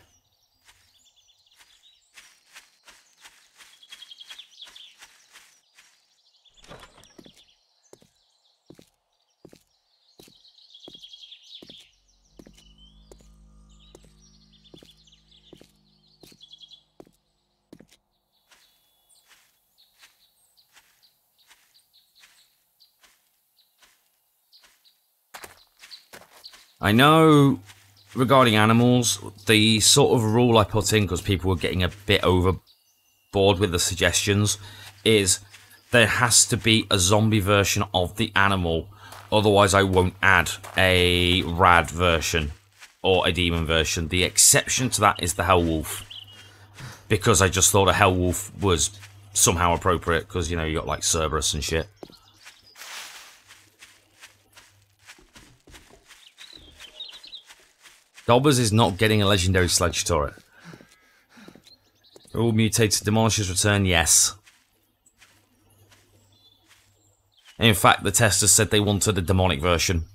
I know, regarding animals, the sort of rule I put in, because people were getting a bit overboard with the suggestions, is there has to be a zombie version of the animal, otherwise I won't add a rad version or a demon version. The exception to that is the hell wolf, because I just thought a hell wolf was somehow appropriate, because, you know, you got like Cerberus and shit. Dobbers is not getting a legendary sledge turret. All mutated demolishers return, yes. And in fact, the testers said they wanted a demonic version.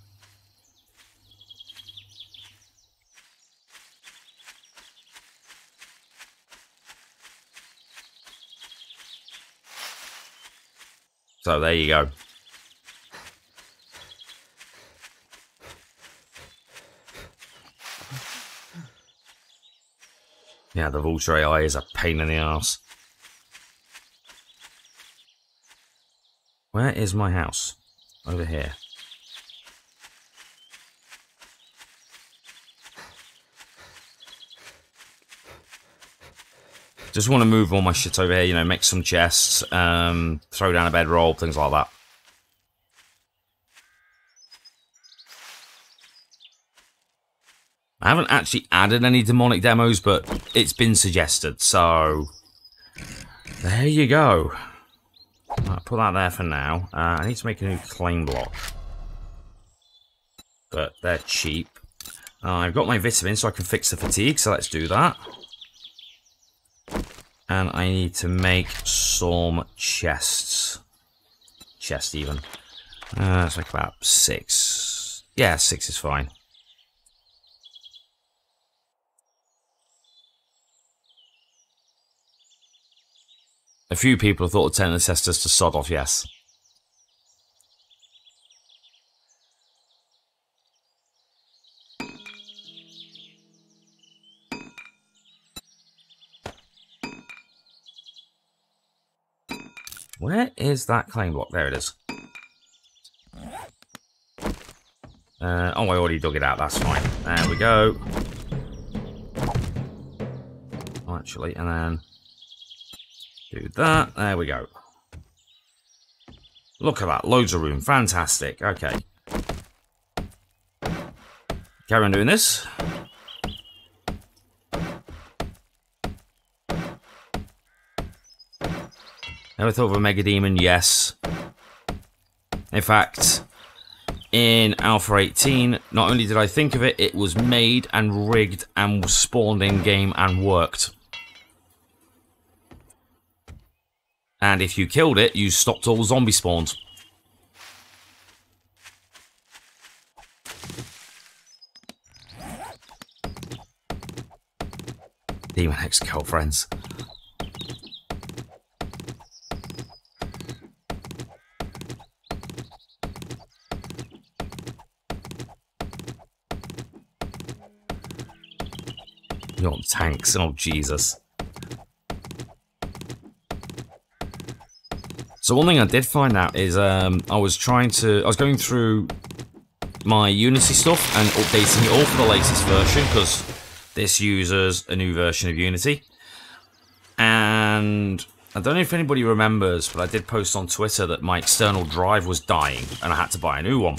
So there you go. Yeah, the Vulture A I is a pain in the ass. Where is my house? Over here. Just want to move all my shit over here, you know, make some chests, um, throw down a bedroll, things like that. I haven't actually added any demonic demos, but it's been suggested, so there you go. Right, put that there for now. Uh, I need to make a new claim block, but they're cheap. Uh, I've got my vitamins, so I can fix the fatigue, so let's do that. And I need to make some chests. Chest even. Uh, it's like about six. Yeah, six is fine. A few people have thought of telling the testers to sod off, yes. Where is that claim block? There it is. Uh, oh, I already dug it out. That's fine. There we go. Oh, actually, and then do that. There we go. Look at that. Loads of room. Fantastic. Okay. Carry on doing this. Never thought of a Mega Demon, yes. In fact, in Alpha eighteen, not only did I think of it, it was made and rigged and was spawned in-game and worked. And if you killed it, you stopped all zombie spawns. Demon ex-girlfriends. Not tanks, oh Jesus. So one thing I did find out is um, I was trying to, I was going through my Unity stuff and updating it all for the latest version because this uses a new version of Unity. And I don't know if anybody remembers, but I did post on Twitter that my external drive was dying and I had to buy a new one.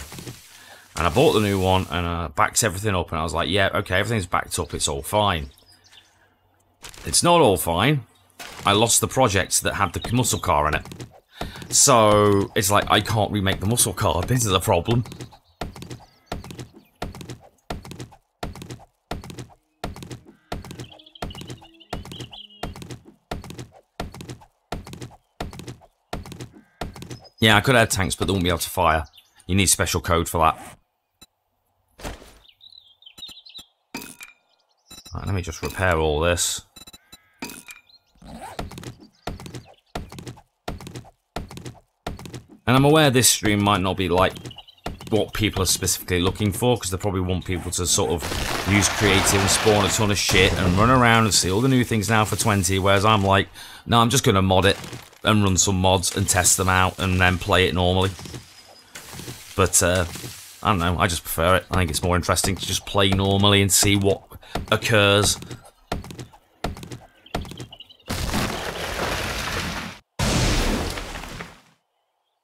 And I bought the new one and I backed everything up and I was like, yeah, okay, everything's backed up, it's all fine. It's not all fine. I lost the project that had the muscle car in it. So it's like, I can't remake the muscle car. This is a problem. Yeah, I could add tanks, but they won't be able to fire. You need special code for that. Right, let me just repair all this. And I'm aware this stream might not be like what people are specifically looking for, because they probably want people to sort of use creative and spawn a ton of shit and run around and see all the new things now for twenty, whereas I'm like, no, I'm just going to mod it and run some mods and test them out and then play it normally. But, uh, I don't know, I just prefer it. I think it's more interesting to just play normally and see what occurs.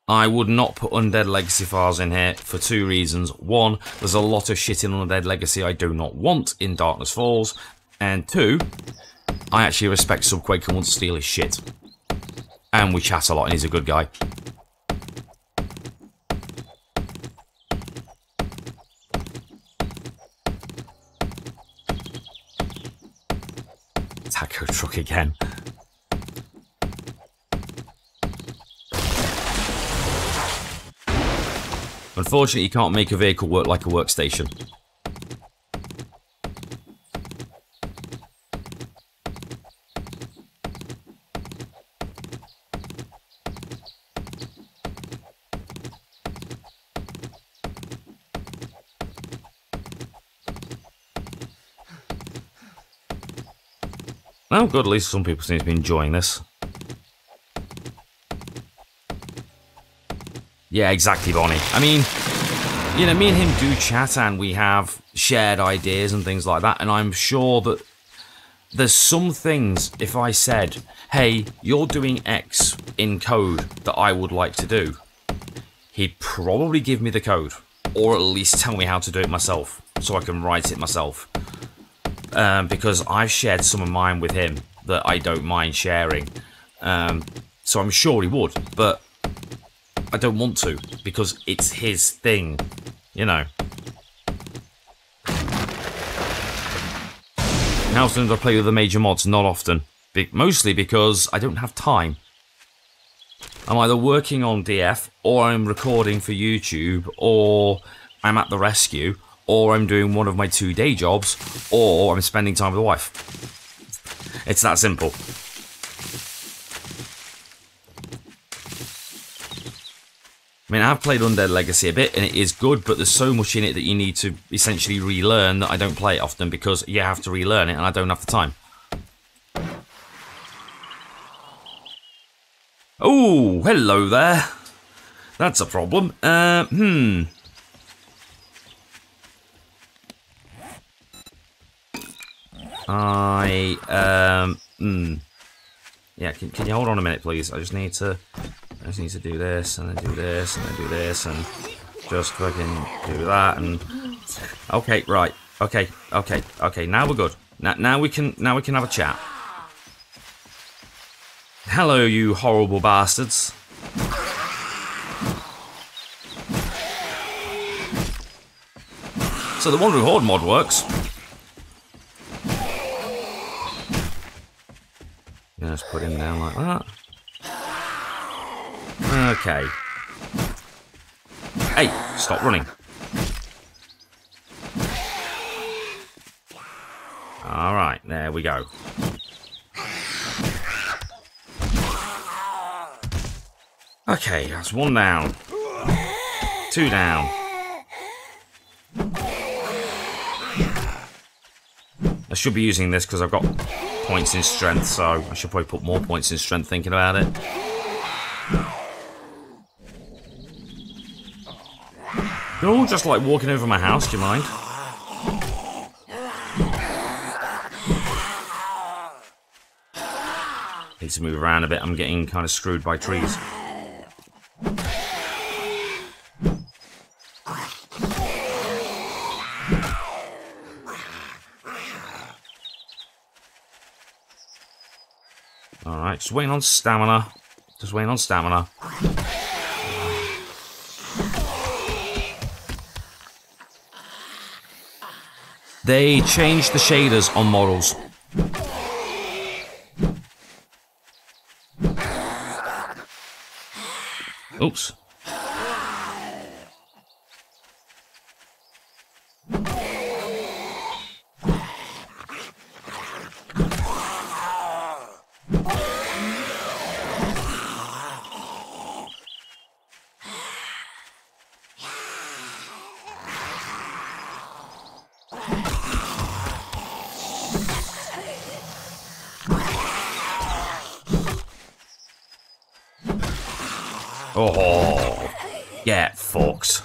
I would not put Undead Legacy files in here for two reasons. One, there's a lot of shit in Undead Legacy I do not want in Darkness Falls. And two, I actually respect Subquake and want to steal his shit. And we chat a lot and he's a good guy. Taco truck again. Unfortunately, you can't make a vehicle work like a workstation. Oh, good, at least some people seem to be enjoying this. Yeah, exactly, Bonnie. I mean, you know, me and him do chat and we have shared ideas and things like that, and I'm sure that there's some things, if I said, hey, you're doing X in code that I would like to do, he'd probably give me the code, or at least tell me how to do it myself, so I can write it myself. Um, because I've shared some of mine with him that I don't mind sharing. Um, so I'm sure he would, but I don't want to because it's his thing, you know. How often do I play with the major mods? Not often. Be- mostly because I don't have time. I'm either working on D F, or I'm recording for YouTube, or I'm at the rescue, or I'm doing one of my two day jobs, or I'm spending time with the wife. It's that simple. I mean, I've played Undead Legacy a bit, and it is good, but there's so much in it that you need to essentially relearn that I don't play it often, because you have to relearn it, and I don't have the time. Oh, hello there. That's a problem. Uh, hmm... I, um, mm. yeah, can, can you hold on a minute, please? I just need to, I just need to do this, and then do this, and then do this, and just fucking do that, and, okay, right, okay, okay, okay, now we're good. Now, now we can, now we can have a chat. Hello, you horrible bastards. So the Wandering Horde mod works. Just put him down like that. Okay. Hey, stop running. All right, there we go. Okay, that's one down. Two down. I should be using this because I've got points in strength, so I should probably put more points in strength thinking about it. They're all just like walking over my house, do you mind? Need to move around a bit, I'm getting kind of screwed by trees. Just waiting on stamina. Just waiting on stamina. They changed the shaders on models. Oops. Oh, get fucked.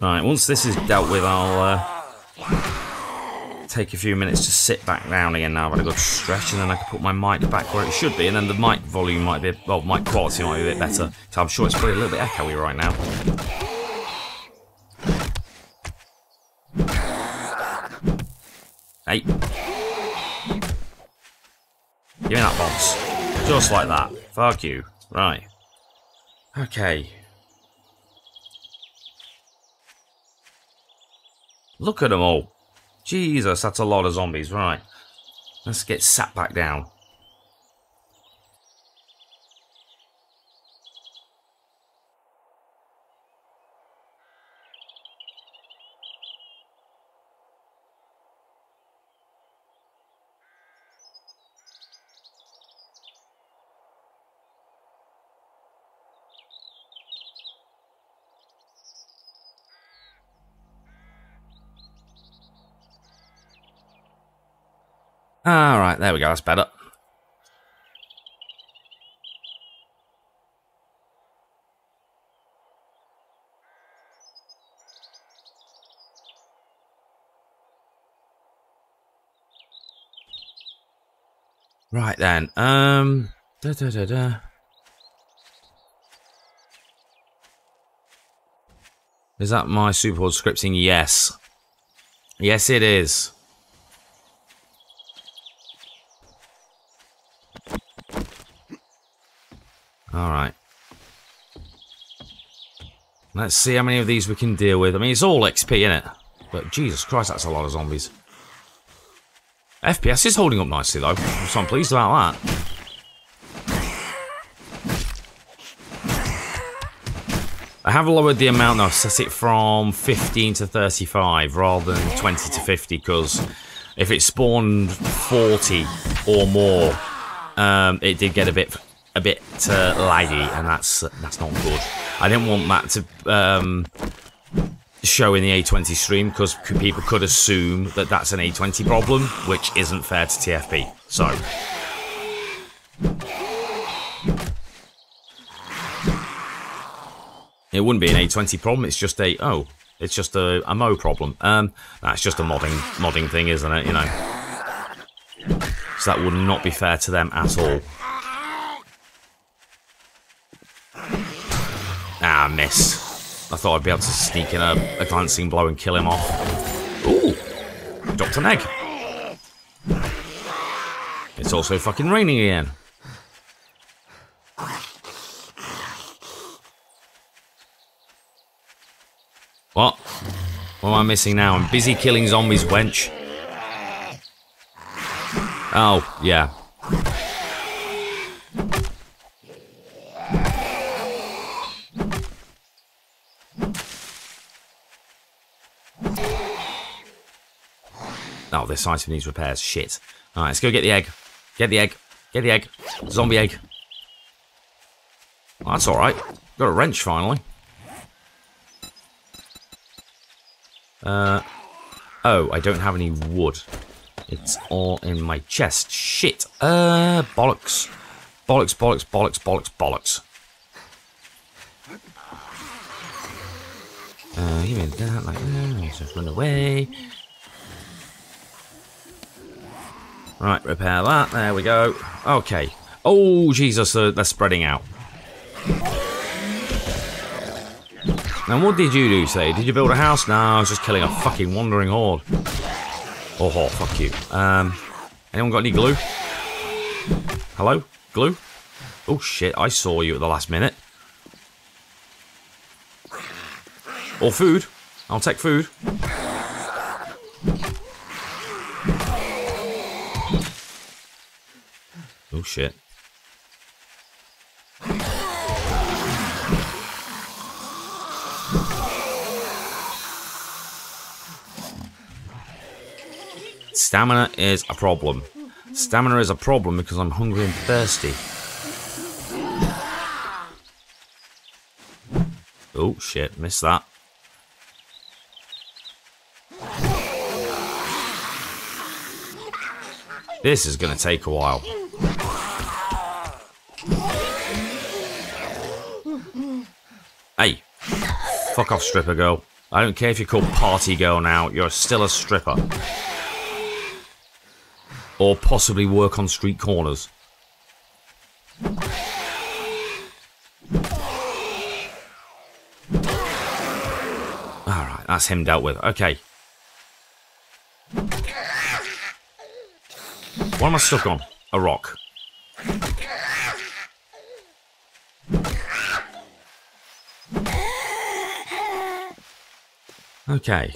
Alright, once this is dealt with, I'll uh, take a few minutes to sit back down again now. I've had a good stretch, and then I can put my mic back where it should be, and then the mic volume might be, well, mic quality might be a bit better. So I'm sure it's probably a little bit echoey right now. Hey. Give me that box. Just like that. Fuck you. Right. Okay. Look at them all. Jesus, that's a lot of zombies. Right. Let's get sat back down. All right, there we go. That's better. Right then. Um. Da da da da. Is that my Superhorde scripting? Yes. Yes, it is. Alright. Let's see how many of these we can deal with. I mean, it's all X P, innit? But Jesus Christ, that's a lot of zombies. F P S is holding up nicely, though. So I'm pleased about that. I have lowered the amount now. I've set it from fifteen to thirty-five rather than twenty to fifty because if it spawned forty or more, um, it did get a bit a bit uh, laggy, and that's that's not good. I didn't want that to um, show in the A twenty stream because people could assume that that's an A twenty problem, which isn't fair to T F P. So. It wouldn't be an A twenty problem. It's just a oh, it's just a, a M O problem. Um, that's just a modding modding thing, isn't it? You know, so that would not be fair to them at all. Ah, miss. I thought I'd be able to sneak in a, a glancing blow and kill him off. Ooh, dropped an egg. It's also fucking raining again. What? What am I missing now? I'm busy killing zombies, wench. Oh, yeah. Oh, this item needs repairs. Shit. Alright, let's go get the egg. Get the egg. Get the egg. Zombie egg. Oh, that's alright. Got a wrench finally. Uh, oh, I don't have any wood. It's all in my chest. Shit. Uh, bollocks. Bollocks, bollocks, bollocks, bollocks, bollocks. Uh, you mean that like that. Let's just run away. Right, repair that. There we go. Okay. Oh, Jesus, uh, they're spreading out. And what did you do today? Did you build a house? No, I was just killing a fucking wandering horde. Oh, oh fuck you. Um, anyone got any glue? Hello? Glue? Oh shit, I saw you at the last minute. Or food. I'll take food. Oh shit. Stamina is a problem. Stamina is a problem because I'm hungry and thirsty. Oh shit, missed that. This is gonna take a while. Hey, fuck off, stripper girl. I don't care if you're called party girl now, you're still a stripper. Or possibly work on street corners. Alright, that's him dealt with. Okay. What am I stuck on? A rock. Okay.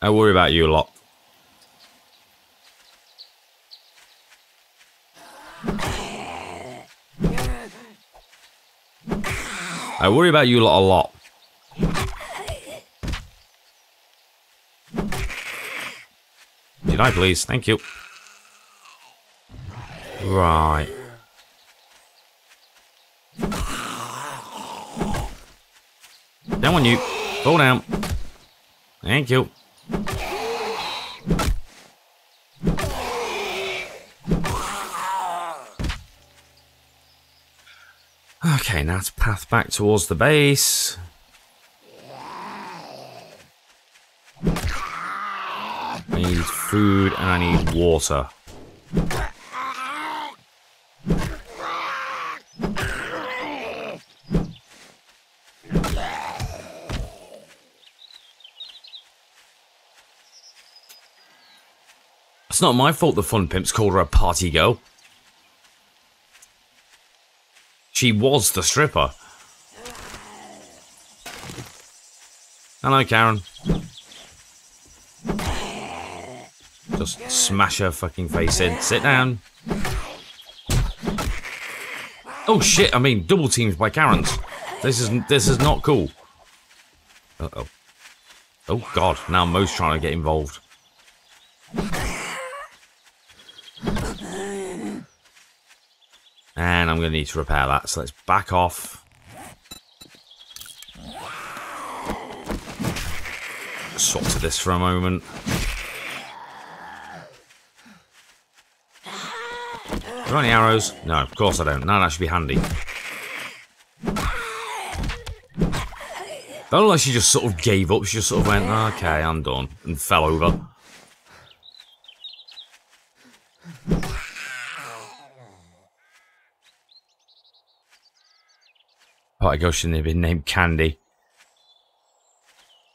I worry about you a lot. I worry about you lot a lot. Did I please? Thank you. Right. Down on you. Fall down. Thank you. Okay, now to path back towards the base. I need food and I need water. It's not my fault the Fun Pimps called her a party girl. She was the stripper. Hello, Karen. Just smash her fucking face in. Sit down. Oh shit, I mean double teamed by Karens. This is this is not cool. Uh oh. Oh god, now Mo's trying to get involved. And I'm going to need to repair that, so let's back off. Sort to this for a moment. Do I have any arrows? No, of course I don't. No, that should be handy. That looked like she just sort of gave up. She just sort of went, okay, I'm done, and fell over. Party girl shouldn't have been named Candy.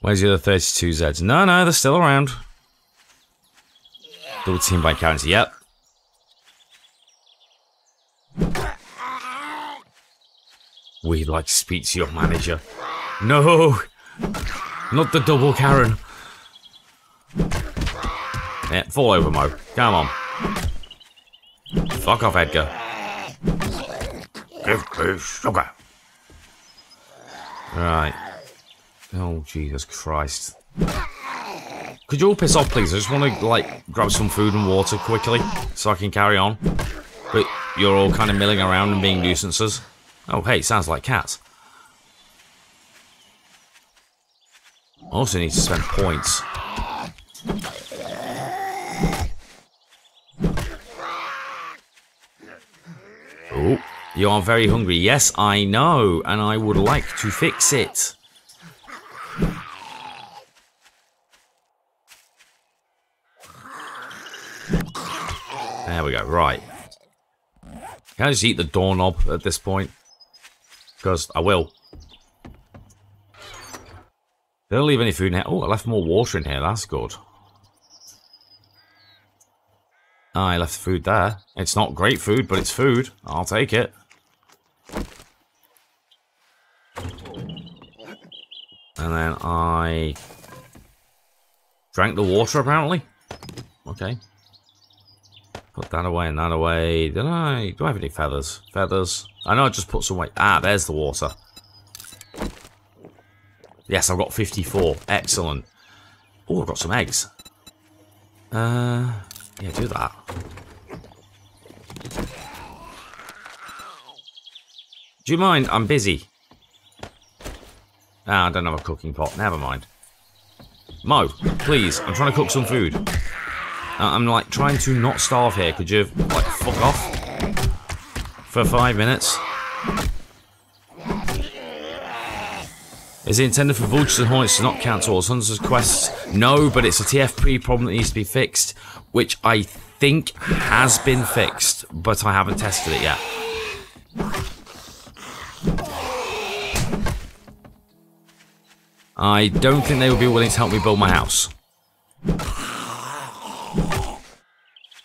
Where's the other thirty-two Zeds? No, no, they're still around. Double teamed by Candy, yep. We'd like to speak to your manager. No! Not the double Karen. Yeah, fall over, Mo. Come on. Fuck off, Edgar. Give me sugar. Right. Oh, Jesus Christ. Could you all piss off, please? I just want to, like, grab some food and water quickly so I can carry on. But you're all kind of milling around and being nuisances. Oh, hey, sounds like cats. I also need to spend points. Oh. You are very hungry. Yes, I know, and I would like to fix it. There we go, right. Can I just eat the doorknob at this point? Because I will. They don't leave any food in here. Oh, I left more water in here. That's good. I left the food there. It's not great food, but it's food. I'll take it. And then I drank the water, apparently. Okay. Put that away and that away. Did I? Do I have any feathers? Feathers. I know I just put some away. Ah, there's the water. Yes, I've got fifty-four. Excellent. Oh, I've got some eggs. Uh, yeah, do that. Do you mind? I'm busy. Ah, I don't have a cooking pot. Never mind. Mo, please. I'm trying to cook some food. Uh, I'm, like, trying to not starve here. Could you, like, fuck off? For five minutes. Is it intended for vultures and hornets to not count towards hunters' quests? No, but it's a T F P problem that needs to be fixed, which I think has been fixed, but I haven't tested it yet. I don't think they would be willing to help me build my house.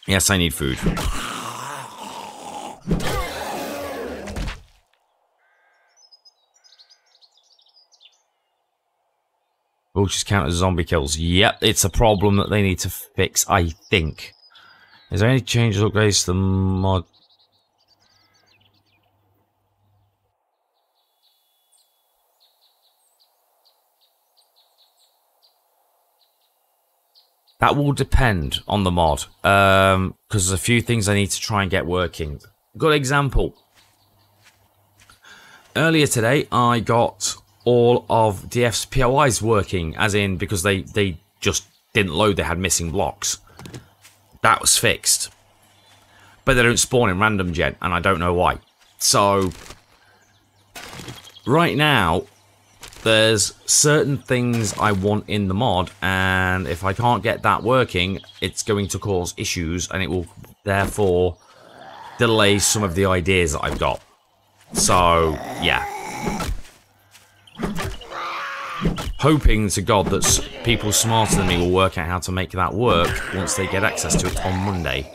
Yes, I need food. Vultures count as zombie kills. Yep, it's a problem that they need to fix, I think. Is there any changes or upgrades to the mod? That will depend on the mod, because um, there's a few things I need to try and get working. Good example. Earlier today, I got all of D F's P O Is working, as in because they, they just didn't load, they had missing blocks. That was fixed. But they don't spawn in random gen, and I don't know why. So, right now, there's certain things I want in the mod, and if I can't get that working, it's going to cause issues, and it will therefore delay some of the ideas that I've got. So, yeah. Hoping to God that people smarter than me will work out how to make that work once they get access to it on Monday.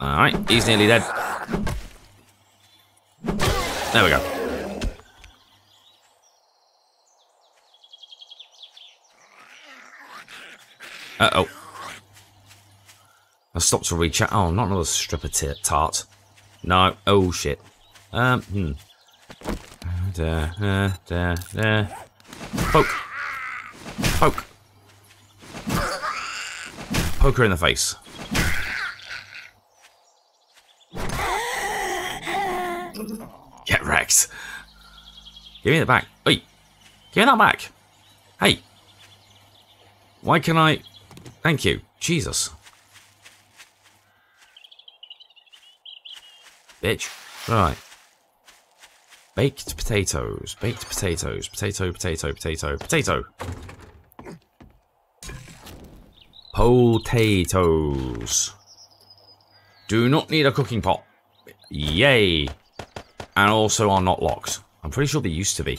Alright, he's nearly dead. There we go. Uh-oh. I stopped to reach out. Oh, not another strip of tart. No. Oh, shit. Um, hmm. There, there, there, there. Poke. Poke. Poke her in the face. Get wrecked. Give me that back. Oi. Give me that back. Hey. Why can I... Thank you. Jesus. Bitch. Right. Baked potatoes. Baked potatoes. Potato, potato, potato, potato. Potatoes. Do not need a cooking pot. Yay. And also are not locked. I'm pretty sure they used to be.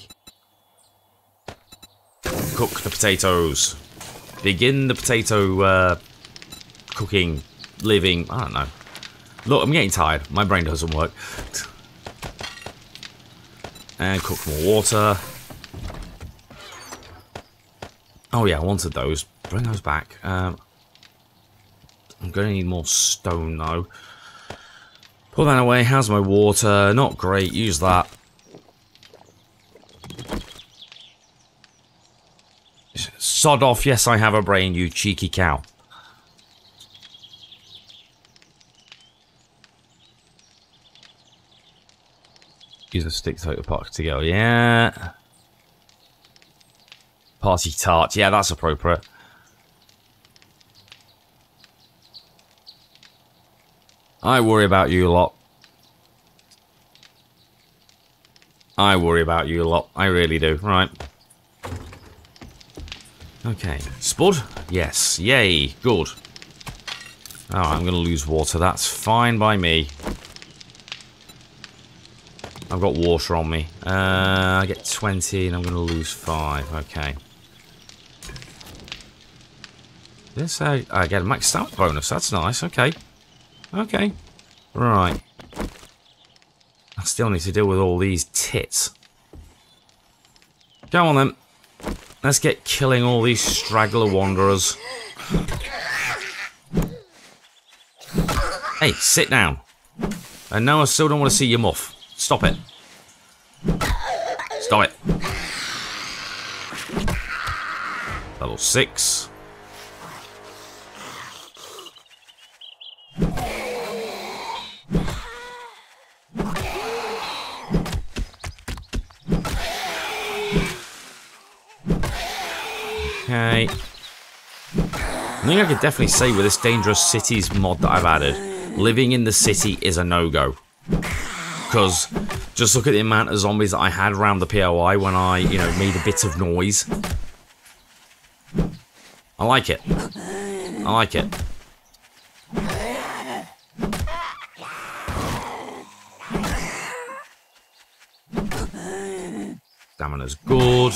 Cook the potatoes. Begin the potato uh, cooking, living. I don't know. Look, I'm getting tired. My brain doesn't work. And cook more water. Oh yeah, I wanted those. Bring those back. Um, I'm going to need more stone though. Put that away. How's my water? Not great. Use that. Sod off. Yes, I have a brain, you cheeky cow. Use a stick to take the pot to go. Yeah. Party tart. Yeah, that's appropriate. I worry about you lot. I worry about you lot. I really do. Right. Okay. Spud? Yes. Yay. Good. Alright, I'm going to lose water. That's fine by me. I've got water on me. Uh, I get twenty and I'm going to lose five. Okay. This, I, I get a max stamp bonus. That's nice. Okay. Okay. Right. I still need to deal with all these tits. Go on then. Let's get killing all these straggler wanderers. Hey, sit down. And no, I still don't want to see your muff. Stop it. Stop it. Level six. Okay. I think I could definitely say with this Dangerous Cities mod that I've added, living in the city is a no-go. Because just look at the amount of zombies that I had around the P O I when I, you know, made a bit of noise. I like it. I like it. Stamina's good.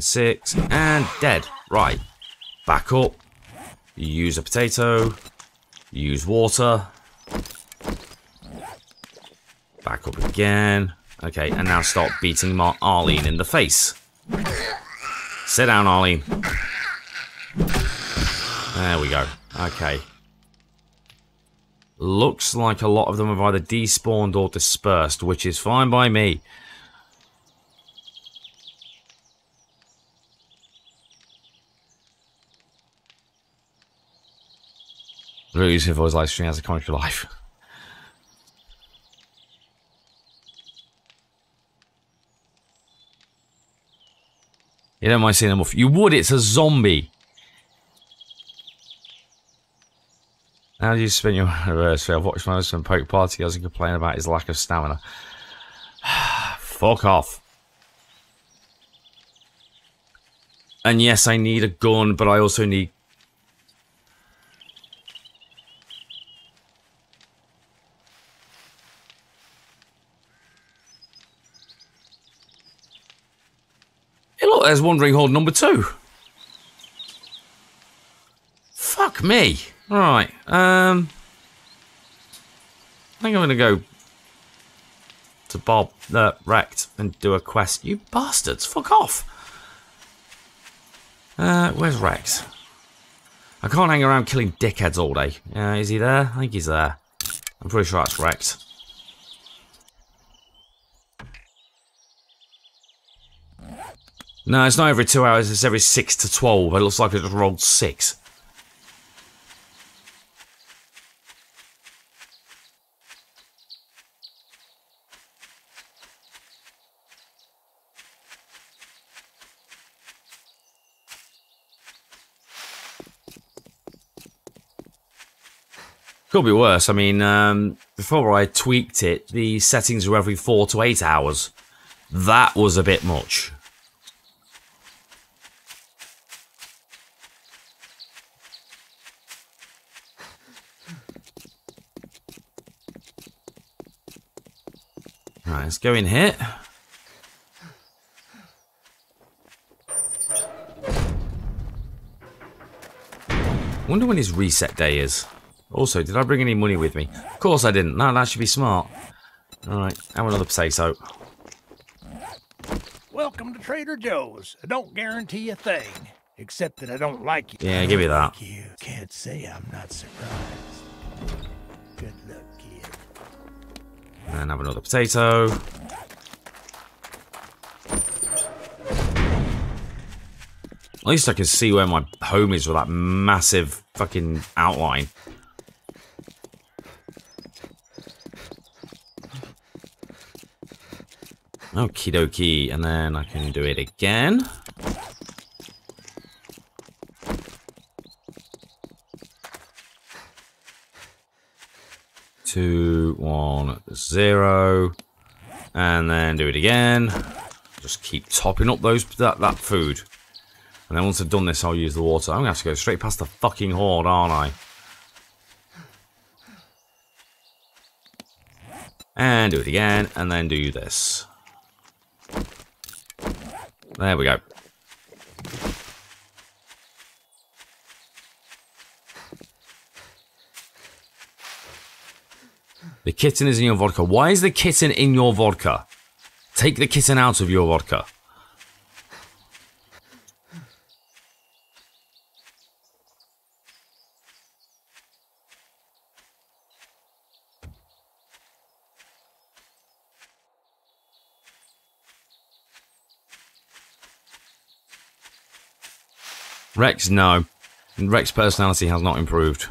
six and dead. Right. Back up. Use a potato. Use water. Back up again. Okay, and now start beating Mar Arlene in the face. Sit down, Arlene. There we go. Okay. Looks like a lot of them have either despawned or dispersed, which is fine by me. Really useful voice live stream as a commentary live. You don't mind seeing them off. You would, it's a zombie. How do you spend your anniversary? I've watched my husband poke party girls and complain about his lack of stamina. Fuck off. And yes, I need a gun, but I also need... Hey, look, there's Wandering Horde number two. Fuck me. Right, um, I think I'm going to go to Bob, uh, Rekt, and do a quest. You bastards, fuck off. Uh, where's Rekt? I can't hang around killing dickheads all day. Uh, is he there? I think he's there. I'm pretty sure that's Rekt. No, it's not every two hours, it's every six to twelve. It looks like it just rolled six. Could be worse. I mean, um, before I tweaked it, the settings were every four to eight hours. That was a bit much. Alright, let's go in here. Wonder when his reset day is. Also, did I bring any money with me? Of course I didn't. No, that should be smart. Alright, have another potato. Welcome to Trader Joe's. I don't guarantee a thing, except that I don't like you. Yeah, give me that. Thank you. Can't say I'm not surprised. Good luck, kid. And have another potato. At least I can see where my home is with that massive fucking outline. Okie dokie, and then I can do it again. Two, one, zero, and then do it again. Just keep topping up those that that food, and then once I've done this, I'll use the water. I'm gonna have to go straight past the fucking horde, aren't I? And do it again, and then do this. There we go. The kitten is in your vodka. Why is the kitten in your vodka? Take the kitten out of your vodka. Rekt, no. Rekt's personality has not improved.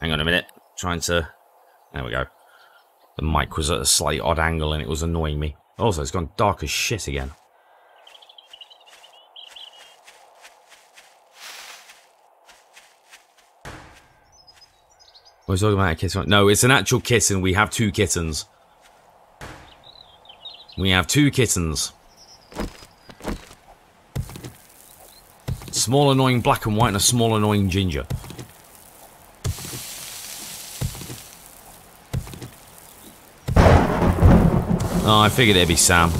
Hang on a minute. Trying to... There we go. The mic was at a slightly odd angle and it was annoying me. Also, it's gone dark as shit again. We're talking about a kitten. No, it's an actual kitten. We have two kittens. We have two kittens. Small annoying black and white and a small annoying ginger. Oh, I figured it'd be Sam.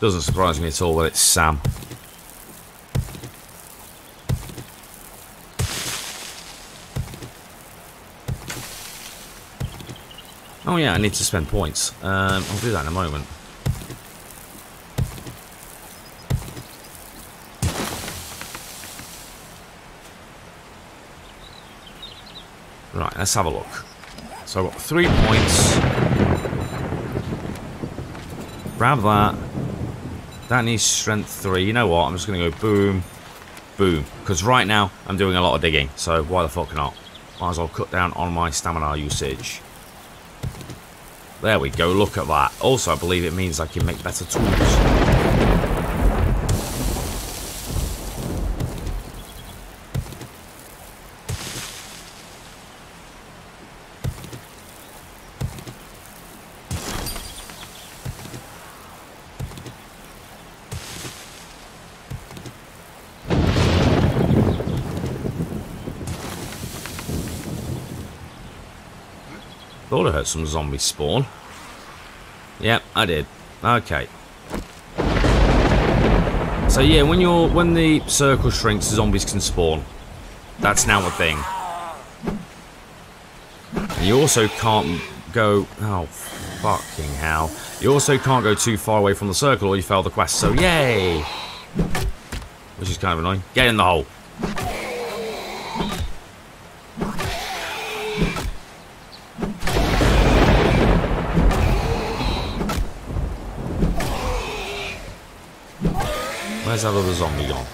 Doesn't surprise me at all that it's Sam. Oh yeah, I need to spend points. Um, I'll do that in a moment. Right, let's have a look. So I've got three points. Grab that. That needs strength three. You know what? I'm just going to go boom, boom. Because right now, I'm doing a lot of digging. So why the fuck not? Might as well cut down on my stamina usage. There we go. Look at that. Also, I believe it means I can make better tools. Thought I heard some zombie spawn. Yep, I did. Okay. So yeah, when you're when the circle shrinks, the zombies can spawn. That's now a thing. And you also can't go. Oh, fucking hell! You also can't go too far away from the circle, or you fail the quest. So yay! Which is kind of annoying. Get in the hole. Where's that other zombie gone?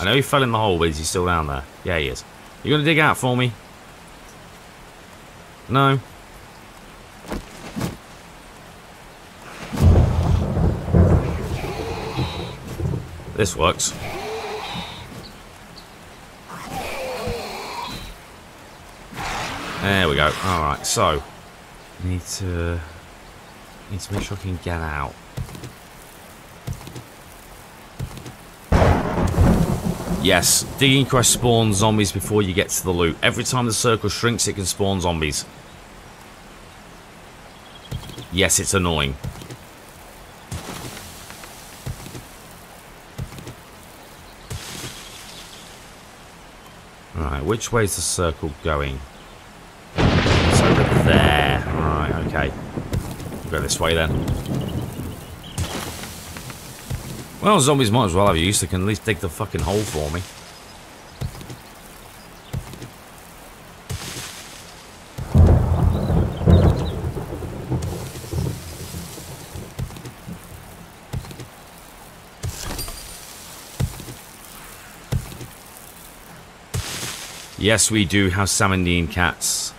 I know he fell in the hole, but is he still down there? Yeah, he is. You gonna dig out for me? No. This works. There we go. Alright, so. Need to. Need to make sure I can get out. Yes, digging quest spawns zombies before you get to the loot. Every time the circle shrinks, it can spawn zombies. Yes, it's annoying. Alright, which way is the circle going? It's over there. Alright, okay. We'll go this way then. Well, zombies might as well have a use. They can at least dig the fucking hole for me. Yes, we do have Samandine cats.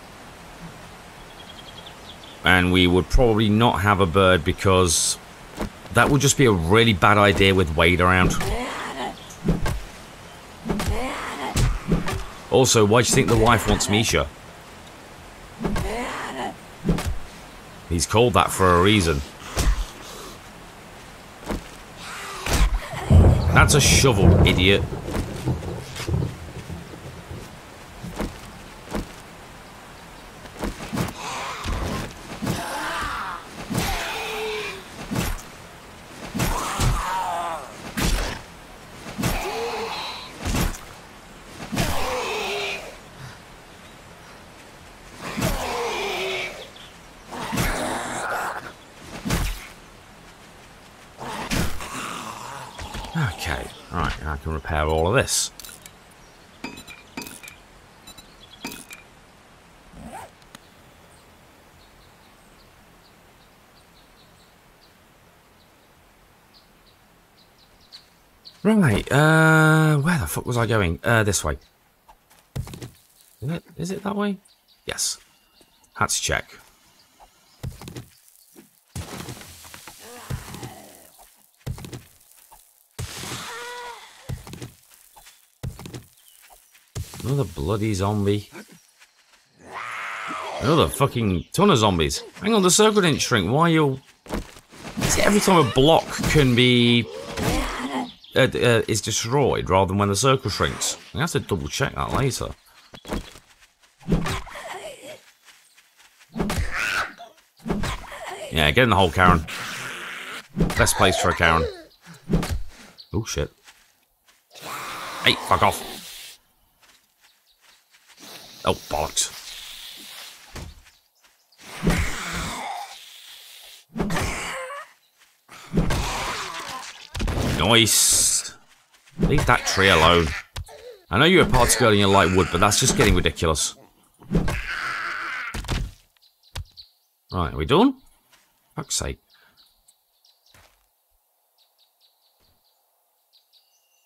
And we would probably not have a bird because... that would just be a really bad idea with Wade around. Also, why do you think the wife wants Misha? He's called that for a reason. That's a shovel, idiot. Okay, right, I can repair all of this. Right, uh, where the fuck was I going? Uh, this way. Is it, is it that way? Yes. Had to check. Another bloody zombie. Another fucking ton of zombies. Hang on, the circle didn't shrink. Why are you... See, every time a block can be... Uh, uh, is destroyed rather than when the circle shrinks. I have to double check that later. Yeah, get in the hole, Karen. Best place for a Karen. Oh, shit. Hey, fuck off. Oh, bollocks. Nice. Leave that tree alone. I know you're a party girl and you like wood, but that's just getting ridiculous. Right, are we done? Fuck's sake.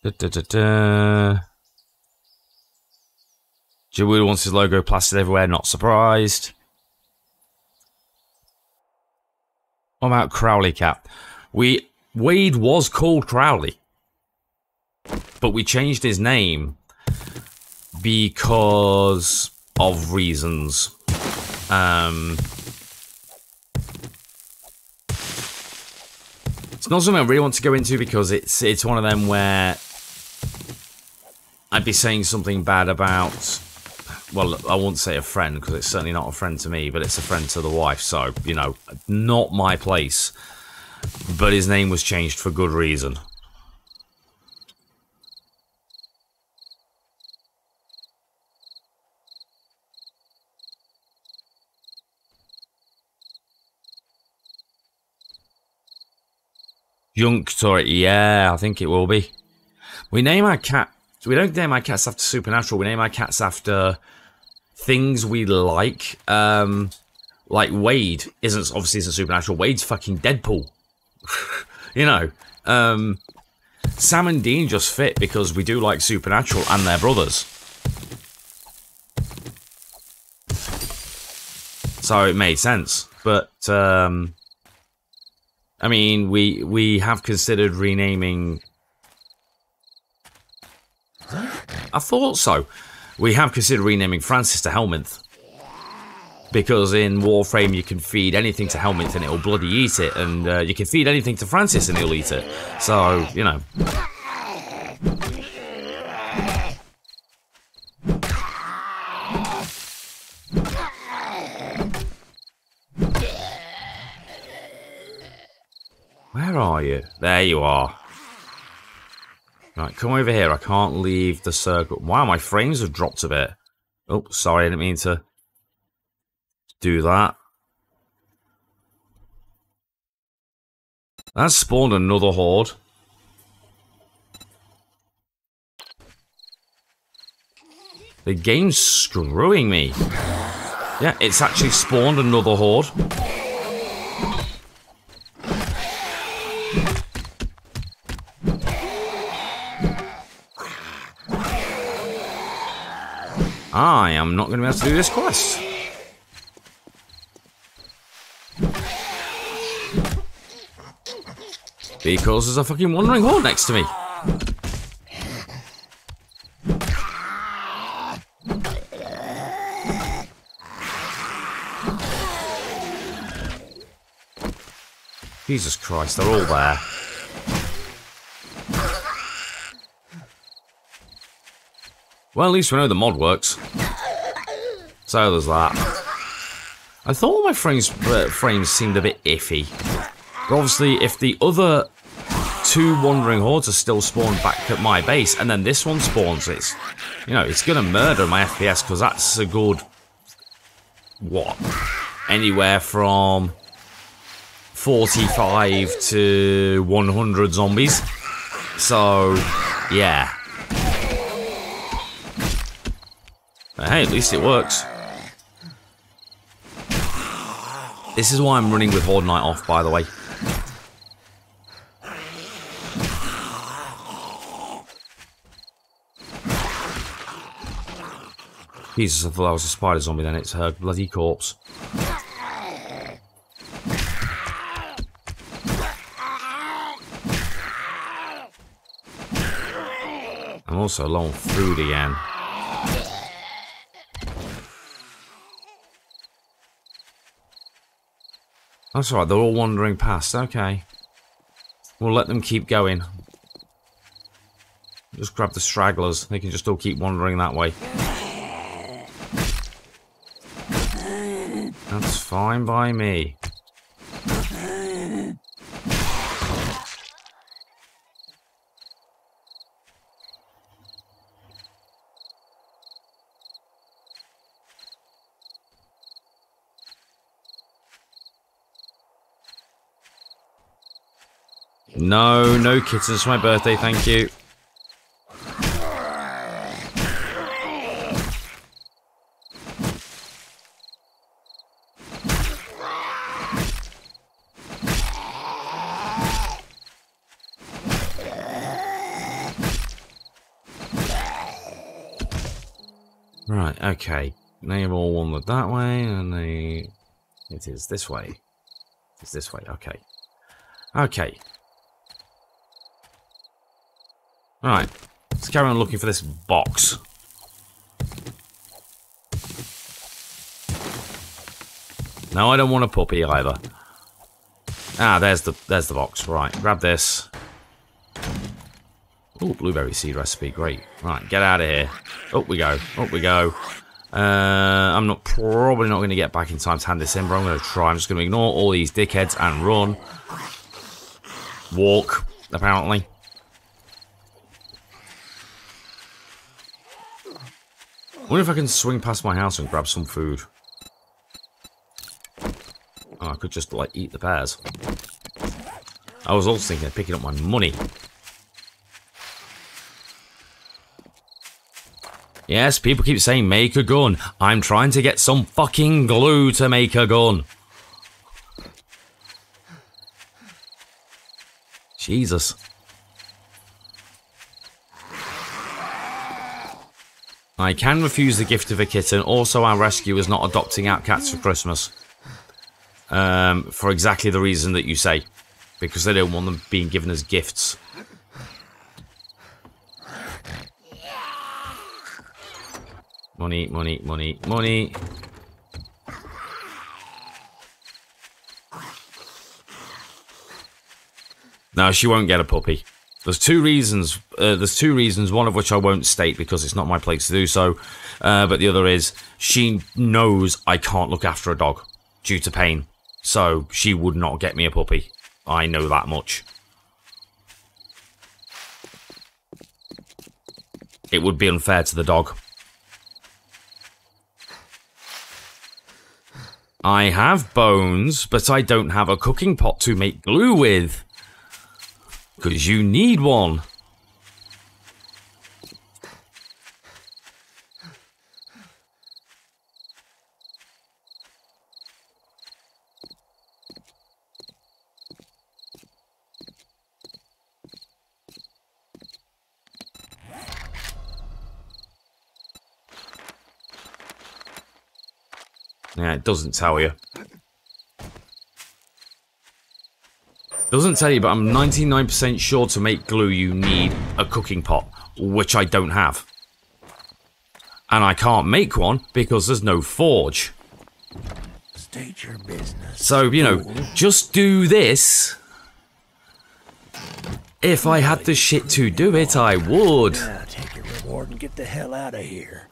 Da, da, da, da. Jawoo wants his logo plastered everywhere, not surprised. What about Crowley Cap? We Wade was called Crowley, but we changed his name because of reasons. Um, it's not something I really want to go into because it's it's one of them where I'd be saying something bad about. Well, I won't say a friend, because it's certainly not a friend to me, but it's a friend to the wife, so, you know, not my place. But his name was changed for good reason. Junktoy, yeah, I think it will be. We name our cat... We don't name our cats after Supernatural, we name our cats after... things we like, um, like Wade isn't obviously isn't Supernatural. Wade's fucking Deadpool, you know. Um, Sam and Dean just fit because we do like Supernatural and their brothers, so it made sense. But um, I mean, we we have considered renaming. I thought so. We have considered renaming Francis to Helminth, because in Warframe you can feed anything to Helminth and it'll bloody eat it, and uh, you can feed anything to Francis and he'll eat it. So, you know. Where are you? There you are. Right, come over here. I can't leave the circle. Wow, my frames have dropped a bit. Oh, sorry, I didn't mean to do that. That spawned another horde. The game's screwing me. Yeah, it's actually spawned another horde. I am not going to be able to do this quest. Because there's a fucking wandering horde next to me. Jesus Christ, they're all there. Well, at least we know the mod works. So there's that. I thought my frames uh, frames seemed a bit iffy. But obviously, if the other two wandering hordes are still spawned back at my base, and then this one spawns, it's, you know, it's gonna murder my F P S, because that's a good, what, anywhere from forty-five to one hundred zombies. So, yeah. But hey, at least it works. This is why I'm running with Horde Knight off, by the way. Jesus, I thought that was a spider zombie, then it's her bloody corpse. I'm also low on food again. That's all right, they're all wandering past. Okay. We'll let them keep going. Just grab the stragglers. They can just all keep wandering that way. That's fine by me. No, no kittens for my birthday, thank you. Right, okay. They all wandered that way, and they... It is this way. It's this way, okay. Okay. Alright, let's carry on looking for this box. No, I don't want a puppy either. Ah, there's the there's the box. Right, grab this. Oh, blueberry seed recipe, great. Right, get out of here. Up we go, up we go. Uh, I'm not probably not going to get back in time to hand this in, but I'm going to try. I'm just going to ignore all these dickheads and run. Walk, apparently. I wonder if I can swing past my house and grab some food. Oh, I could just, like, eat the pears. I was also thinking of picking up my money. Yes, people keep saying, make a gun. I'm trying to get some fucking glue to make a gun. Jesus. I can refuse the gift of a kitten. Also, our rescue is not adopting out cats for Christmas. Um, for exactly the reason that you say. Because they don't want them being given as gifts. Money, money, money, money. No, she won't get a puppy. There's two reasons. Uh, there's two reasons. One of which I won't state because it's not my place to do so. Uh, but the other is she knows I can't look after a dog due to pain, so she would not get me a puppy. I know that much. It would be unfair to the dog. I have bones, but I don't have a cooking pot to make glue with. Because you need one. Yeah, it doesn't tell you. Doesn't tell you, but I'm ninety-nine percent sure to make glue you need a cooking pot, which I don't have. And I can't make one because there's no forge. State your business. So, you know, just do this. If I had the shit to do it, I would. Yeah, take your reward and get the hell out of here.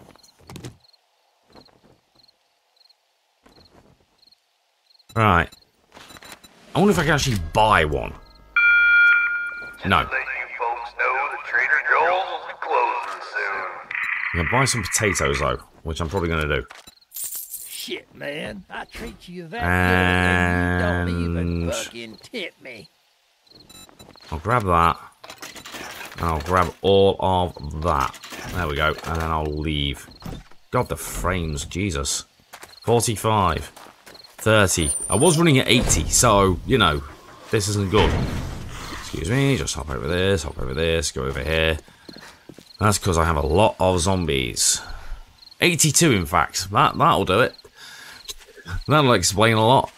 Right. I wonder if I can actually buy one. No. You folks know the Trader Joel's will be closing soon. I'm going to buy some potatoes, though, which I'm probably going to do. Shit, man. I treat you that and... good, and you don't even fucking tip me. I'll grab that. And I'll grab all of that. There we go. And then I'll leave. God, the frames. Jesus. forty-five. thirty. I was running at eighty, so, you know, this isn't good. Excuse me, just hop over this, hop over this, go over here. That's because I have a lot of zombies. eighty-two, in fact. That, that'll do it. That'll explain a lot.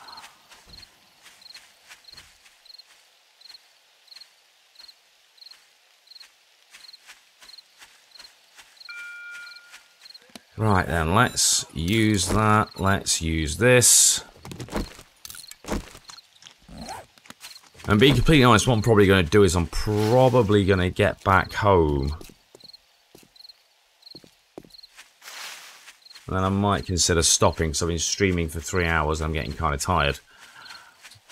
Right then, let's use that. Let's use this. And being completely honest, what I'm probably going to do is I'm probably going to get back home. And then I might consider stopping, because I've been streaming for three hours and I'm getting kind of tired.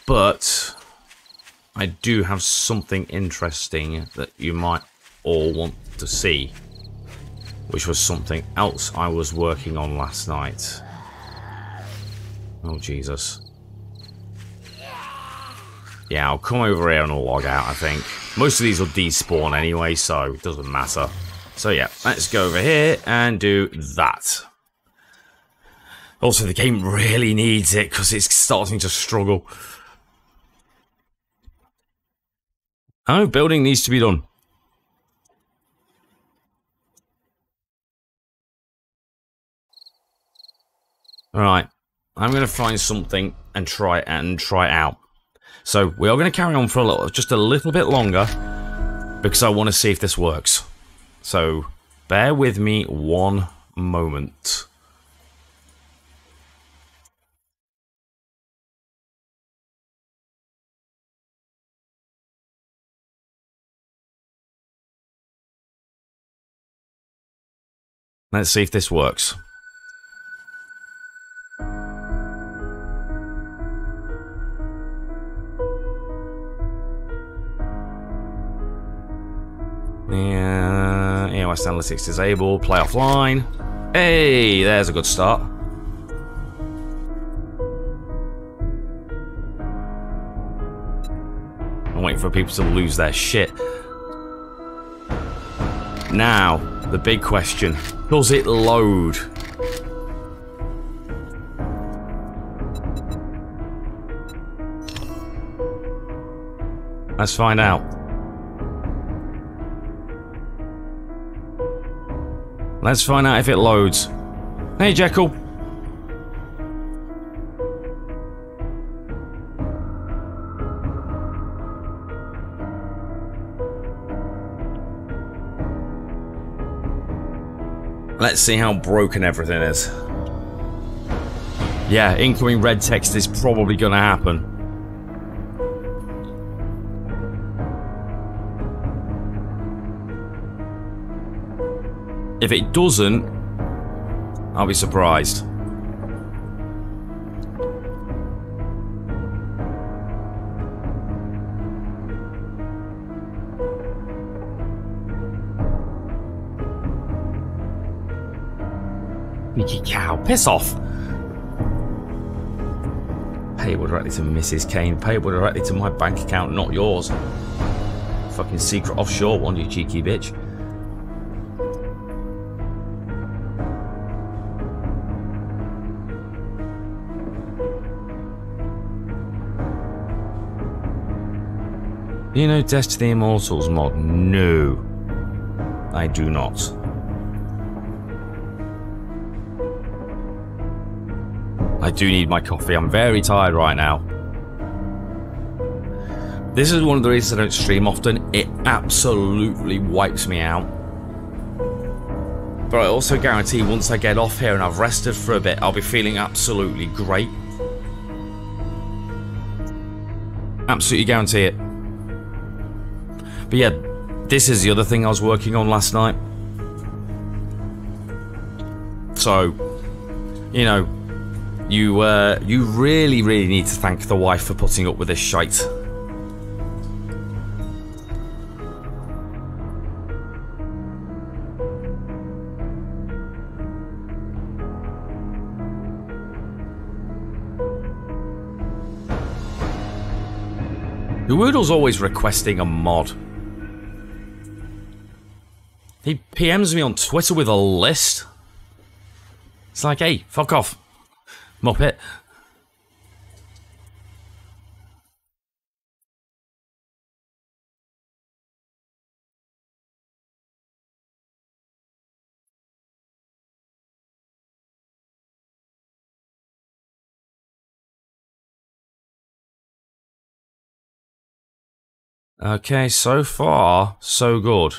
But I do have something interesting that you might all want to see. Which was something else I was working on last night. Oh, Jesus. Yeah, I'll come over here and I'll log out, I think. Most of these will despawn anyway, so it doesn't matter. So yeah, let's go over here and do that. Also, the game really needs it because it's starting to struggle. Oh, building needs to be done. Alright, I'm going to find something and try it and try it out. So, we are going to carry on for a little, just a little bit longer, because I want to see if this works. So, bear with me one moment. Let's see if this works. Yeah, A O S analytics disabled, play offline. Hey, there's a good start. I'm waiting for people to lose their shit. Now, the big question, does it load? Let's find out. Let's find out if it loads. Hey, Jekyll. Let's see how broken everything is. Yeah, incoming red text is probably gonna happen. If it doesn't, I'll be surprised. Wiki cow, piss off. Payable directly to Missus Kane. Payable directly to my bank account, not yours. Fucking secret offshore one, you cheeky bitch. Do you know Death to the Immortals mod? No, I do not. I do need my coffee. I'm very tired right now. This is one of the reasons I don't stream often. It absolutely wipes me out. But I also guarantee once I get off here and I've rested for a bit, I'll be feeling absolutely great. Absolutely guarantee it. But yeah, this is the other thing I was working on last night. So, you know, you uh, you really, really need to thank the wife for putting up with this shite. The Woodle's always requesting a mod. He P Ms me on Twitter with a list. It's like, hey, fuck off, Muppet. Okay, so far, so good.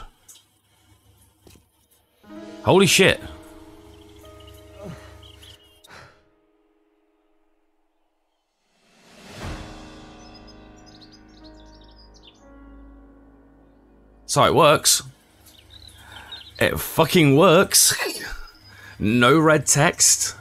Holy shit. So it works. It fucking works. No red text.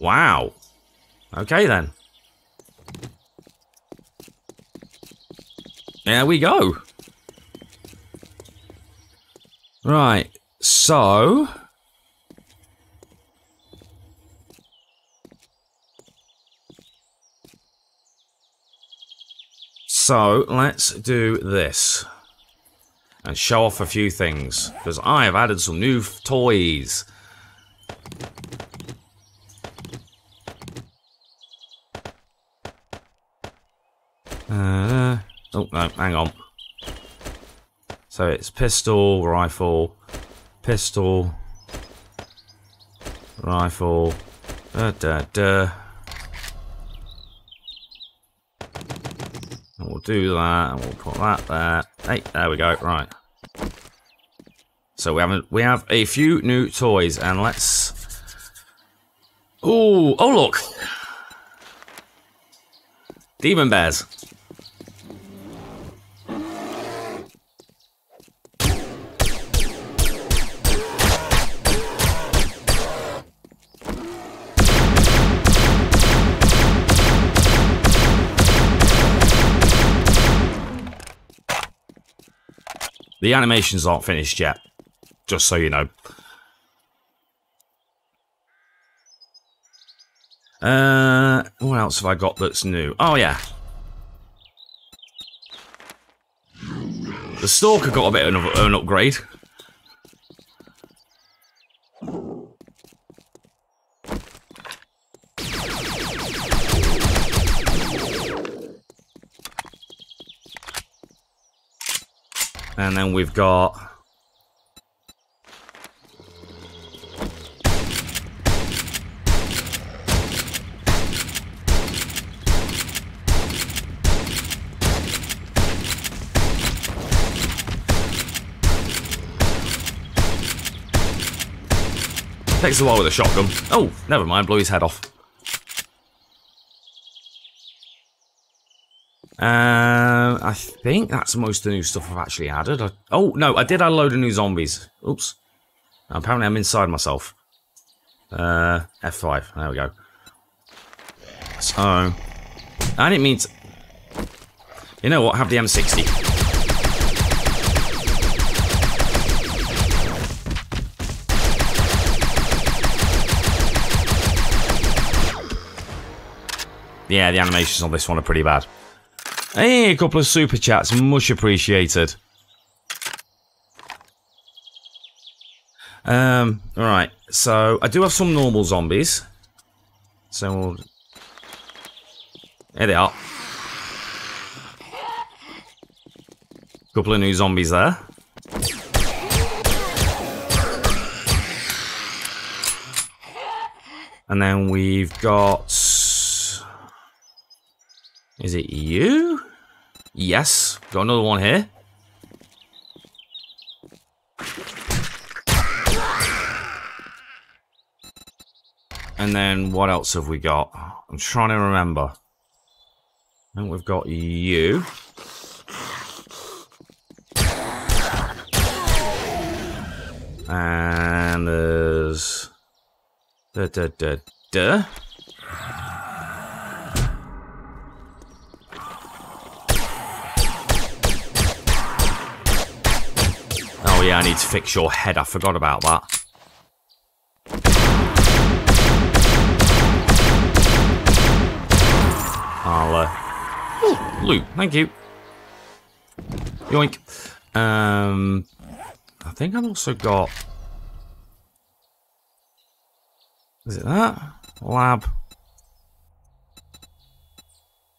Wow. Okay then. There we go. Right, so So, let's do this. And show off a few things. Because I have added some new toys. Uh, oh, no, hang on. So, it's pistol, rifle, pistol, rifle, da da da. We'll do that, and we'll put that there. Hey, there we go. Right. So we have a, we have a few new toys, and let's. Ooh! Oh look! Demon bears. The animations aren't finished yet, just so you know. Uh, what else have I got that's new? Oh yeah. The Stalker got a bit of an upgrade. And then we've got takes a while with a shotgun. Oh, never mind, blew his head off. Um, I think that's most of the new stuff I've actually added. I, oh, no, I did add a load of new zombies. Oops. Apparently I'm inside myself. Uh, F five. There we go. So, I didn't mean to... You know what? Have the M sixty. Yeah, the animations on this one are pretty bad. Hey, a couple of super chats, much appreciated. Um, alright, so I do have some normal zombies. So we'll... Here they are. Couple of new zombies there. And then we've got... Is it you? Yes. Got another one here. And then what else have we got? I'm trying to remember. And we've got you. And there's... Da, da, da, da. Yeah, I need to fix your head. I forgot about that. I'll, uh... Ooh, loot. Thank you. Yoink. Um... I think I've also got... Is it that? Lab.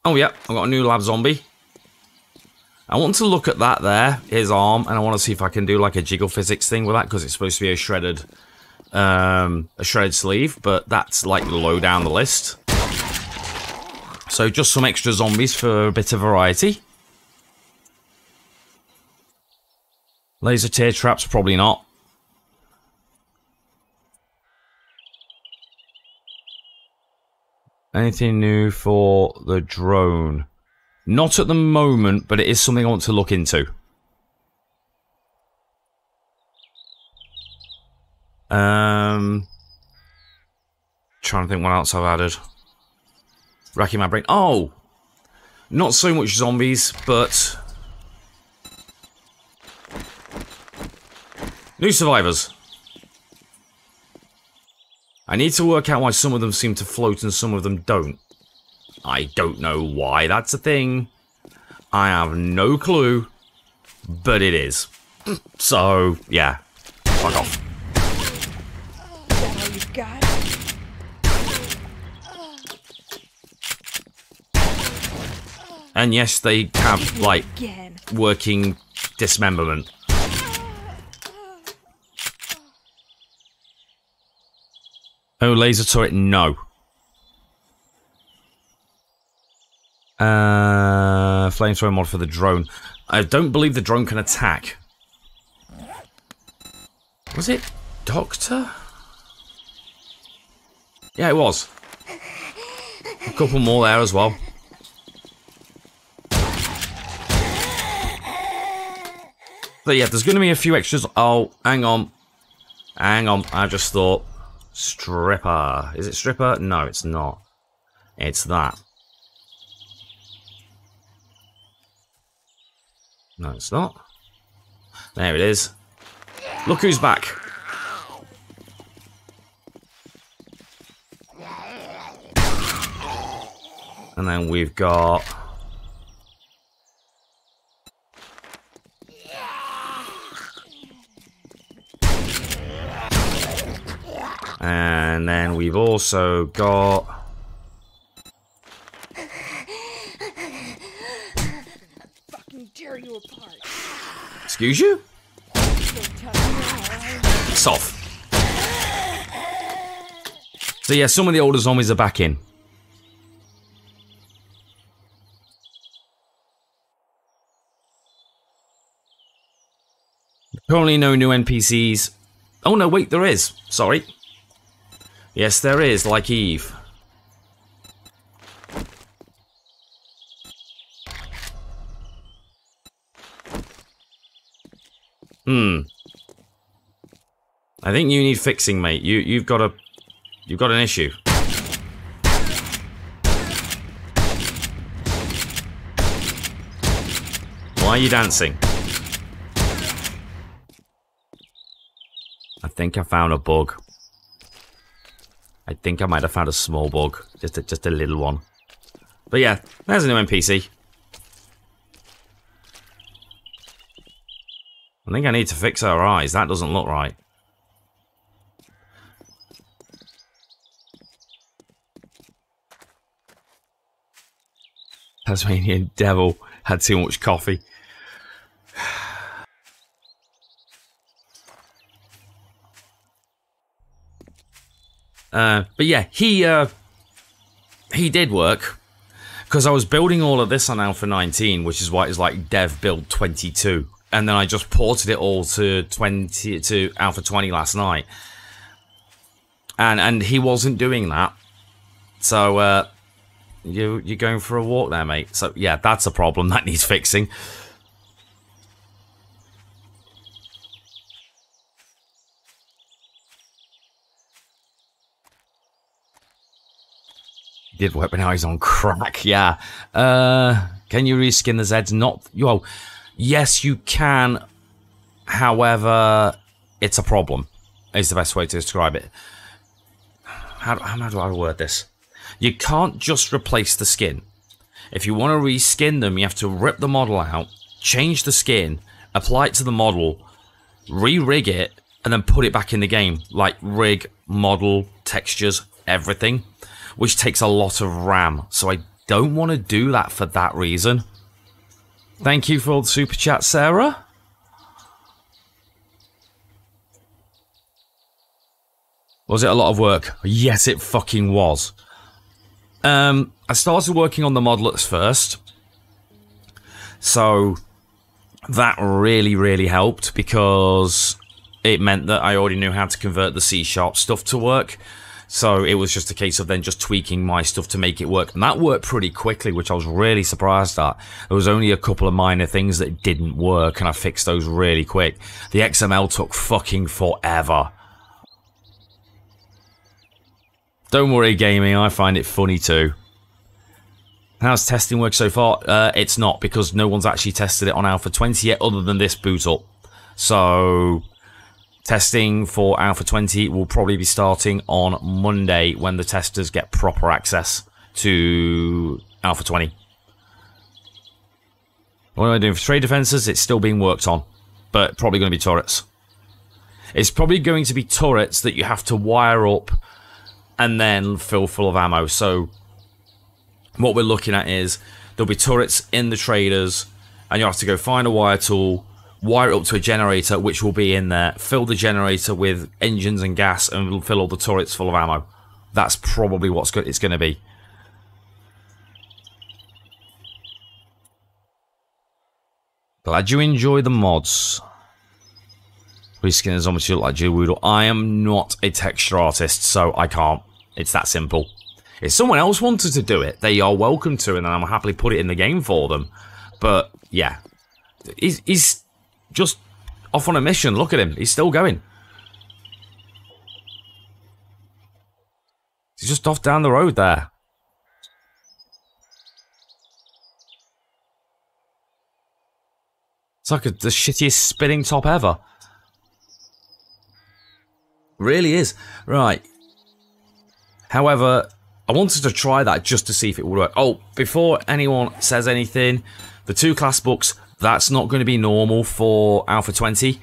Oh, yeah. I've got a new lab zombie. I want to look at that there, his arm, and I want to see if I can do like a jiggle physics thing with that, because it's supposed to be a shredded, um, a shredded sleeve, but that's like low down the list. So just some extra zombies for a bit of variety. Laser tear traps, probably not. Anything new for the drone? Not at the moment, but it is something I want to look into. Um, trying to think what else I've added. Racking my brain. Oh! Not so much zombies, but... New survivors. I need to work out why some of them seem to float and some of them don't. I don't know why that's a thing. I have no clue, but it is. So, yeah. Fuck off. Is that all you've got? And yes, they have, like, working dismemberment. Oh, laser turret, no. Uh, flamethrower mod for the drone. I don't believe the drone can attack. Was it Doctor? Yeah, it was. A couple more there as well. But yeah, there's going to be a few extras. Oh, hang on. Hang on. I just thought. Stripper. Is it stripper? No, it's not. It's that. No, it's not. There it is. Look who's back. And then we've got... And then we've also got... Fucking tear you apart. Excuse you? It's off. So yeah, some of the older zombies are back in. Currently no new N P Cs. Oh no, wait, there is. Sorry. Yes, there is, like Eve. Hmm. I think you need fixing, mate. You you've got a you've got an issue. Why are you dancing? I think I found a bug. I think I might have found a small bug, just a, just a little one. But yeah, there's a new N P C. I think I need to fix her eyes, that doesn't look right. Tasmanian devil had too much coffee. Uh, but yeah, he uh, he did work, because I was building all of this on Alpha nineteen, which is why it's like dev build twenty-two, and then I just ported it all to twenty to Alpha twenty last night, and and he wasn't doing that, so uh, you you're going for a walk there, mate. So yeah, that's a problem that needs fixing. Did weaponize on crack, yeah. Uh, can you reskin the Zeds? Not, well, yes, you can. However, it's a problem. Is the best way to describe it. How, how do I word this? You can't just replace the skin. If you want to reskin them, you have to rip the model out, change the skin, apply it to the model, re-rig it, and then put it back in the game. Like rig, model, textures, everything. Which takes a lot of RAM, so I don't want to do that for that reason. Thank you for all the super chat, Sarah. Was it a lot of work? Yes, it fucking was. Um, I started working on the modlets first, so that really, really helped because it meant that I already knew how to convert the C sharp stuff to work. So it was just a case of then just tweaking my stuff to make it work. And that worked pretty quickly, which I was really surprised at. There was only a couple of minor things that didn't work, and I fixed those really quick. The X M L took fucking forever. Don't worry, gaming, I find it funny too. How's testing work so far? Uh, it's not, because no one's actually tested it on Alpha twenty yet, other than this boot up. So... Testing for Alpha twenty will probably be starting on Monday when the testers get proper access to Alpha twenty. What am I doing for trade defences? It's still being worked on, but probably going to be turrets. It's probably going to be turrets that you have to wire up and then fill full of ammo. So what we're looking at is there'll be turrets in the traders and you'll have to go find a wire tool, wire it up to a generator, which will be in there, fill the generator with engines and gas, and we'll fill all the turrets full of ammo. That's probably what it's going to be. Glad you enjoy the mods. Reskin is almost you look like Jill Woodle. I am not a texture artist, so I can't. It's that simple. If someone else wanted to do it, they are welcome to, and I'm happily put it in the game for them. But, yeah. He's... he's just off on a mission. Look at him. He's still going. He's just off down the road there. It's like a, the shittiest spinning top ever. Really is. Right. However, I wanted to try that just to see if it would work. Oh, before anyone says anything, the two class books... that's not going to be normal for Alpha twenty.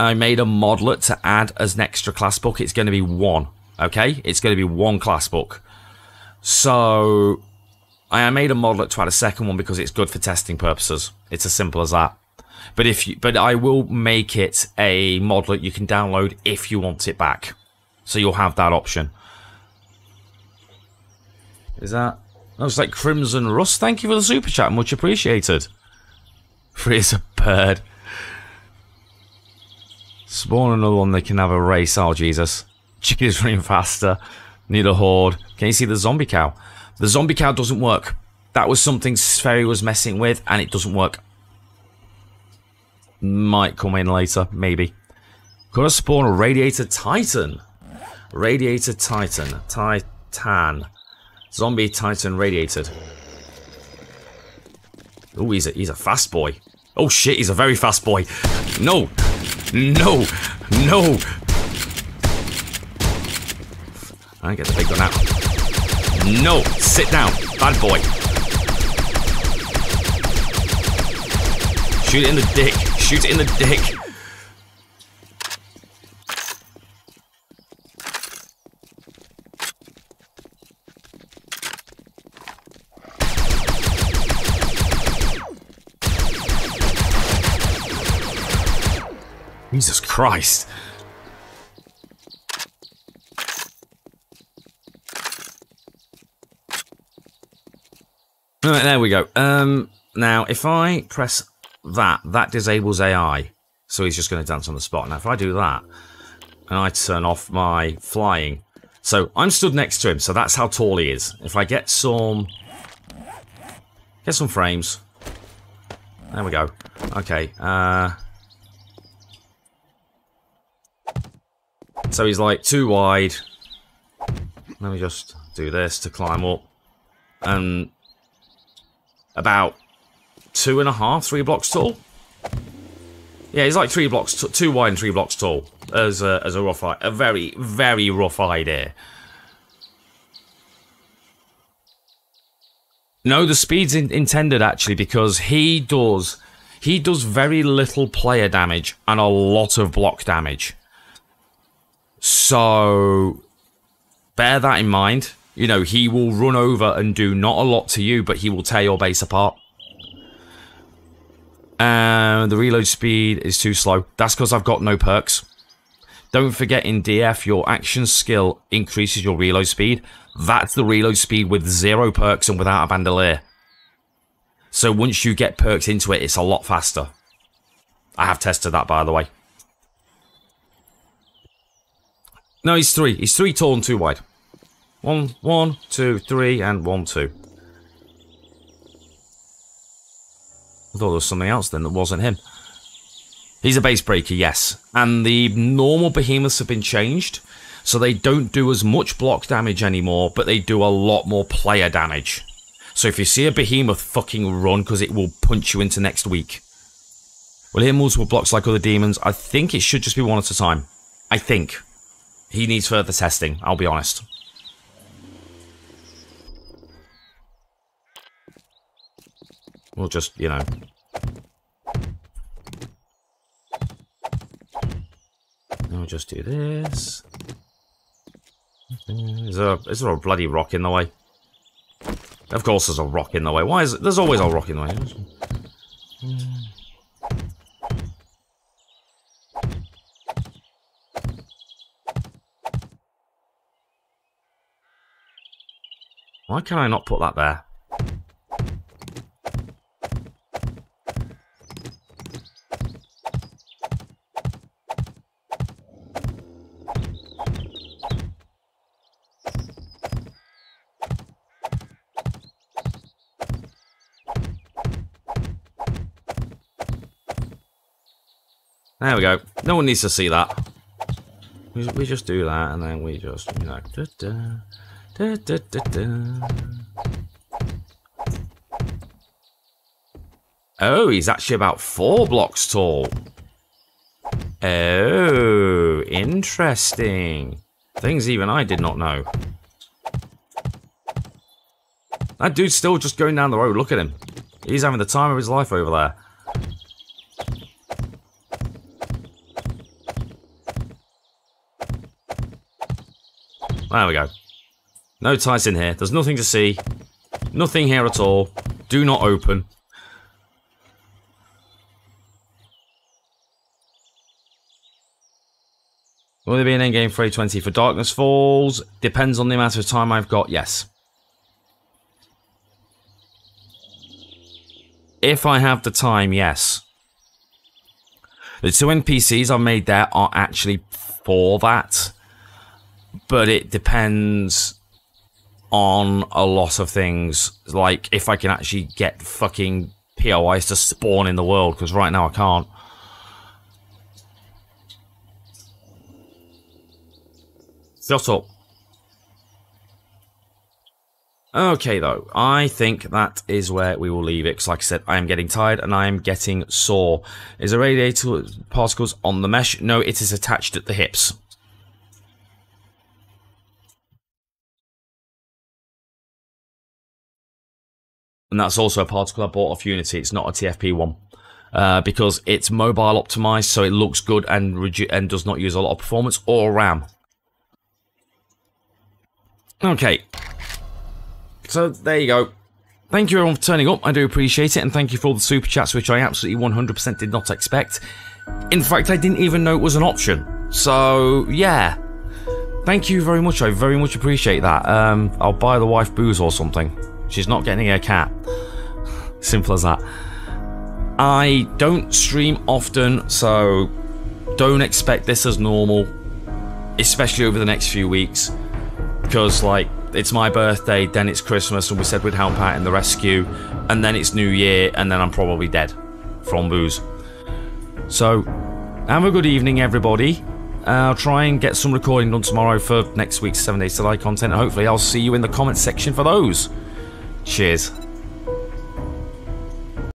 I made a modlet to add as an extra class book. It's going to be one, okay? It's going to be one class book. So I made a modlet to add a second one because it's good for testing purposes. It's as simple as that. But if you, but I will make it a modlet you can download if you want it back. So you'll have that option. Is that? That was like Crimson Rust. Thank you for the super chat. Much appreciated. Free as a bird. Spawn another one, they can have a race. Oh, Jesus. Chicken is running faster. Need a horde. Can you see the zombie cow? The zombie cow doesn't work. That was something Sferry was messing with, and it doesn't work. Might come in later, maybe. Gotta spawn a Radiator Titan. Radiator Titan. Titan. Zombie Titan radiated. Oh, he's a, he's a fast boy. Oh, shit, he's a very fast boy. No. No. No. I get the big gun out. No. Sit down. Bad boy. Shoot it in the dick. Shoot it in the dick. Jesus Christ. Alright, there we go. Um, now, if I press that, that disables A I. So he's just going to dance on the spot. Now, if I do that, and I turn off my flying. So, I'm stood next to him, so that's how tall he is. If I get some... get some frames. There we go. Okay, uh... so he's like too wide. Let me just do this to climb up. And about two and a half, three blocks tall. Yeah, he's like three blocks, t two wide and three blocks tall. As a, as a rough, a very, very rough idea. No, the speed's in intended actually because he does, he does very little player damage and a lot of block damage. So, bear that in mind. You know, he will run over and do not a lot to you, but he will tear your base apart. And um, the reload speed is too slow. That's because I've got no perks. Don't forget in D F, your action skill increases your reload speed. That's the reload speed with zero perks and without a bandolier. So once you get perks into it, it's a lot faster. I have tested that, by the way. No, he's three. He's three tall and two wide. One, one, two, three, and one, two. I thought there was something else then that wasn't him. He's a base breaker, yes. And the normal behemoths have been changed, so they don't do as much block damage anymore, but they do a lot more player damage. So if you see a behemoth, fucking run, because it will punch you into next week. Will it hit multiple blocks like other demons? I think it should just be one at a time. I think. He needs further testing, I'll be honest. We'll just, you know... I'll just do this. Is there, is there a bloody rock in the way? Of course there's a rock in the way. Why is it? There's always a rock in the way. Why can I not put that there? There we go. No one needs to see that. We, we just do that, and then we just, you know, da, da, da, da, da, da. Oh, he's actually about four blocks tall. Oh, interesting. Things even I did not know. That dude's still just going down the road. Look at him. He's having the time of his life over there. There we go. No tights in here. There's nothing to see. Nothing here at all. Do not open. Will there be an endgame for A twenty for Darkness Falls? Depends on the amount of time I've got, yes. If I have the time, yes. The two N P Cs I made there are actually for that. But it depends on a lot of things, like if I can actually get fucking P O Is to spawn in the world, because right now I can't. Shut up. Okay, though, I think that is where we will leave it, because like I said, I am getting tired and I am getting sore. Is there radiator particles on the mesh? No, it is attached at the hips. And that's also a particle I bought off Unity. It's not a T F P one. Uh, because it's mobile optimized, so it looks good and and does not use a lot of performance or RAM. Okay. So, there you go. Thank you everyone for turning up. I do appreciate it. And thank you for all the super chats, which I absolutely one hundred percent did not expect. In fact, I didn't even know it was an option. So, yeah. Thank you very much. I very much appreciate that. Um, I'll buy the wife booze or something. She's not getting a cat. Simple as that. I don't stream often, so don't expect this as normal, especially over the next few weeks, because like it's my birthday, then it's Christmas, and we said we'd help out in the rescue, and then it's New Year, and then I'm probably dead from booze. So have a good evening, everybody. Uh, I'll try and get some recording done tomorrow for next week's seven days to die content, and hopefully I'll see you in the comments section for those. Cheers.